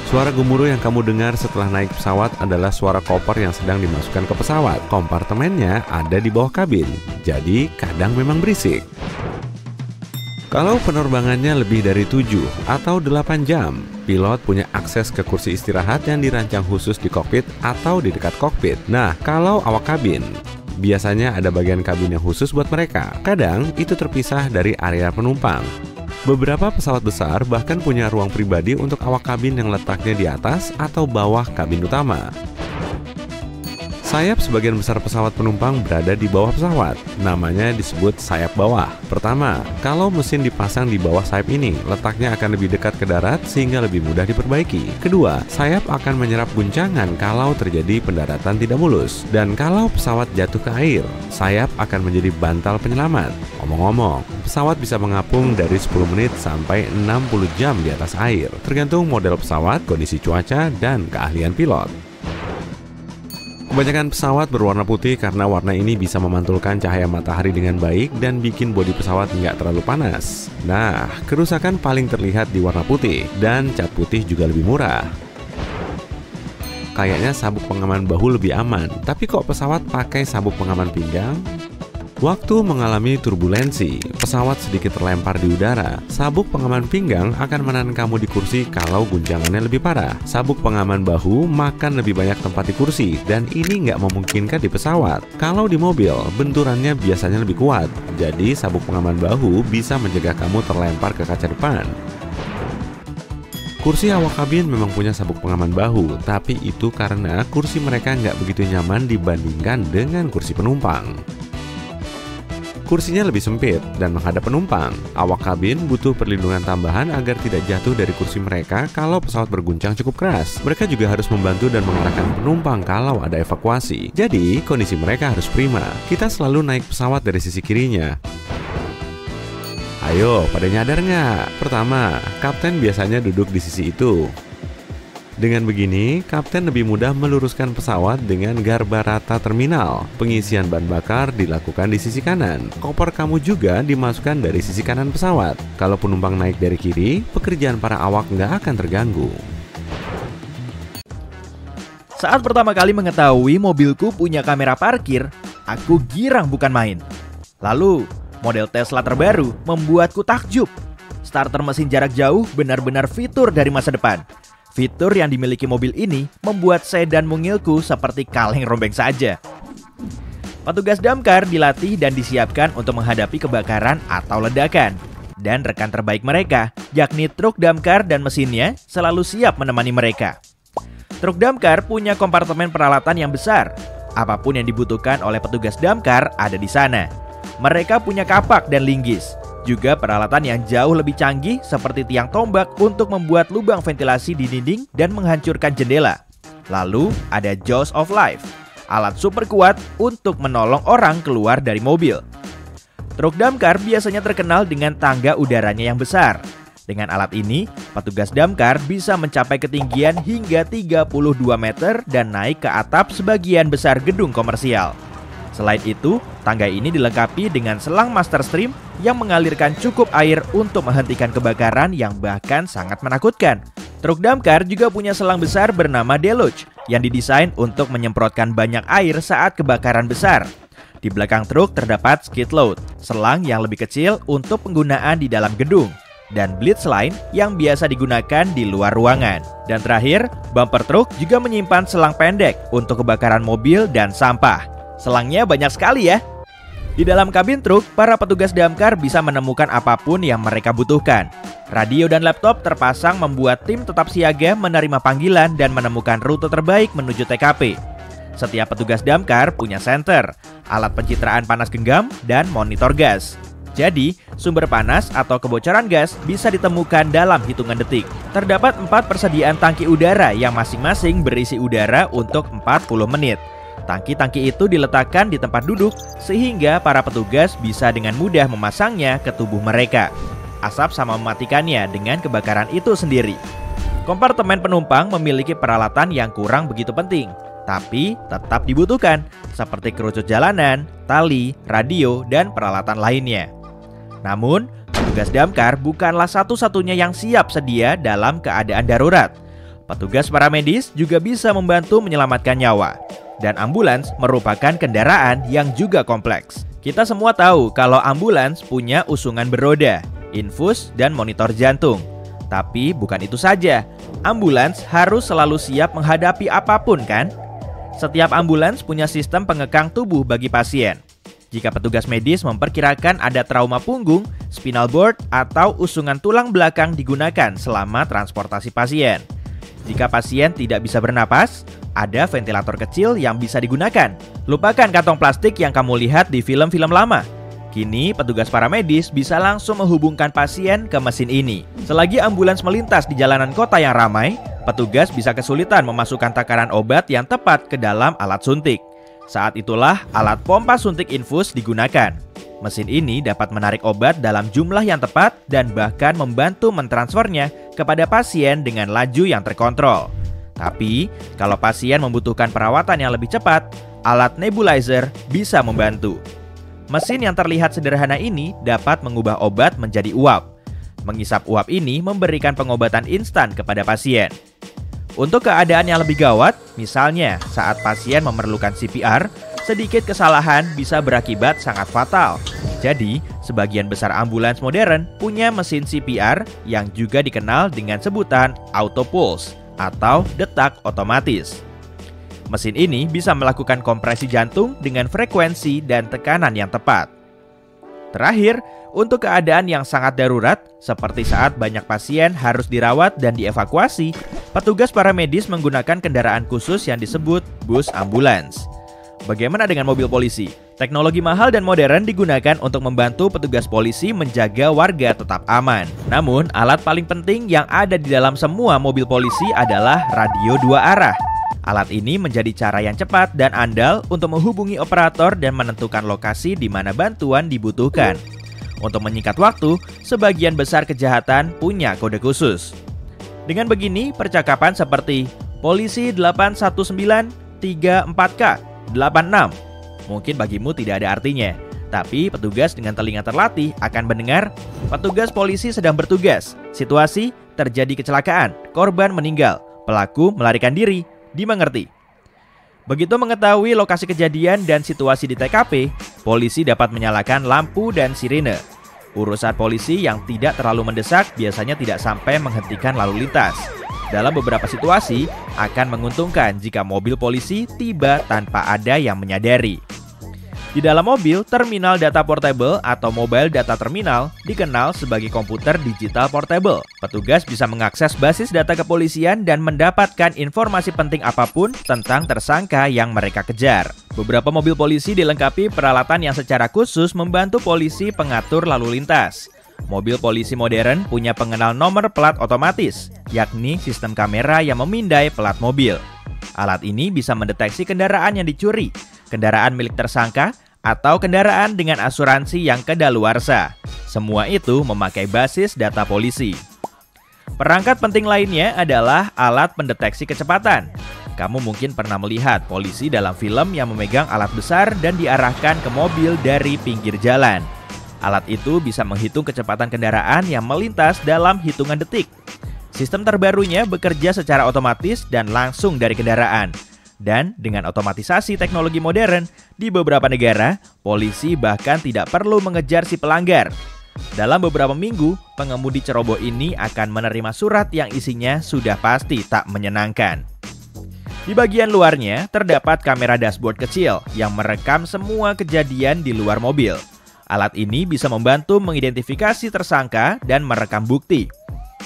Suara gemuruh yang kamu dengar setelah naik pesawat adalah suara koper yang sedang dimasukkan ke pesawat. Kompartemennya ada di bawah kabin, jadi kadang memang berisik. Kalau penerbangannya lebih dari 7 atau 8 jam, pilot punya akses ke kursi istirahat yang dirancang khusus di kokpit atau di dekat kokpit. Nah, kalau awak kabin, biasanya ada bagian kabin yang khusus buat mereka. Kadang itu terpisah dari area penumpang. Beberapa pesawat besar bahkan punya ruang pribadi untuk awak kabin yang letaknya di atas atau bawah kabin utama. Sayap sebagian besar pesawat penumpang berada di bawah pesawat. Namanya disebut sayap bawah. Pertama, kalau mesin dipasang di bawah sayap ini, letaknya akan lebih dekat ke darat sehingga lebih mudah diperbaiki. Kedua, sayap akan menyerap guncangan kalau terjadi pendaratan tidak mulus. Dan kalau pesawat jatuh ke air, sayap akan menjadi bantal penyelamat. Ngomong-ngomong, pesawat bisa mengapung dari 10 menit sampai 60 jam di atas air, tergantung model pesawat, kondisi cuaca, dan keahlian pilot. Kebanyakan pesawat berwarna putih karena warna ini bisa memantulkan cahaya matahari dengan baik dan bikin bodi pesawat nggak terlalu panas. Nah, kerusakan paling terlihat di warna putih, dan cat putih juga lebih murah. Kayaknya sabuk pengaman bahu lebih aman, tapi kok pesawat pakai sabuk pengaman pinggang? Waktu mengalami turbulensi, pesawat sedikit terlempar di udara. Sabuk pengaman pinggang akan menahan kamu di kursi kalau guncangannya lebih parah. Sabuk pengaman bahu makan lebih banyak tempat di kursi, dan ini nggak memungkinkan di pesawat. Kalau di mobil, benturannya biasanya lebih kuat. Jadi, sabuk pengaman bahu bisa mencegah kamu terlempar ke kaca depan. Kursi awak kabin memang punya sabuk pengaman bahu, tapi itu karena kursi mereka nggak begitu nyaman dibandingkan dengan kursi penumpang. Kursinya lebih sempit dan menghadap penumpang. Awak kabin butuh perlindungan tambahan agar tidak jatuh dari kursi mereka kalau pesawat berguncang cukup keras. Mereka juga harus membantu dan mengarahkan penumpang kalau ada evakuasi. Jadi, kondisi mereka harus prima. Kita selalu naik pesawat dari sisi kirinya. Ayo, pada nyadar nggak? Pertama, kapten biasanya duduk di sisi itu. Dengan begini, kapten lebih mudah meluruskan pesawat dengan garba rata terminal. Pengisian bahan bakar dilakukan di sisi kanan. Koper kamu juga dimasukkan dari sisi kanan pesawat. Kalau penumpang naik dari kiri, pekerjaan para awak nggak akan terganggu. Saat pertama kali mengetahui mobilku punya kamera parkir, aku girang bukan main. Lalu, model Tesla terbaru membuatku takjub. Starter mesin jarak jauh benar-benar fitur dari masa depan. Fitur yang dimiliki mobil ini membuat sedan mungilku seperti kaleng rombeng saja. Petugas damkar dilatih dan disiapkan untuk menghadapi kebakaran atau ledakan. Dan rekan terbaik mereka, yakni truk damkar dan mesinnya, selalu siap menemani mereka. Truk damkar punya kompartemen peralatan yang besar. Apapun yang dibutuhkan oleh petugas damkar ada di sana. Mereka punya kapak dan linggis. Juga peralatan yang jauh lebih canggih seperti tiang tombak untuk membuat lubang ventilasi di dinding dan menghancurkan jendela. Lalu ada Jaws of Life, alat super kuat untuk menolong orang keluar dari mobil. Truk damkar biasanya terkenal dengan tangga udaranya yang besar. Dengan alat ini, petugas damkar bisa mencapai ketinggian hingga 32 meter dan naik ke atap sebagian besar gedung komersial. Selain itu, tangga ini dilengkapi dengan selang master stream yang mengalirkan cukup air untuk menghentikan kebakaran yang bahkan sangat menakutkan. Truk damkar juga punya selang besar bernama deluge yang didesain untuk menyemprotkan banyak air saat kebakaran besar. Di belakang truk terdapat skid load, selang yang lebih kecil untuk penggunaan di dalam gedung, dan blitz line yang biasa digunakan di luar ruangan. Dan terakhir, bumper truk juga menyimpan selang pendek untuk kebakaran mobil dan sampah. Selangnya banyak sekali ya. Di dalam kabin truk, para petugas damkar bisa menemukan apapun yang mereka butuhkan. Radio dan laptop terpasang membuat tim tetap siaga menerima panggilan dan menemukan rute terbaik menuju TKP. Setiap petugas damkar punya senter, alat pencitraan panas genggam, dan monitor gas. Jadi, sumber panas atau kebocoran gas bisa ditemukan dalam hitungan detik. Terdapat 4 persediaan tangki udara yang masing-masing berisi udara untuk 40 menit. Tangki-tangki itu diletakkan di tempat duduk sehingga para petugas bisa dengan mudah memasangnya ke tubuh mereka. Asap sama mematikannya dengan kebakaran itu sendiri. Kompartemen penumpang memiliki peralatan yang kurang begitu penting, tapi tetap dibutuhkan, seperti kerucut jalanan, tali, radio, dan peralatan lainnya. Namun, petugas damkar bukanlah satu-satunya yang siap sedia dalam keadaan darurat. Petugas paramedis juga bisa membantu menyelamatkan nyawa. Dan ambulans merupakan kendaraan yang juga kompleks. Kita semua tahu kalau ambulans punya usungan beroda, infus, dan monitor jantung. Tapi bukan itu saja, ambulans harus selalu siap menghadapi apapun kan? Setiap ambulans punya sistem pengekang tubuh bagi pasien. Jika petugas medis memperkirakan ada trauma punggung, spinal board, atau usungan tulang belakang digunakan selama transportasi pasien. Jika pasien tidak bisa bernapas, Ada ventilator kecil yang bisa digunakan. Lupakan kantong plastik yang kamu lihat di film-film lama. Kini, petugas paramedis bisa langsung menghubungkan pasien ke mesin ini. Selagi ambulans melintas di jalanan kota yang ramai, petugas bisa kesulitan memasukkan takaran obat yang tepat ke dalam alat suntik. Saat itulah alat pompa suntik infus digunakan. Mesin ini dapat menarik obat dalam jumlah yang tepat dan bahkan membantu mentransfernya kepada pasien dengan laju yang terkontrol. Tapi, kalau pasien membutuhkan perawatan yang lebih cepat, alat nebulizer bisa membantu. Mesin yang terlihat sederhana ini dapat mengubah obat menjadi uap. Mengisap uap ini memberikan pengobatan instan kepada pasien. Untuk keadaan yang lebih gawat, misalnya saat pasien memerlukan CPR, sedikit kesalahan bisa berakibat sangat fatal. Jadi, sebagian besar ambulans modern punya mesin CPR yang juga dikenal dengan sebutan AutoPulse atau detak otomatis. Mesin ini bisa melakukan kompresi jantung dengan frekuensi dan tekanan yang tepat. Terakhir, untuk keadaan yang sangat darurat, seperti saat banyak pasien harus dirawat dan dievakuasi, petugas paramedis menggunakan kendaraan khusus yang disebut bus ambulans. Bagaimana dengan mobil polisi? Teknologi mahal dan modern digunakan untuk membantu petugas polisi menjaga warga tetap aman. Namun, alat paling penting yang ada di dalam semua mobil polisi adalah radio dua arah. Alat ini menjadi cara yang cepat dan andal untuk menghubungi operator dan menentukan lokasi di mana bantuan dibutuhkan. Untuk menyingkat waktu, sebagian besar kejahatan punya kode khusus. Dengan begini, percakapan seperti polisi 819 34K 86 mungkin bagimu tidak ada artinya, tapi petugas dengan telinga terlatih akan mendengar petugas polisi sedang bertugas, situasi terjadi kecelakaan, korban meninggal, pelaku melarikan diri. Dimengerti. Begitu mengetahui lokasi kejadian dan situasi di TKP, polisi dapat menyalakan lampu dan sirine. Urusan polisi yang tidak terlalu mendesak biasanya tidak sampai menghentikan lalu lintas. Dalam beberapa situasi, akan menguntungkan jika mobil polisi tiba tanpa ada yang menyadari. Di dalam mobil, terminal data portable atau mobile data terminal dikenal sebagai komputer digital portable. Petugas bisa mengakses basis data kepolisian dan mendapatkan informasi penting apapun tentang tersangka yang mereka kejar. Beberapa mobil polisi dilengkapi peralatan yang secara khusus membantu polisi pengatur lalu lintas. Mobil polisi modern punya pengenal nomor plat otomatis, yakni sistem kamera yang memindai plat mobil. Alat ini bisa mendeteksi kendaraan yang dicuri, kendaraan milik tersangka, atau kendaraan dengan asuransi yang kedaluarsa. Semua itu memakai basis data polisi. Perangkat penting lainnya adalah alat pendeteksi kecepatan. Kamu mungkin pernah melihat polisi dalam film yang memegang alat besar dan diarahkan ke mobil dari pinggir jalan. Alat itu bisa menghitung kecepatan kendaraan yang melintas dalam hitungan detik. Sistem terbarunya bekerja secara otomatis dan langsung dari kendaraan. Dan dengan otomatisasi teknologi modern, di beberapa negara, polisi bahkan tidak perlu mengejar si pelanggar. Dalam beberapa minggu, pengemudi ceroboh ini akan menerima surat yang isinya sudah pasti tak menyenangkan. Di bagian luarnya, terdapat kamera dashboard kecil yang merekam semua kejadian di luar mobil. Alat ini bisa membantu mengidentifikasi tersangka dan merekam bukti.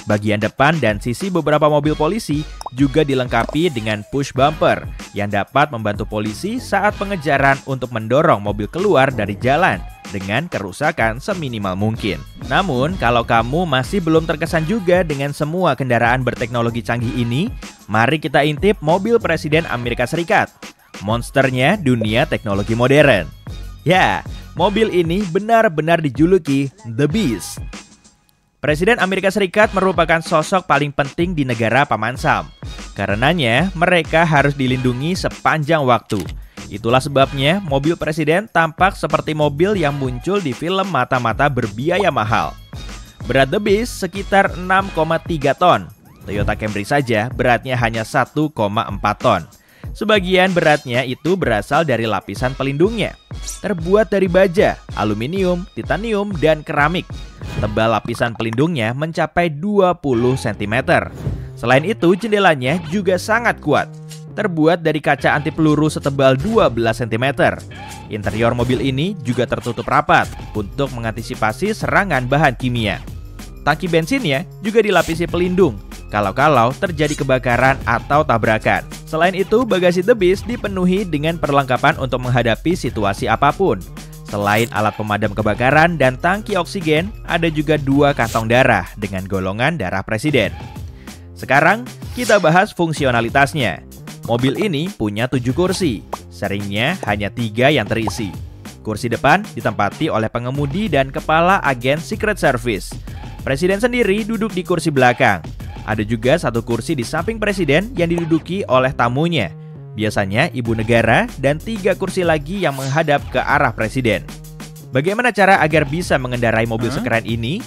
Bagian depan dan sisi beberapa mobil polisi juga dilengkapi dengan push bumper yang dapat membantu polisi saat pengejaran untuk mendorong mobil keluar dari jalan dengan kerusakan seminimal mungkin. Namun, kalau kamu masih belum terkesan juga dengan semua kendaraan berteknologi canggih ini, mari kita intip mobil Presiden Amerika Serikat, monsternya dunia teknologi modern. Ya, mobil ini benar-benar dijuluki The Beast. Presiden Amerika Serikat merupakan sosok paling penting di negara Paman Sam. Karenanya, mereka harus dilindungi sepanjang waktu. Itulah sebabnya mobil presiden tampak seperti mobil yang muncul di film mata-mata berbiaya mahal. Berat The Beast sekitar 6,3 ton. Toyota Camry saja beratnya hanya 1,4 ton. Sebagian beratnya itu berasal dari lapisan pelindungnya. Terbuat dari baja, aluminium, titanium, dan keramik. Tebal lapisan pelindungnya mencapai 20 cm. Selain itu, jendelanya juga sangat kuat. Terbuat dari kaca anti peluru setebal 12 cm. Interior mobil ini juga tertutup rapat untuk mengantisipasi serangan bahan kimia. Tangki bensinnya juga dilapisi pelindung kalau-kalau terjadi kebakaran atau tabrakan. Selain itu, bagasi The Beast dipenuhi dengan perlengkapan untuk menghadapi situasi apapun. Selain alat pemadam kebakaran dan tangki oksigen, ada juga dua kantong darah dengan golongan darah presiden. Sekarang, kita bahas fungsionalitasnya. Mobil ini punya 7 kursi, seringnya hanya 3 yang terisi. Kursi depan ditempati oleh pengemudi dan kepala agen Secret Service. Presiden sendiri duduk di kursi belakang. Ada juga satu kursi di samping presiden yang diduduki oleh tamunya. Biasanya ibu negara dan 3 kursi lagi yang menghadap ke arah presiden. Bagaimana cara agar bisa mengendarai mobil sekeren ini?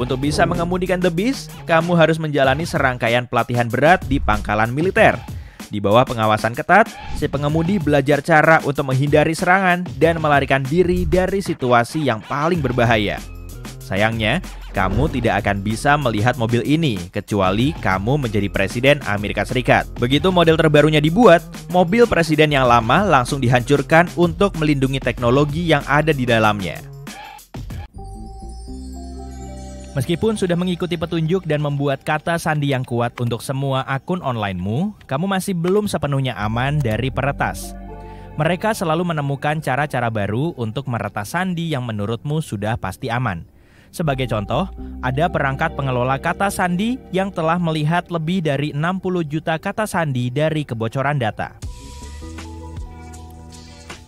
Untuk bisa mengemudikan The Beast, kamu harus menjalani serangkaian pelatihan berat di pangkalan militer. Di bawah pengawasan ketat, si pengemudi belajar cara untuk menghindari serangan dan melarikan diri dari situasi yang paling berbahaya. Sayangnya, kamu tidak akan bisa melihat mobil ini kecuali kamu menjadi presiden Amerika Serikat. Begitu model terbarunya dibuat, mobil presiden yang lama langsung dihancurkan untuk melindungi teknologi yang ada di dalamnya. Meskipun sudah mengikuti petunjuk dan membuat kata sandi yang kuat untuk semua akun onlinemu, kamu masih belum sepenuhnya aman dari peretas. Mereka selalu menemukan cara-cara baru untuk meretas sandi yang menurutmu sudah pasti aman. Sebagai contoh, ada perangkat pengelola kata sandi yang telah melihat lebih dari 60 juta kata sandi dari kebocoran data.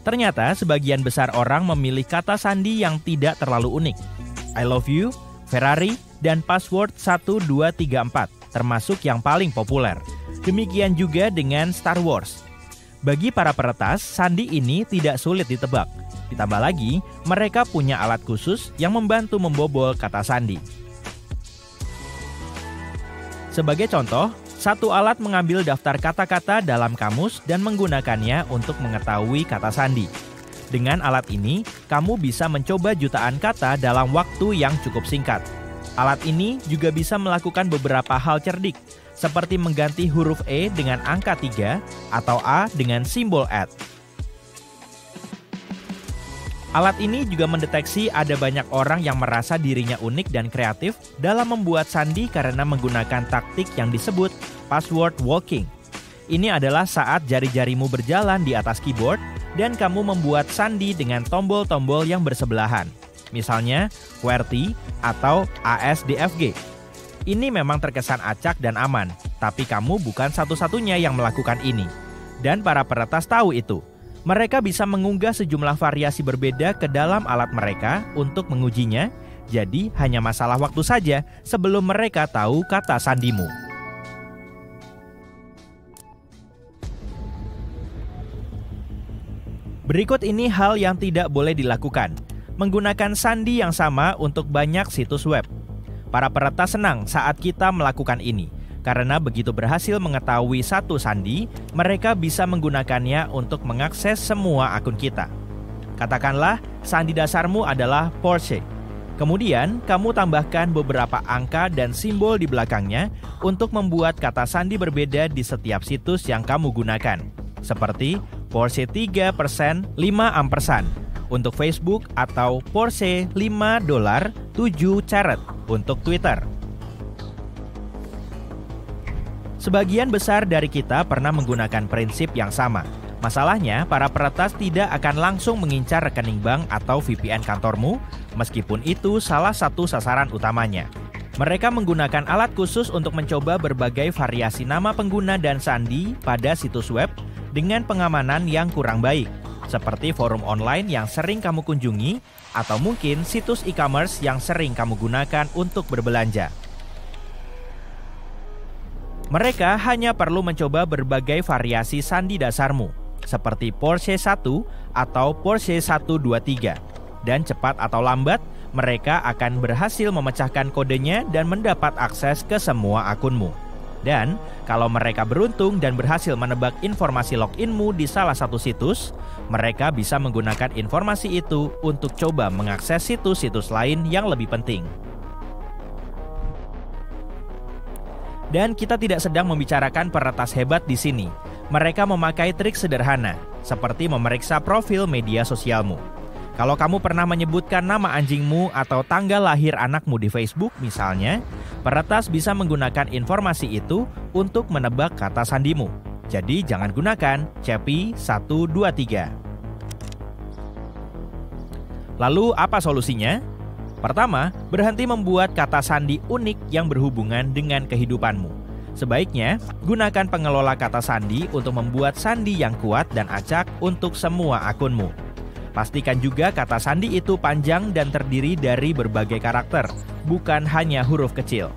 Ternyata, sebagian besar orang memilih kata sandi yang tidak terlalu unik. I love you, Ferrari, dan password 1234, termasuk yang paling populer. Demikian juga dengan Star Wars. Bagi para peretas, sandi ini tidak sulit ditebak. Ditambah lagi, mereka punya alat khusus yang membantu membobol kata sandi. Sebagai contoh, satu alat mengambil daftar kata-kata dalam kamus dan menggunakannya untuk mengetahui kata sandi. Dengan alat ini, kamu bisa mencoba jutaan kata dalam waktu yang cukup singkat. Alat ini juga bisa melakukan beberapa hal cerdik, seperti mengganti huruf E dengan angka 3 atau A dengan simbol @ Alat ini juga mendeteksi ada banyak orang yang merasa dirinya unik dan kreatif dalam membuat sandi karena menggunakan taktik yang disebut password walking. Ini adalah saat jari-jarimu berjalan di atas keyboard, dan kamu membuat sandi dengan tombol-tombol yang bersebelahan. Misalnya, QWERTY atau ASDFG. Ini memang terkesan acak dan aman, tapi kamu bukan satu-satunya yang melakukan ini. Dan para peretas tahu itu. Mereka bisa mengunggah sejumlah variasi berbeda ke dalam alat mereka untuk mengujinya, jadi hanya masalah waktu saja sebelum mereka tahu kata sandimu. Berikut ini hal yang tidak boleh dilakukan. Menggunakan sandi yang sama untuk banyak situs web. Para peretas senang saat kita melakukan ini, karena begitu berhasil mengetahui satu sandi, mereka bisa menggunakannya untuk mengakses semua akun kita. Katakanlah, sandi dasarmu adalah Porsche. Kemudian, kamu tambahkan beberapa angka dan simbol di belakangnya untuk membuat kata sandi berbeda di setiap situs yang kamu gunakan. Seperti Porsche 3%, 5 ampersand untuk Facebook atau Porsche $5.07 untuk Twitter. Sebagian besar dari kita pernah menggunakan prinsip yang sama. Masalahnya, para peretas tidak akan langsung mengincar rekening bank atau VPN kantormu, meskipun itu salah satu sasaran utamanya. Mereka menggunakan alat khusus untuk mencoba berbagai variasi nama pengguna dan sandi pada situs web, dengan pengamanan yang kurang baik, seperti forum online yang sering kamu kunjungi, atau mungkin situs e-commerce yang sering kamu gunakan untuk berbelanja. Mereka hanya perlu mencoba berbagai variasi sandi dasarmu, seperti Porsche 1 atau Porsche 123, dan cepat atau lambat, mereka akan berhasil memecahkan kodenya dan mendapat akses ke semua akunmu. Dan, kalau mereka beruntung dan berhasil menebak informasi loginmu di salah satu situs, mereka bisa menggunakan informasi itu untuk coba mengakses situs-situs lain yang lebih penting. Dan kita tidak sedang membicarakan peretas hebat di sini. Mereka memakai trik sederhana, seperti memeriksa profil media sosialmu. Kalau kamu pernah menyebutkan nama anjingmu atau tanggal lahir anakmu di Facebook misalnya, peretas bisa menggunakan informasi itu untuk menebak kata sandimu. Jadi jangan gunakan CEPI 123. Lalu apa solusinya? Pertama, berhenti membuat kata sandi unik yang berhubungan dengan kehidupanmu. Sebaiknya, gunakan pengelola kata sandi untuk membuat sandi yang kuat dan acak untuk semua akunmu. Pastikan juga kata sandi itu panjang dan terdiri dari berbagai karakter, bukan hanya huruf kecil.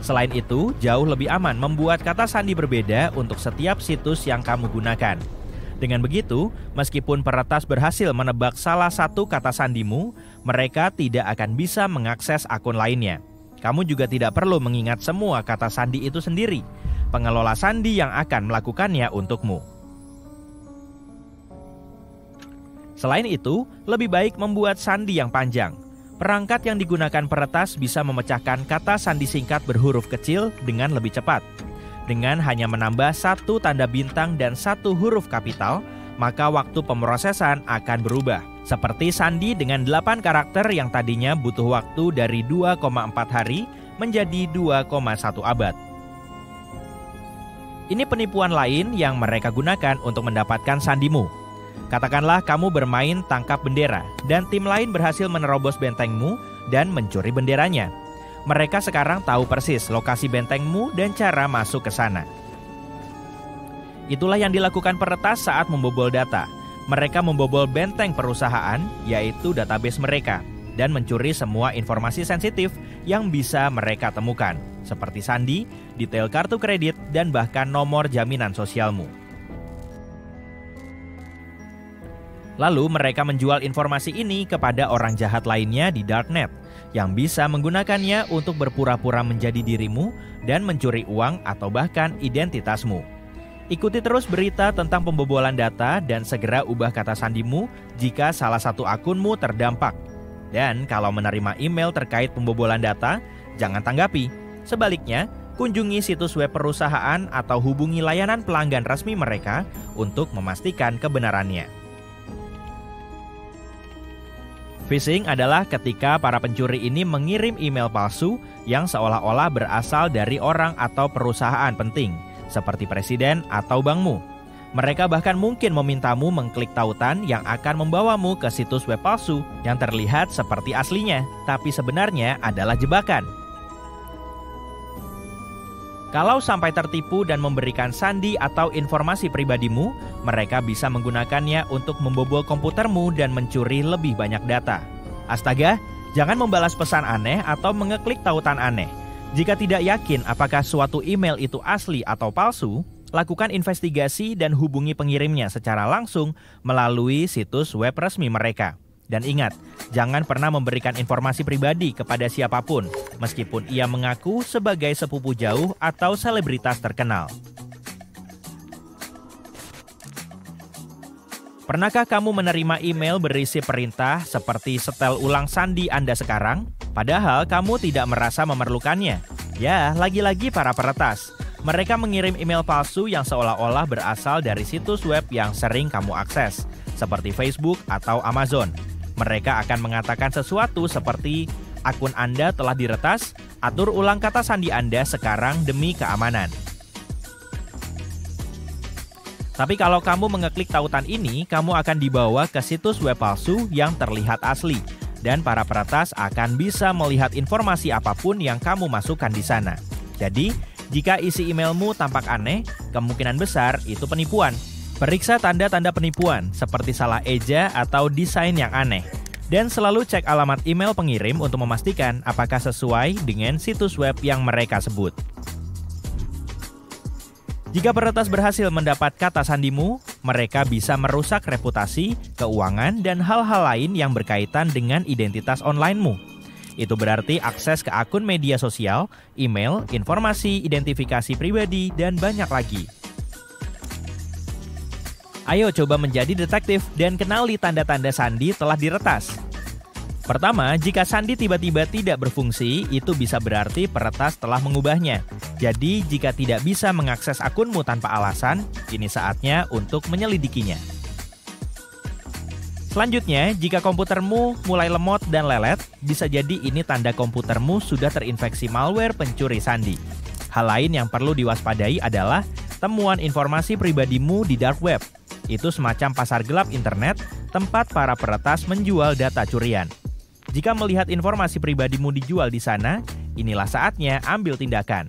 Selain itu, jauh lebih aman membuat kata sandi berbeda untuk setiap situs yang kamu gunakan. Dengan begitu, meskipun peretas berhasil menebak salah satu kata sandimu, mereka tidak akan bisa mengakses akun lainnya. Kamu juga tidak perlu mengingat semua kata sandi itu sendiri. Pengelola sandi yang akan melakukannya untukmu. Selain itu, lebih baik membuat sandi yang panjang. Perangkat yang digunakan peretas bisa memecahkan kata sandi singkat berhuruf kecil dengan lebih cepat. Dengan hanya menambah satu tanda bintang dan satu huruf kapital, maka waktu pemrosesan akan berubah. Seperti sandi dengan 8 karakter yang tadinya butuh waktu dari 2,4 hari menjadi 2,1 abad. Ini penipuan lain yang mereka gunakan untuk mendapatkan sandimu. Katakanlah kamu bermain tangkap bendera dan tim lain berhasil menerobos bentengmu dan mencuri benderanya. Mereka sekarang tahu persis lokasi bentengmu dan cara masuk ke sana. Itulah yang dilakukan peretas saat membobol data. Mereka membobol benteng perusahaan, yaitu database mereka, dan mencuri semua informasi sensitif yang bisa mereka temukan, seperti sandi, detail kartu kredit, dan bahkan nomor jaminan sosialmu. Lalu mereka menjual informasi ini kepada orang jahat lainnya di Darknet yang bisa menggunakannya untuk berpura-pura menjadi dirimu dan mencuri uang atau bahkan identitasmu. Ikuti terus berita tentang pembobolan data dan segera ubah kata sandimu jika salah satu akunmu terdampak. Dan kalau menerima email terkait pembobolan data, jangan tanggapi. Sebaliknya, kunjungi situs web perusahaan atau hubungi layanan pelanggan resmi mereka untuk memastikan kebenarannya. Phishing adalah ketika para pencuri ini mengirim email palsu yang seolah-olah berasal dari orang atau perusahaan penting, seperti presiden atau bankmu. Mereka bahkan mungkin memintamu mengklik tautan yang akan membawamu ke situs web palsu yang terlihat seperti aslinya, tapi sebenarnya adalah jebakan. Kalau sampai tertipu dan memberikan sandi atau informasi pribadimu, mereka bisa menggunakannya untuk membobol komputermu dan mencuri lebih banyak data. Astaga, jangan membalas pesan aneh atau mengeklik tautan aneh. Jika tidak yakin apakah suatu email itu asli atau palsu, lakukan investigasi dan hubungi pengirimnya secara langsung melalui situs web resmi mereka. Dan ingat, jangan pernah memberikan informasi pribadi kepada siapapun, meskipun ia mengaku sebagai sepupu jauh atau selebritas terkenal. Pernahkah kamu menerima email berisi perintah seperti setel ulang sandi Anda sekarang? Padahal kamu tidak merasa memerlukannya. Ya, lagi-lagi para peretas. Mereka mengirim email palsu yang seolah-olah berasal dari situs web yang sering kamu akses, seperti Facebook atau Amazon. Mereka akan mengatakan sesuatu seperti, akun Anda telah diretas, atur ulang kata sandi Anda sekarang demi keamanan. Tapi kalau kamu mengeklik tautan ini, kamu akan dibawa ke situs web palsu yang terlihat asli, dan para peretas akan bisa melihat informasi apapun yang kamu masukkan di sana. Jadi, jika isi emailmu tampak aneh, kemungkinan besar itu penipuan. Periksa tanda-tanda penipuan, seperti salah eja atau desain yang aneh. Dan selalu cek alamat email pengirim untuk memastikan apakah sesuai dengan situs web yang mereka sebut. Jika peretas berhasil mendapat kata sandimu, mereka bisa merusak reputasi, keuangan, dan hal-hal lain yang berkaitan dengan identitas onlinemu. Itu berarti akses ke akun media sosial, email, informasi, identifikasi pribadi, dan banyak lagi. Ayo coba menjadi detektif dan kenali tanda-tanda sandi telah diretas. Pertama, jika sandi tiba-tiba tidak berfungsi, itu bisa berarti peretas telah mengubahnya. Jadi, jika tidak bisa mengakses akunmu tanpa alasan, ini saatnya untuk menyelidikinya. Selanjutnya, jika komputermu mulai lemot dan lelet, bisa jadi ini tanda komputermu sudah terinfeksi malware pencuri sandi. Hal lain yang perlu diwaspadai adalah temuan informasi pribadimu di dark web. Itu semacam pasar gelap internet, tempat para peretas menjual data curian. Jika melihat informasi pribadimu dijual di sana, inilah saatnya ambil tindakan.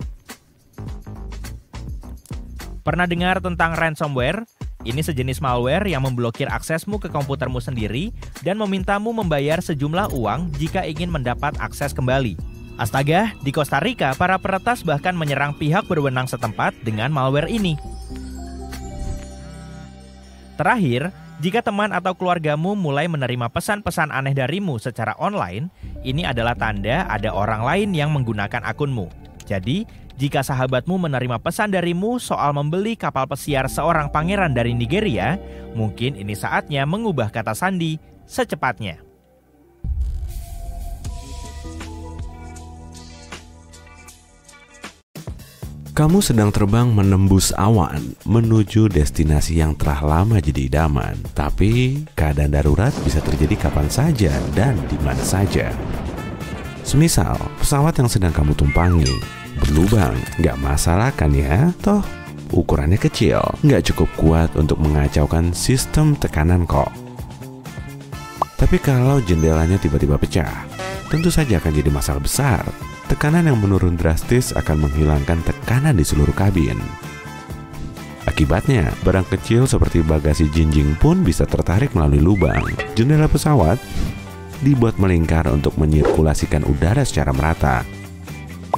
Pernah dengar tentang ransomware? Ini sejenis malware yang memblokir aksesmu ke komputermu sendiri dan memintamu membayar sejumlah uang jika ingin mendapat akses kembali. Astaga, di Costa Rica, para peretas bahkan menyerang pihak berwenang setempat dengan malware ini. Terakhir, jika teman atau keluargamu mulai menerima pesan-pesan aneh darimu secara online, ini adalah tanda ada orang lain yang menggunakan akunmu. Jadi, jika sahabatmu menerima pesan darimu soal membeli kapal pesiar seorang pangeran dari Nigeria, mungkin ini saatnya mengubah kata sandi secepatnya. Kamu sedang terbang menembus awan menuju destinasi yang telah lama jadi idaman, tapi keadaan darurat bisa terjadi kapan saja dan di mana saja. Semisal, pesawat yang sedang kamu tumpangi berlubang, nggak masalah kan ya? Toh, ukurannya kecil, nggak cukup kuat untuk mengacaukan sistem tekanan kok. Tapi kalau jendelanya tiba-tiba pecah, tentu saja akan jadi masalah besar. Tekanan yang menurun drastis akan menghilangkan tekanan di seluruh kabin. Akibatnya, barang kecil seperti bagasi jinjing pun bisa tertarik melalui lubang. Jendela pesawat dibuat melingkar untuk menyirkulasikan udara secara merata.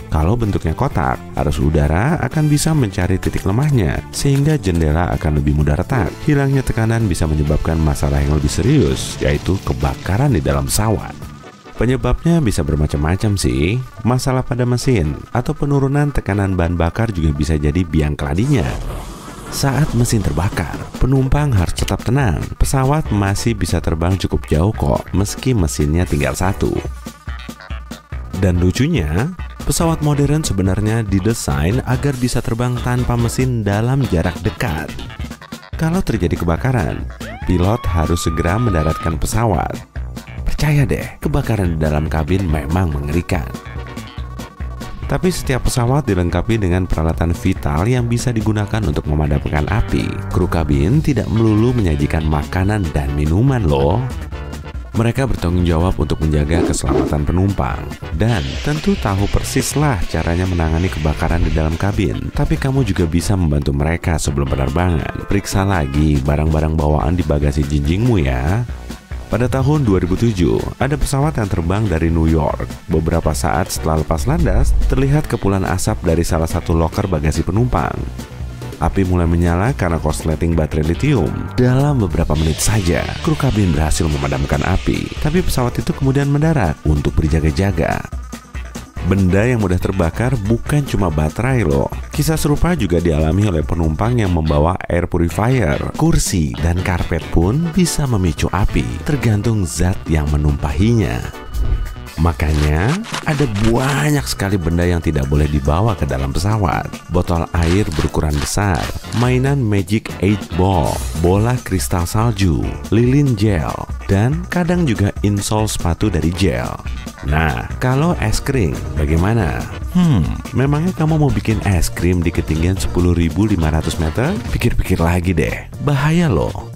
Kalau bentuknya kotak, arus udara akan bisa mencari titik lemahnya, sehingga jendela akan lebih mudah retak. Hilangnya tekanan bisa menyebabkan masalah yang lebih serius, yaitu kebakaran di dalam pesawat. Penyebabnya bisa bermacam-macam sih. Masalah pada mesin atau penurunan tekanan bahan bakar juga bisa jadi biang keladinya. Saat mesin terbakar, penumpang harus tetap tenang. Pesawat masih bisa terbang cukup jauh kok, meski mesinnya tinggal satu. Dan lucunya, pesawat modern sebenarnya didesain agar bisa terbang tanpa mesin dalam jarak dekat. Kalau terjadi kebakaran, pilot harus segera mendaratkan pesawat. Percaya deh, kebakaran di dalam kabin memang mengerikan. Tapi setiap pesawat dilengkapi dengan peralatan vital yang bisa digunakan untuk memadamkan api. Kru kabin tidak melulu menyajikan makanan dan minuman loh. Mereka bertanggung jawab untuk menjaga keselamatan penumpang. Dan tentu tahu persislah caranya menangani kebakaran di dalam kabin. Tapi kamu juga bisa membantu mereka sebelum penerbangan. Periksa lagi barang-barang bawaan di bagasi jinjingmu ya. Pada tahun 2007, ada pesawat yang terbang dari New York. Beberapa saat setelah lepas landas, terlihat kepulan asap dari salah satu loker bagasi penumpang. Api mulai menyala karena korsleting baterai litium. Dalam beberapa menit saja, kru kabin berhasil memadamkan api. Tapi pesawat itu kemudian mendarat untuk berjaga-jaga. Benda yang mudah terbakar bukan cuma baterai loh. Kisah serupa juga dialami oleh penumpang yang membawa air purifier. Kursi dan karpet pun bisa memicu api, tergantung zat yang menumpahinya. Makanya, ada banyak sekali benda yang tidak boleh dibawa ke dalam pesawat. Botol air berukuran besar, mainan Magic 8 Ball, bola kristal salju, lilin gel, dan kadang juga insol sepatu dari gel. Nah, kalau es krim, bagaimana? Memangnya kamu mau bikin es krim di ketinggian 10.500 meter? Pikir-pikir lagi deh, bahaya loh.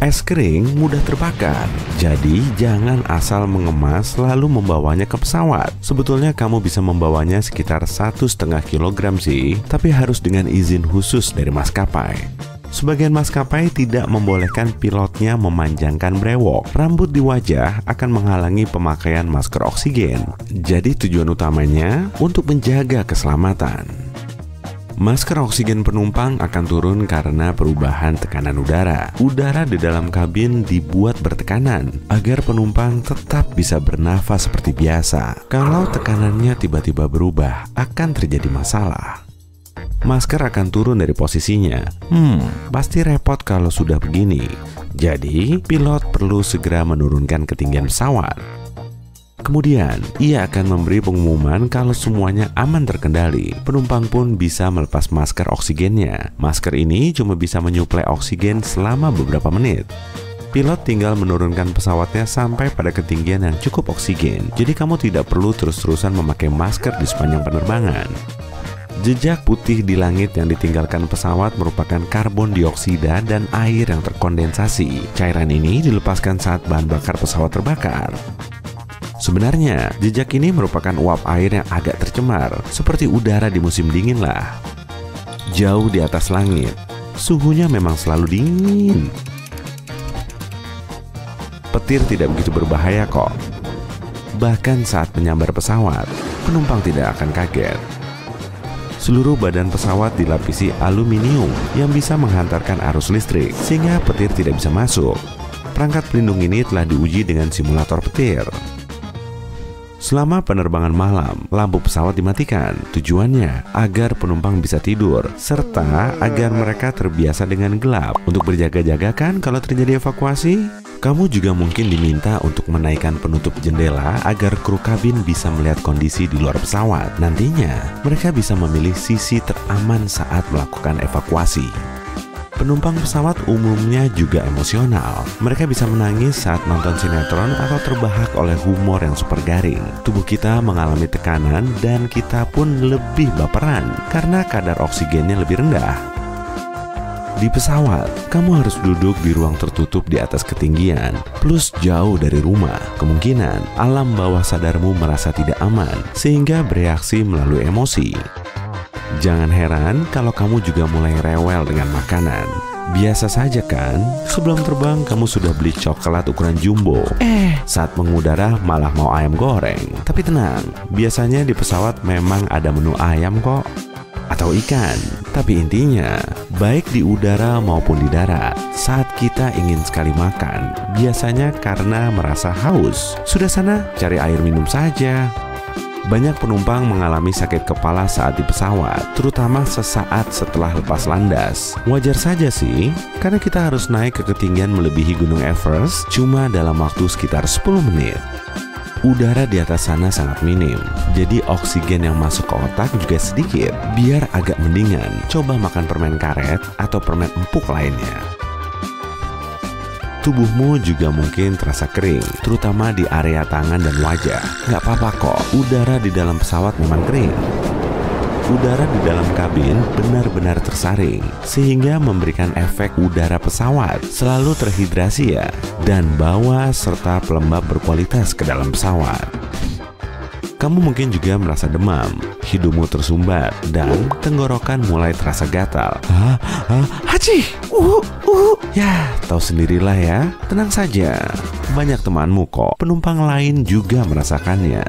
Es kering mudah terbakar, jadi jangan asal mengemas lalu membawanya ke pesawat. Sebetulnya kamu bisa membawanya sekitar 1,5 kilogram sih, tapi harus dengan izin khusus dari maskapai. Sebagian maskapai tidak membolehkan pilotnya memanjangkan brewok. Rambut di wajah akan menghalangi pemakaian masker oksigen. Jadi tujuan utamanya untuk menjaga keselamatan. Masker oksigen penumpang akan turun karena perubahan tekanan udara. Udara di dalam kabin dibuat bertekanan agar penumpang tetap bisa bernafas seperti biasa. Kalau tekanannya tiba-tiba berubah, akan terjadi masalah. Masker akan turun dari posisinya. Pasti repot kalau sudah begini. Jadi, pilot perlu segera menurunkan ketinggian pesawat. Kemudian, ia akan memberi pengumuman kalau semuanya aman terkendali. Penumpang pun bisa melepas masker oksigennya. Masker ini cuma bisa menyuplai oksigen selama beberapa menit. Pilot tinggal menurunkan pesawatnya sampai pada ketinggian yang cukup oksigen. Jadi kamu tidak perlu terus-terusan memakai masker di sepanjang penerbangan. Jejak putih di langit yang ditinggalkan pesawat merupakan karbon dioksida dan air yang terkondensasi. Cairan ini dilepaskan saat bahan bakar pesawat terbakar. Sebenarnya, jejak ini merupakan uap air yang agak tercemar, seperti udara di musim dingin lah. Jauh di atas langit, suhunya memang selalu dingin. Petir tidak begitu berbahaya kok. Bahkan saat menyambar pesawat, penumpang tidak akan kaget. Seluruh badan pesawat dilapisi aluminium yang bisa menghantarkan arus listrik sehingga petir tidak bisa masuk. Perangkat pelindung ini telah diuji dengan simulator petir. Selama penerbangan malam, lampu pesawat dimatikan. Tujuannya agar penumpang bisa tidur, serta agar mereka terbiasa dengan gelap. Untuk berjaga-jaga kan kalau terjadi evakuasi? Kamu juga mungkin diminta untuk menaikkan penutup jendela agar kru kabin bisa melihat kondisi di luar pesawat. Nantinya, mereka bisa memilih sisi teraman saat melakukan evakuasi. Penumpang pesawat umumnya juga emosional. Mereka bisa menangis saat nonton sinetron atau terbahak oleh humor yang super garing. Tubuh kita mengalami tekanan dan kita pun lebih baperan karena kadar oksigennya lebih rendah. Di pesawat, kamu harus duduk di ruang tertutup di atas ketinggian, plus jauh dari rumah. Kemungkinan alam bawah sadarmu merasa tidak aman, sehingga bereaksi melalui emosi. Jangan heran kalau kamu juga mulai rewel dengan makanan. Biasa saja kan, sebelum terbang kamu sudah beli coklat ukuran jumbo. Saat mengudara malah mau ayam goreng. Tapi tenang, biasanya di pesawat memang ada menu ayam kok. Atau ikan. Tapi intinya, baik di udara maupun di darat, saat kita ingin sekali makan, biasanya karena merasa haus. Sudah sana, cari air minum saja. Banyak penumpang mengalami sakit kepala saat di pesawat, terutama sesaat setelah lepas landas. Wajar saja sih, karena kita harus naik ke ketinggian melebihi Gunung Everest cuma dalam waktu sekitar 10 menit. Udara di atas sana sangat minim, jadi oksigen yang masuk ke otak juga sedikit. Biar agak mendingan, coba makan permen karet atau permen empuk lainnya. Tubuhmu juga mungkin terasa kering, terutama di area tangan dan wajah. Nggak apa-apa kok, udara di dalam pesawat memang kering. Udara di dalam kabin benar-benar tersaring, sehingga memberikan efek udara pesawat selalu terhidrasi ya, dan bawa serta pelembab berkualitas ke dalam pesawat. Kamu mungkin juga merasa demam, hidungmu tersumbat, dan tenggorokan mulai terasa gatal. Ya, tahu sendirilah ya, tenang saja. Banyak temanmu kok, penumpang lain juga merasakannya.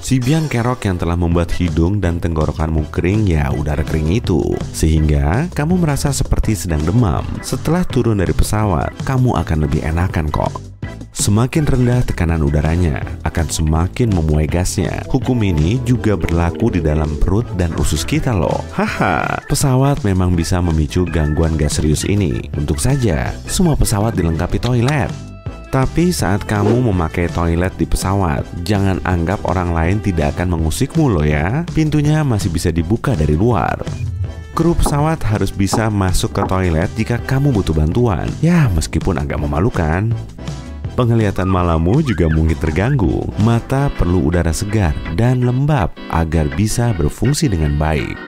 Sibian kerok yang telah membuat hidung dan tenggorokanmu kering ya udara kering itu, sehingga kamu merasa seperti sedang demam. Setelah turun dari pesawat, kamu akan lebih enakan kok. Semakin rendah tekanan udaranya, akan semakin memuai gasnya. Hukum ini juga berlaku di dalam perut dan usus kita loh. Haha, pesawat memang bisa memicu gangguan gas serius ini. Untung saja, semua pesawat dilengkapi toilet. Tapi saat kamu memakai toilet di pesawat, jangan anggap orang lain tidak akan mengusikmu loh ya. Pintunya masih bisa dibuka dari luar. Kru pesawat harus bisa masuk ke toilet jika kamu butuh bantuan. Ya, meskipun agak memalukan. Penglihatan malammu juga mungkin terganggu. Mata perlu udara segar dan lembab agar bisa berfungsi dengan baik.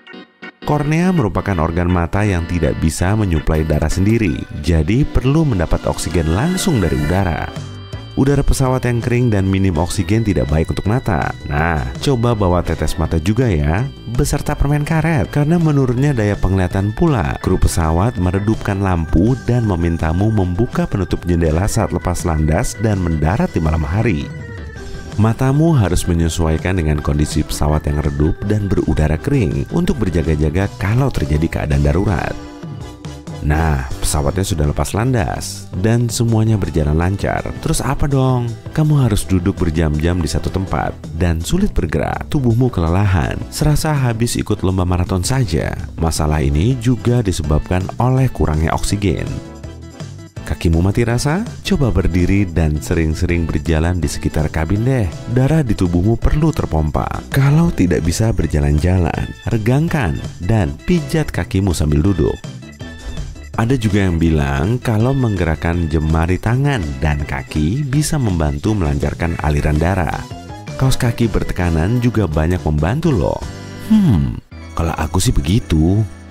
Kornea merupakan organ mata yang tidak bisa menyuplai darah sendiri, jadi perlu mendapat oksigen langsung dari udara. Udara pesawat yang kering dan minim oksigen tidak baik untuk mata. Nah, coba bawa tetes mata juga ya, beserta permen karet, karena menurunnya daya penglihatan pula. Kru pesawat meredupkan lampu dan memintamu membuka penutup jendela saat lepas landas dan mendarat di malam hari. Matamu harus menyesuaikan dengan kondisi pesawat yang redup dan berudara kering untuk berjaga-jaga kalau terjadi keadaan darurat. Nah, pesawatnya sudah lepas landas dan semuanya berjalan lancar. Terus apa dong? Kamu harus duduk berjam-jam di satu tempat dan sulit bergerak. Tubuhmu kelelahan, serasa habis ikut lomba maraton saja. Masalah ini juga disebabkan oleh kurangnya oksigen. Kakimu mati rasa? Coba berdiri dan sering-sering berjalan di sekitar kabin deh. Darah di tubuhmu perlu terpompa. Kalau tidak bisa berjalan-jalan, regangkan dan pijat kakimu sambil duduk. Ada juga yang bilang kalau menggerakkan jemari tangan dan kaki bisa membantu melancarkan aliran darah. Kaos kaki bertekanan juga banyak membantu loh. Kalau aku sih begitu.